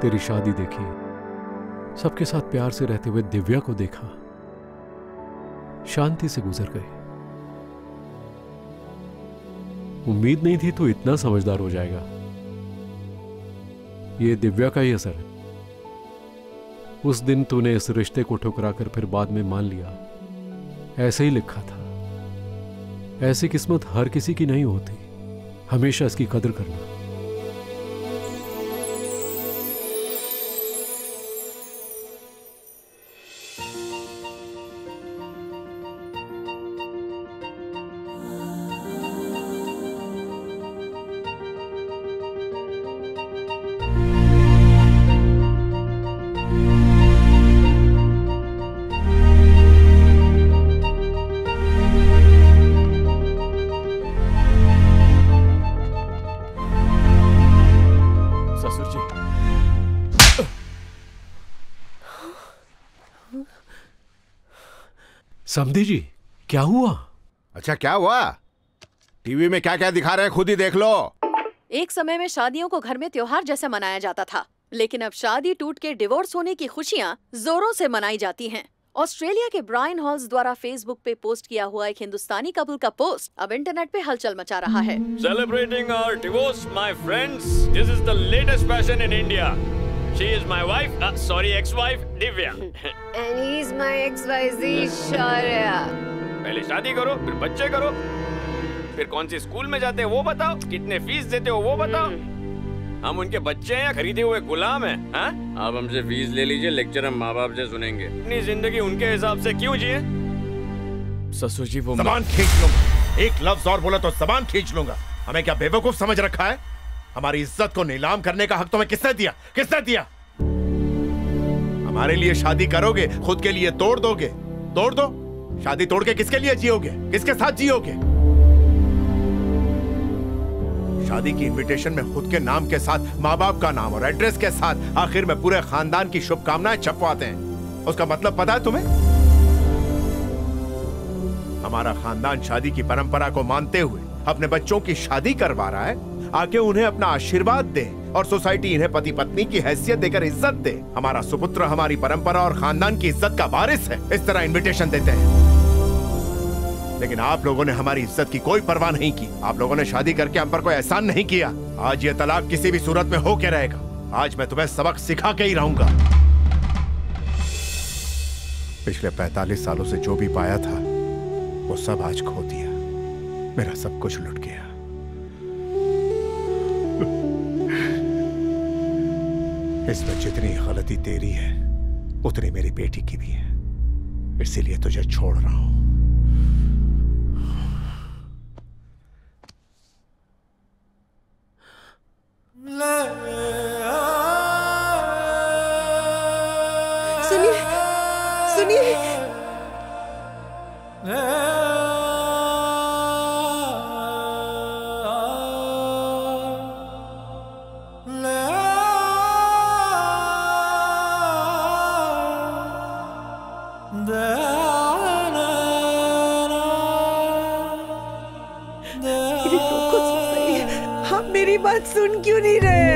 तेरी शादी देखी, सबके साथ प्यार से रहते हुए दिव्या को देखा, शांति से गुजर गए। उम्मीद नहीं थी तू इतना समझदार हो जाएगा। ये दिव्या का ही असर है। उस दिन तूने इस रिश्ते को ठुकराकर फिर बाद में मान लिया। ऐसे ही लिखा था। ऐसी किस्मत हर किसी की नहीं होती, हमेशा इसकी कदर करना। समधे जी, क्या हुआ? अच्छा, क्या हुआ? टीवी में क्या क्या दिखा रहे हैं खुद ही देख लो। एक समय में शादियों को घर में त्योहार जैसे मनाया जाता था, लेकिन अब शादी टूट के डिवोर्स होने की खुशियां जोरों से मनाई जाती हैं। ऑस्ट्रेलिया के ब्रायन हॉल्स द्वारा फेसबुक पे पोस्ट किया हुआ एक हिंदुस्तानी कपल का पोस्ट अब इंटरनेट पे हलचल मचा रहा है। Celebrating our divorce my friends, this is the latest fashion in India. She is my wife, uh, sorry, ex-wife, Divya. And he's my ex-wife, Shaurya. पहले शादी करो, फिर बच्चे करो, फिर कौन सी स्कूल में जाते हो वो बताओ, कितने फीस देते हो वो बताओ। हम उनके बच्चे हैं या खरीदे हुए गुलाम हैं? हाँ? आप हमसे फीस ले लीजिए, लेक्चर हम माँ बाप से सुनेंगे। अपनी जिंदगी उनके हिसाब से क्यों जिए? ससुर जी वो जबान खींच लूंगा। एक लफ्ज और बोला तो जबान खींच लूंगा। हमें क्या बेवकूफ समझ रखा है? हमारी इज्जत को नीलाम करने का हक तुम्हें किसने दिया? किसने दिया? हमारे लिए शादी करोगे, खुद के लिए तोड़ दोगे। तोड़ दो, शादी तोड़ के किसके लिए जियोगे? किसके साथ जियोगे? शादी की इनविटेशन में खुद के नाम के साथ माँ बाप का नाम और एड्रेस के साथ आखिर में पूरे खानदान की शुभकामनाएं छपवाते हैं। उसका मतलब पता है तुम्हें? हमारा खानदान शादी की परंपरा को मानते हुए अपने बच्चों की शादी करवा रहा है। आके उन्हें अपना आशीर्वाद दे और सोसाइटी इन्हें पति पत्नी की हैसियत देकर इज्जत दे। हमारा सुपुत्र हमारी परंपरा और खानदान की इज्जत का वारिस है, इस तरह इनविटेशन देते हैं। लेकिन आप लोगों ने हमारी इज्जत की कोई परवाह नहीं की। आप लोगों ने शादी करके हम पर कोई एहसान नहीं किया। आज ये तलाक किसी भी सूरत में होके रहेगा। आज मैं तुम्हें सबक सिखा के ही रहूंगा। पिछले पैंतालीस सालों से जो भी पाया था वो सब आज खो दिया। मेरा सब कुछ लुट गया। इसमें जितनी गलती तेरी है उतनी मेरी बेटी की भी है, इसीलिए तुझे छोड़ रहा हूं। सुनिए, सुनिए। सुन क्यों नहीं रहे?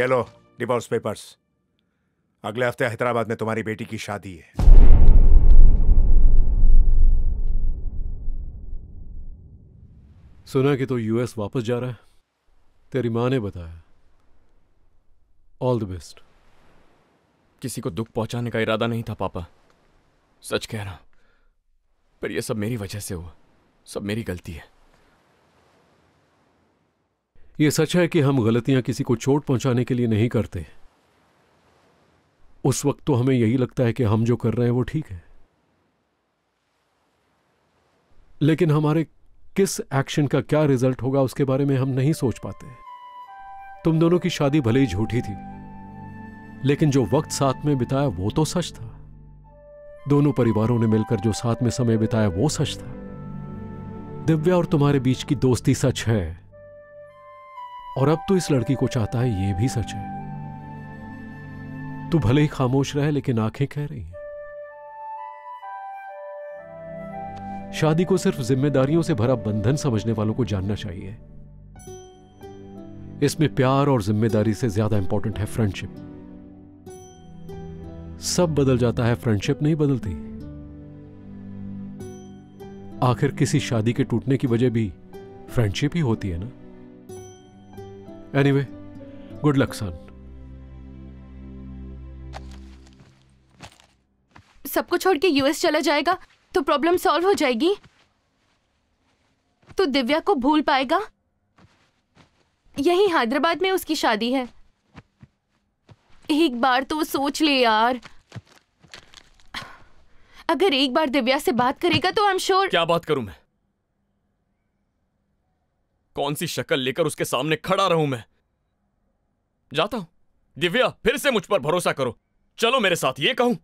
ये लो डिवोर्स पेपर्स। अगले हफ्ते हैदराबाद में तुम्हारी बेटी की शादी है। सुना कि तू यूएस वापस जा रहा है, तेरी माँ ने बताया। All the best. किसी को दुख पहुंचाने का इरादा नहीं था पापा, सच कह रहा हूं, पर यह सब मेरी वजह से हुआ, सब मेरी गलती है। यह सच है कि हम गलतियां किसी को चोट पहुंचाने के लिए नहीं करते। उस वक्त तो हमें यही लगता है कि हम जो कर रहे हैं वो ठीक है, लेकिन हमारे किस एक्शन का क्या रिजल्ट होगा उसके बारे में हम नहीं सोच पाते। तुम दोनों की शादी भले ही झूठी थी, लेकिन जो वक्त साथ में बिताया वो तो सच था। दोनों परिवारों ने मिलकर जो साथ में समय बिताया वो सच था। दिव्या और तुम्हारे बीच की दोस्ती सच है, और अब तो इस लड़की को चाहता है ये भी सच है। तू भले ही खामोश रहे, लेकिन आंखें कह रही हैं। शादी को सिर्फ जिम्मेदारियों से भरा बंधन समझने वालों को जानना चाहिए। इसमें प्यार और जिम्मेदारी से ज्यादा इंपॉर्टेंट है फ्रेंडशिप। सब बदल जाता है, फ्रेंडशिप नहीं बदलती। आखिर किसी शादी के टूटने की वजह भी फ्रेंडशिप ही होती है ना। Anyway, good luck son. सबको छोड़ के यूएस चला जाएगा तो प्रॉब्लम सॉल्व हो जाएगी? तो दिव्या को भूल पाएगा? यही हैदराबाद में उसकी शादी है। एक बार तो सोच ले यार। अगर एक बार दिव्या से बात करेगा तो आई एम श्योर। क्या बात करूं मैं? कौन सी शक्ल लेकर उसके सामने खड़ा रहूं मैं? जाता हूं। दिव्या, फिर से मुझ पर भरोसा करो, चलो मेरे साथ। ये कहूं,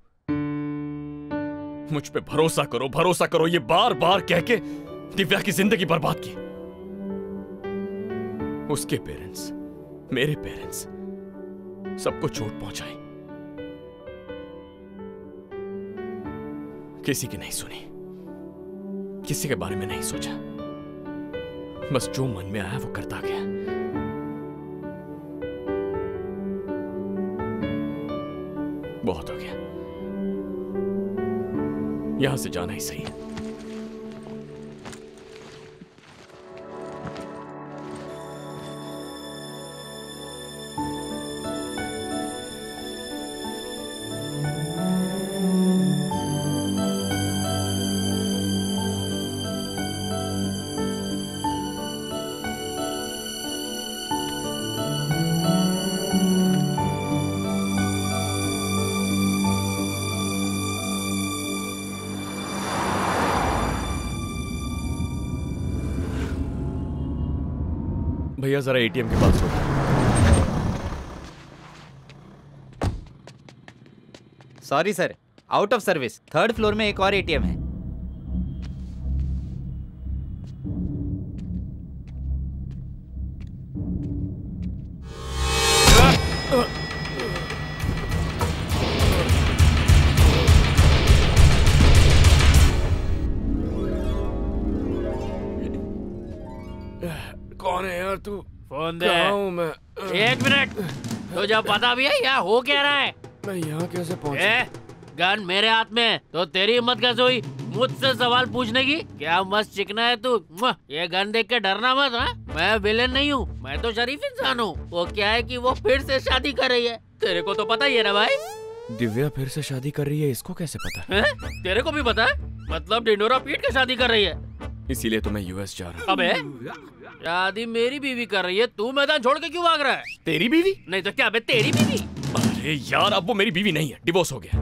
मुझ पे भरोसा करो, भरोसा करो, ये बार बार कह के दिव्या की जिंदगी बर्बाद की। उसके पेरेंट्स, मेरे पेरेंट्स, सबको चोट पहुंचाई, किसी की नहीं सुनी, किसी के बारे में नहीं सोचा, बस जो मन में आया वो करता गया। बहुत हो गया, यहां से जाना ही सही है। भैया जरा एटीएम के पास हो। Sorry sir, out of service. Third floor में एक और एटीएम है। पता भी है यहाँ हो क्या रहा है? मैं यहाँ कैसे पहुँचा? गन मेरे हाथ में है, तो तेरी हिम्मत कैसे हुई मुझसे सवाल पूछने की? क्या मस्त चिकना है तू। ये गन देख के डरना मत। हाँ, मैं विलेन नहीं हूँ, मैं तो शरीफ इंसान हूँ। वो क्या है कि वो फिर से शादी कर रही है, तेरे को तो पता ही है ना भाई। दिव्या फिर से शादी कर रही है, इसको कैसे पता है? तेरे को भी पता है? मतलब डिंडोरा पीट के शादी कर रही है, इसीलिए तो मैं यूएस जा रहा हूँ। अबे शादी मेरी बीवी कर रही है, तू मैदान छोड़ के क्यों भाग रहा है? तेरी बीवी? नहीं तो क्या? अबे तेरी बीवी? अरे यार, अब वो मेरी बीवी नहीं है, डिवोर्स हो गया।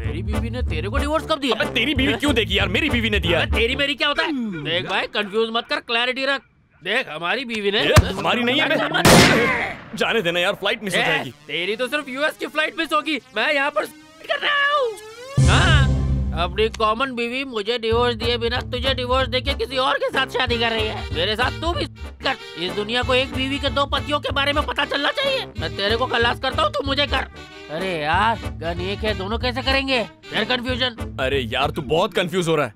मेरी बीवी ने तेरे को डिवोर्स कब दिया? अबे तेरी बीवी क्यों देगी यार, मेरी बीवी ने दिया। अबे तेरी मेरी क्या होता है? देख भाई, कंफ्यूज मत कर, क्लैरिटी रख। देख हमारी बीवी ने, हमारी नहीं है। जाने देना यार, फ्लाइट मिस हो जाएगी। तेरी तो सिर्फ यूएस की फ्लाइट मिस होगी, मैं यहाँ पर अपनी कॉमन बीवी मुझे डिवोर्स दिए बिना तुझे डिवोर्स देके किसी और के साथ शादी कर रही है। मेरे साथ तू भी कर। इस दुनिया को एक बीवी के दो पतियों के बारे में पता चलना चाहिए। मैं तेरे को खलास करता हूँ, तू मुझे कर। अरे यार, गन एक है, दोनों कैसे करेंगे फिर कंफ्यूजन? अरे यार, तू बहुत कंफ्यूज हो रहा है।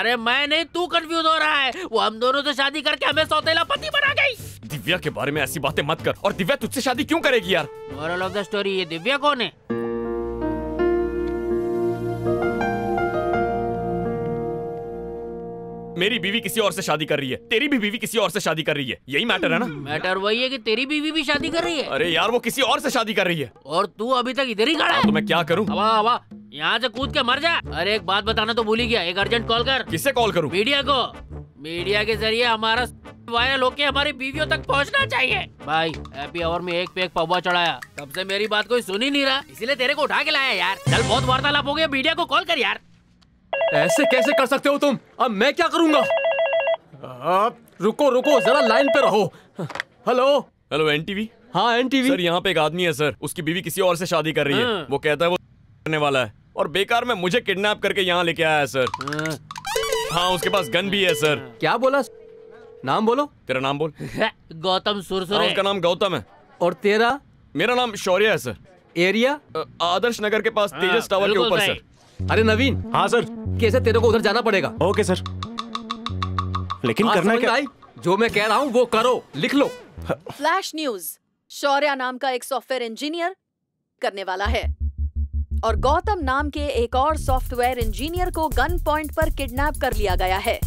अरे मैं नहीं, तू कंफ्यूज हो रहा है। वो हम दोनों से शादी करके हमें सौतेला पति बना गयी। दिव्या के बारे में ऐसी बातें मत कर। और दिव्या तुझसे शादी क्यों करेगी यार? मोरल ऑफ द स्टोरी, ये दिव्या कौन है? मेरी बीवी किसी और से शादी कर रही है, तेरी भी बीवी किसी और से शादी कर रही है, यही मैटर है ना? मैटर वही है कि तेरी बीवी भी शादी कर रही है। अरे यार वो किसी और से शादी कर रही है और तू अभी तक इधर ही खड़ा है। तो मैं क्या करूँ? यहाँ से कूद के मर जा। अरे एक बात बताना तो भूल ही गया, एक अर्जेंट कॉल कर। किससे कॉल करूँ? मीडिया को, मीडिया के जरिए हमारा वायरल होके हमारी बीवियों तक पहुंचना चाहिए। भाई हैप्पी आवर में एक पे एक पौवा चढ़ाया, तब से मेरी बात कोई सुन ही नहीं रहा, इसीलिए तेरे को उठा के लाया यार। चल बहुत वार्तालाप हो गया, मीडिया को कॉल कर यार। ऐसे कैसे कर सकते हो तुम? अब मैं क्या करूँगा? रुको रुको जरा लाइन पे रहो। Hello hello एनटीवी। हाँ एनटीवी सर, यहाँ पे एक आदमी है सर, उसकी बीवी किसी और से शादी कर रही है। वो कहता है वो करने वाला है और बेकार में मुझे किडनैप करके यहाँ लेके आया है सर। हाँ उसके पास गन भी है सर। क्या बोला? नाम बोलो। तेरा नाम बोल। गौतम सुरसुरे। उसका नाम गौतम है। और तेरा? मेरा नाम शौर्य है सर। एरिया? आदर्श नगर के पास तेजस टावर के ऊपर सर। अरे नवीन। हाँ सर। कैसे तेरे को उधर जाना पड़ेगा। Okay sir. लेकिन हाँ, करना क्या? जो मैं कह रहा हूँ वो करो, लिख लो। फ्लैश न्यूज, शौर्य नाम का एक सॉफ्टवेयर इंजीनियर करने वाला है और गौतम नाम के एक और सॉफ्टवेयर इंजीनियर को गन पॉइंट पर किडनैप कर लिया गया है।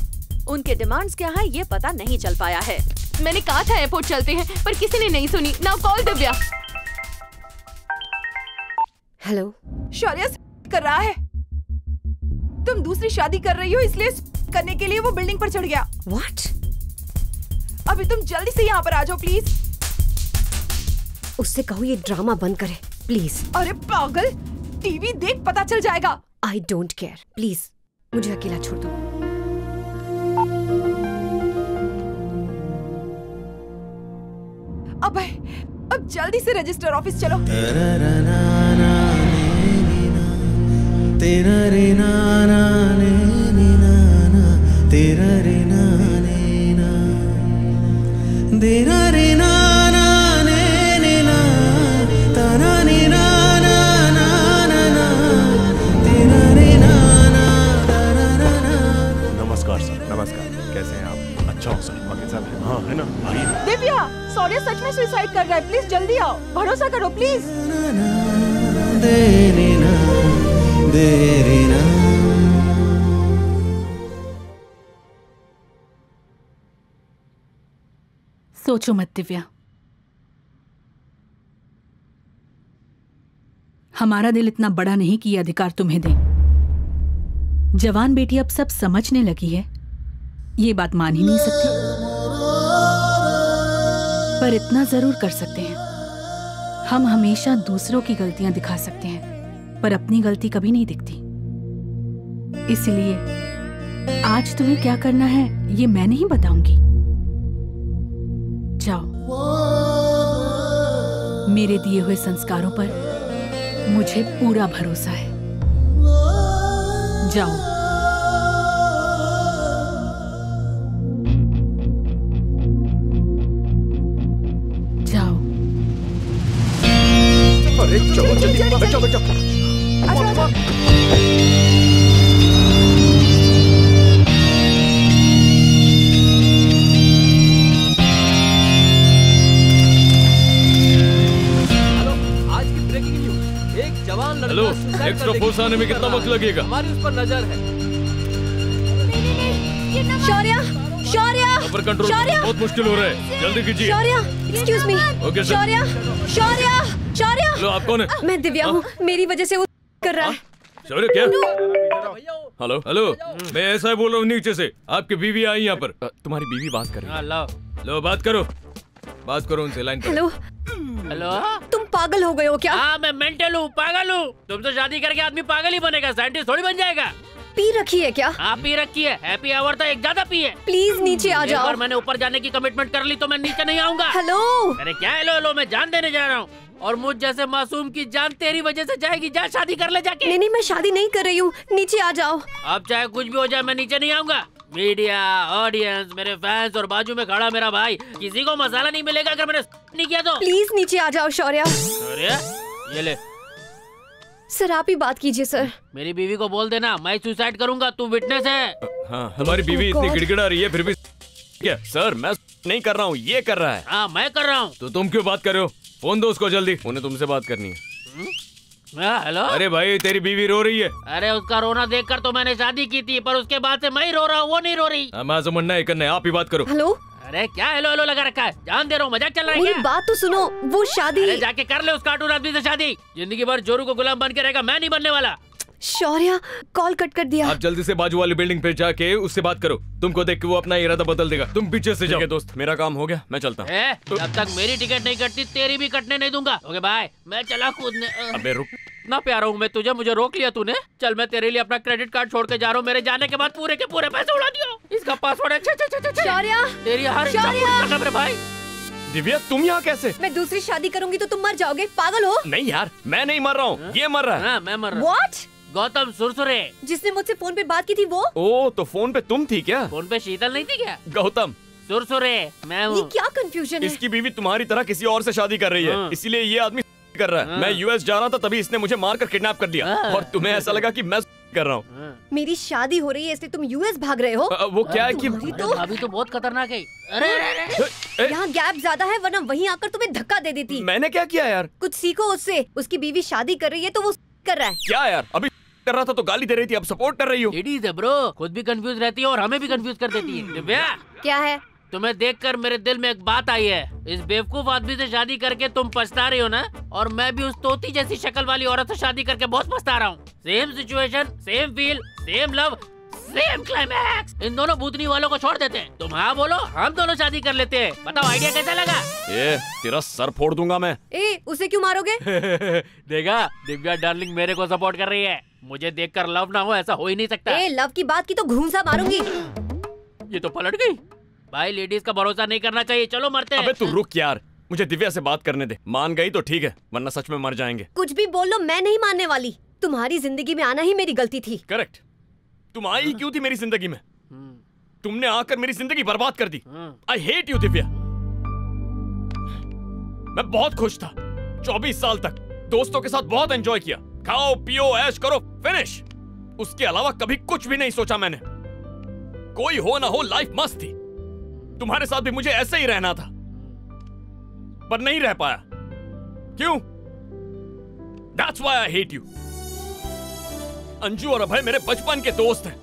उनके डिमांड्स क्या है ये पता नहीं चल पाया है। मैंने कहा था एयरपोर्ट चलते हैं पर किसी ने नहीं सुनी। Now call Divya. Hello. Shaurya कर रहा है, तुम दूसरी शादी कर रही हो इसलिए करने के लिए वो बिल्डिंग पर चढ़ गया। व्हाट? अभी तुम जल्दी से यहाँ पर आ जाओ प्लीज। उससे कहो ये ड्रामा बंद करे प्लीज। अरे पागल, टीवी देख, पता चल जाएगा। आई डोंट केयर, प्लीज मुझे अकेला छोड़ दो। अब अब जल्दी से रजिस्टर ऑफिस चलो। तेरा रे नाना ने नाना, तेरा रे नाना ने नाना, तेरा रे नाना ने नाना, ताना ने नाना नाना, तेरा रे नाना ताना नाना। नमस्कार सर। नमस्कार, कैसे हैं आप? अच्छा हो सर। हाँ है ना। दिव्या, सॉरी सच में सुसाइड कर रहा है, प्लीज जल्दी आओ, भरोसा करो प्लीज। सोचो मत दिव्या, हमारा दिल इतना बड़ा नहीं कि ये अधिकार तुम्हें दें। जवान बेटी अब सब समझने लगी है, ये बात मान ही नहीं सकती, पर इतना जरूर कर सकते हैं, हम हमेशा दूसरों की गलतियां दिखा सकते हैं पर अपनी गलती कभी नहीं दिखती। इसलिए आज तुम्हें क्या करना है ये मैं नहीं बताऊंगी। जाओ, मेरे दिए हुए संस्कारों पर मुझे पूरा भरोसा है। जाओ। अरे चलो जल्दी, बच्चों बच्चों। हेलो, एक्स्ट्रा फोर्स आने में कितना वक्त लगेगा? हमारी उस पर नजर है। शौर्या, शौर्या, कंट्रोल बहुत मुश्किल हो रहा है, जल्दी कीजिए। Shaurya, excuse me. Okay sir. Shaurya, Shaurya, Shaurya. Hello, आप कौन है? मैं दिव्या हूँ, मेरी वजह से वो कर रहा है। शौर्या क्या? हेलो हेलो, मैं ऐसा बोल रहा हूँ नीचे से, आपकी बीवी आई यहाँ पर। तुम्हारी बीवी बात कर रही है। लो बात करो, बात करो उनसे लाइन पर। हेलो हेलो, तुम पागल हो गए हो क्या? हाँ मैं मेंटल हूँ, पागल हूँ। तुमसे शादी करके आदमी पागल ही बनेगा, साइंटिस्ट थोड़ी बन जाएगा। पी रखी है क्या? आप पी रखी है, हैप्पी आवर था एक ज्यादा पी है। प्लीज नीचे आ जाओ। मैंने ऊपर जाने की कमिटमेंट कर ली तो मैं नीचे नहीं आऊंगा। हेलो। अरे क्या हेलो हेलो, मैं जान देने जा रहा हूँ और मुझ जैसे मासूम की जान तेरी वजह से जाएगी। जा शादी कर ले जाके। नहीं नहीं, मैं शादी नहीं कर रही हूँ, नीचे आ जाओ। अब चाहे कुछ भी हो जाए मैं नीचे नहीं आऊंगा। मीडिया, ऑडियंस, मेरे फैंस और बाजू में खड़ा मेरा भाई, किसी को मसाला नहीं मिलेगा अगर मैंने नहीं किया तो। प्लीज नीचे आ जाओ शौर्या। शौर्या ये ले। सर आप ही बात कीजिए सर। मेरी बीवी को बोल देना मैं सुसाइड करूंगा, तू विटनेस है। हाँ, हमारी बीवी इतनी गिड़गिड़ा रही है फिर भी क्या? सर मैं नहीं कर रहा हूँ, ये कर रहा है। हाँ मैं कर रहा हूँ। तो तुम क्यों बात कर रहे हो? फोन दो उसको जल्दी, उन्हें तुमसे बात करनी है। हेलो, अरे भाई तेरी बीवी रो रही है। अरे उसका रोना देखकर तो मैंने शादी की थी, पर उसके बाद से मैं ही रो रहा हूँ, वो नहीं रो रही। मुन्ना एक करने आप ही बात करो। हेलो, अरे क्या हेलो हेलो लगा रखा है, जान दे रहा हूँ, मजाक चल रहा है क्या? बात तो सुनो, वो शादी। अरे जाके कर ले उस कार्टून आदमी से शादी, जिंदगी भर जोरू को गुलाम बन के रहेगा, मैं नहीं बनने वाला। शौर्या कॉल कट कर दिया। आप जल्दी से बाजू वाली बिल्डिंग पे जाके उससे बात करो, तुमको देख के वो अपना इरादा बदल देगा, तुम पीछे से जाओ। दोस्त मेरा काम हो गया, मैं चलता हूँ। जब तक मेरी टिकट नहीं कटती तेरी भी कटने नहीं दूंगा। ओके बाय, मैं चला कूदने। अबे रुक, इतना प्यारा हूँ मैं तुझे, मुझे रोक लिया तूने। चल मैं तेरे लिए अपना क्रेडिट कार्ड छोड़ के जा रहा हूँ, मेरे जाने के बाद पूरे के पूरे पैसे उड़ा दियो। इसका पासवर्ड है। दिव्या तुम यहाँ कैसे? मैं दूसरी शादी करूंगी तो तुम मर जाओगे, पागल हो? नहीं यार मैं नहीं मर रहा हूँ, ये मर रहा है। हाँ, मैं मर रहा हूँ। What? गौतम सुरसुरे जिसने मुझसे फोन पे बात की थी वो। ओ तो फोन पे तुम थी क्या? फोन पे शीतल नहीं थी क्या? गौतम सुरसुरे मैं हूँ। ये क्या कंफ्यूजन है? इसकी बीवी तुम्हारी तरह किसी और से शादी कर रही है, इसीलिए ये आदमी कर रहा है। मैं यूएस जा रहा था तभी इसने मुझे मार कर किडनैप कर दिया, और तुम्हें ऐसा लगा कि मैं कर रहा हूँ। मेरी शादी हो रही है इसलिए तुम यूएस भाग रहे हो। आ, वो क्या है कि तो अभी तो बहुत खतरनाक है। अरे अरे यहाँ गैप ज्यादा है, वरना वहीं आकर तुम्हें धक्का दे देती। मैंने क्या किया यार? कुछ सीखो उससे, उसकी बीवी शादी कर रही है तो वो कर रहा है। क्या यार, अभी कर रहा था तो गाली दे रही थी, अब सपोर्ट कर रही हो। लेडीज है ब्रो, खुद भी कंफ्यूज रहती है और हमें भी कंफ्यूज कर देती है। क्या है? तुम्हें देखकर मेरे दिल में एक बात आई है, इस बेवकूफ आदमी से शादी करके तुम पछता रही हो ना, और मैं भी उस तोती जैसी शक्ल वाली औरत से शादी करके बहुत पछता रहा हूँ। Same situation, same feel, same love, same climax. इन दोनों भूतनी वालों को छोड़ देते हैं, तुम हाँ बोलो, हम दोनों शादी कर लेते हैं। बताओ आइडिया कैसा लगा? ए, तेरा सर फोड़ दूंगा मैं। ए, उसे क्यों मारोगे? देखा, दिव्या डार्लिंग मेरे को सपोर्ट कर रही है। मुझे देख कर लव ना हो ऐसा हो ही नहीं सकता। लव की बात की तो घूंसा मारूंगी। ये तो पलट गयी। भाई लेडीज का भरोसा नहीं करना चाहिए, चलो मरते हैं। अबे तू रुक यार, मुझे दिव्या से बात करने दे। मान गई तो ठीक है, वरना सच में मर जाएंगे। कुछ भी बोल लो, मैं नहीं मानने वाली। तुम्हारी जिंदगी में आना ही मेरी गलती थी। करेक्ट, तुम आई क्यों थी मेरी जिंदगी में? तुमने आकर मेरी जिंदगी बर्बाद कर दी। I hate you Divya. मैं बहुत खुश था चौबीस साल तक, दोस्तों के साथ बहुत एंजॉय किया, खाओ पियो ऐश करो फिनिश। उसके अलावा कभी कुछ भी नहीं सोचा मैंने। कोई हो ना हो लाइफ मस्त थी। तुम्हारे साथ भी मुझे ऐसे ही रहना था, पर नहीं रह पाया। क्यों? That's why I hate you. Anju और अभय मेरे बचपन के दोस्त हैं।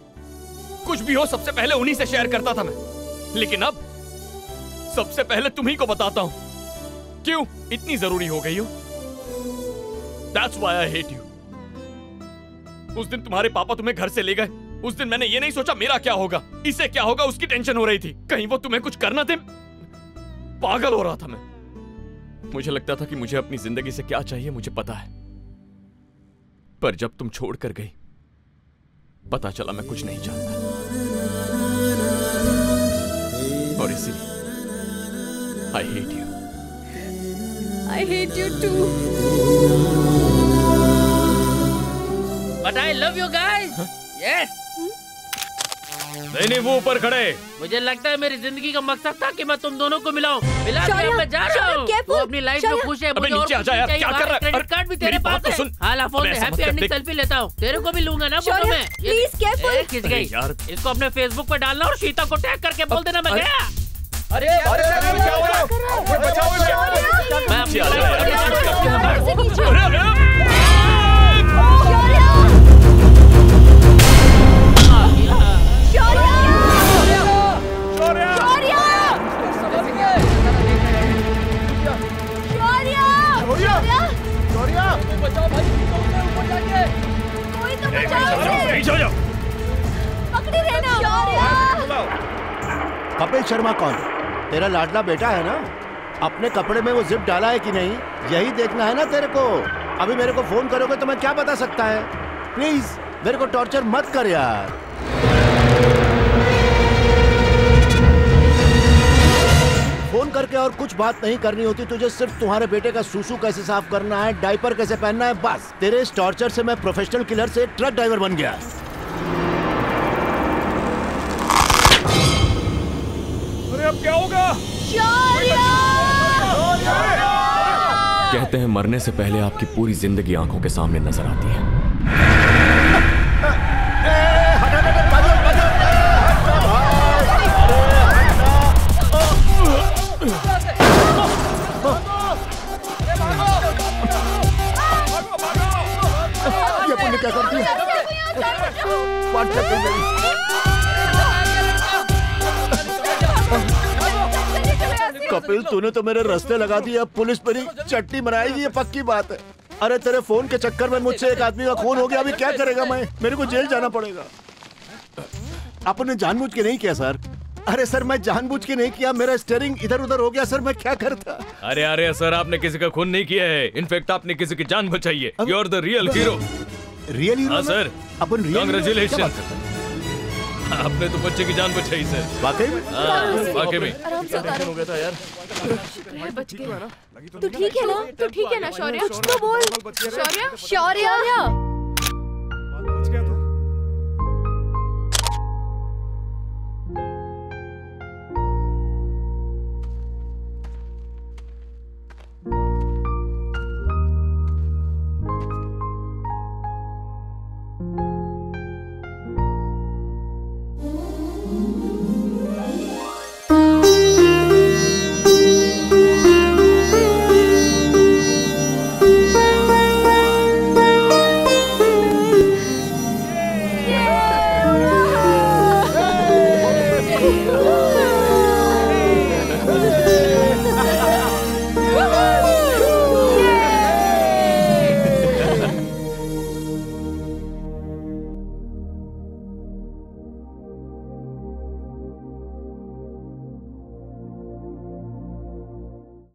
कुछ भी हो सबसे पहले उन्हीं से शेयर करता था मैं, लेकिन अब सबसे पहले तुम्ही को बताता हूं। क्यों इतनी जरूरी हो गई हो? That's why I hate you. उस दिन तुम्हारे पापा तुम्हें घर से ले गए, उस दिन मैंने ये नहीं सोचा मेरा क्या होगा, इसे क्या होगा, उसकी टेंशन हो रही थी। कहीं वो तुम्हें कुछ करना दे, पागल हो रहा था मैं। मुझे लगता था कि मुझे अपनी जिंदगी से क्या चाहिए मुझे पता है, पर जब तुम छोड़कर गई पता चला मैं कुछ नहीं जानता, और इसीलिए I hate you. I hate you too, but I love you guys. Yes. नहीं नहीं वो ऊपर खड़े। मुझे लगता है मेरी जिंदगी का मकसद था कि मैं तुम दोनों को मिलाऊं। मिला के मैं जा रहा हूं। वो अपनी लाइफ में खुश है, मुझे और कुछ नहीं चाहिए। क्या कर रहा है? क्रेडिट कार्ड भी तेरे पास है। हाला फोन में हैप्पी एंडिंग सेल्फी लेता हूं, तेरे को भी लूंगा ना फोटो में। Please careful. किस गई यार, इसको अपने फेसबुक पर डालना और सीता को टैग करके बोल देना मैं गया। अरे अरे बचाओ बचाओ बचाओ। अरे अरे बचाओ भाई, ऊपर जाके कोई तो बचाओ उसे। पकड़े रहना। कपिल शर्मा कौन? तेरा लाडला बेटा है ना? अपने कपड़े में वो जिप डाला है कि नहीं, यही देखना है ना तेरे को। अभी मेरे को फोन करोगे तो मैं क्या बता सकता है? प्लीज मेरे को टॉर्चर मत कर यार। फोन करके और कुछ बात नहीं करनी होती तुझे, सिर्फ तुम्हारे बेटे का सूसू कैसे साफ करना है, डायपर कैसे पहनना है, बस। तेरे इस टॉर्चर से मैं प्रोफेशनल किलर से ट्रक ड्राइवर बन गया। अरे अब क्या होगा? कहते हैं मरने से पहले आपकी पूरी जिंदगी आंखों के सामने नजर आती है। भागो भागो भागो भागो। कपिल, तूने तो मेरे रास्ते लगा दिए, अब पुलिस मेरी चट्टी बनाएगी, ये पक्की बात है। अरे तेरे फोन के चक्कर में मुझसे एक आदमी का खून हो गया, अभी क्या करेगा मैं, मेरे को जेल जाना पड़ेगा। आपने जानबूझ के नहीं किया सर। अरे सर मैं जानबूझ के नहीं किया, मेरा स्टीयरिंग इधर उधर हो गया सर, मैं क्या करता। अरे अरे सर आपने किसी का खून नहीं किया है, इनफेक्ट आपने किसी की जान बचाई है। You are the real hero. Real hero sir, अपन कांग्रेचुलेशन, आपने तो बच्चे की जान बचाई सर। वाकई में? वाकई में। आराम से आराम हो गया था यार। शुक्रिया बच गया। तू ठीक है ना? तू ठीक है ना शौर्या? कुछ तो बोल। शौर्या? शौर्या?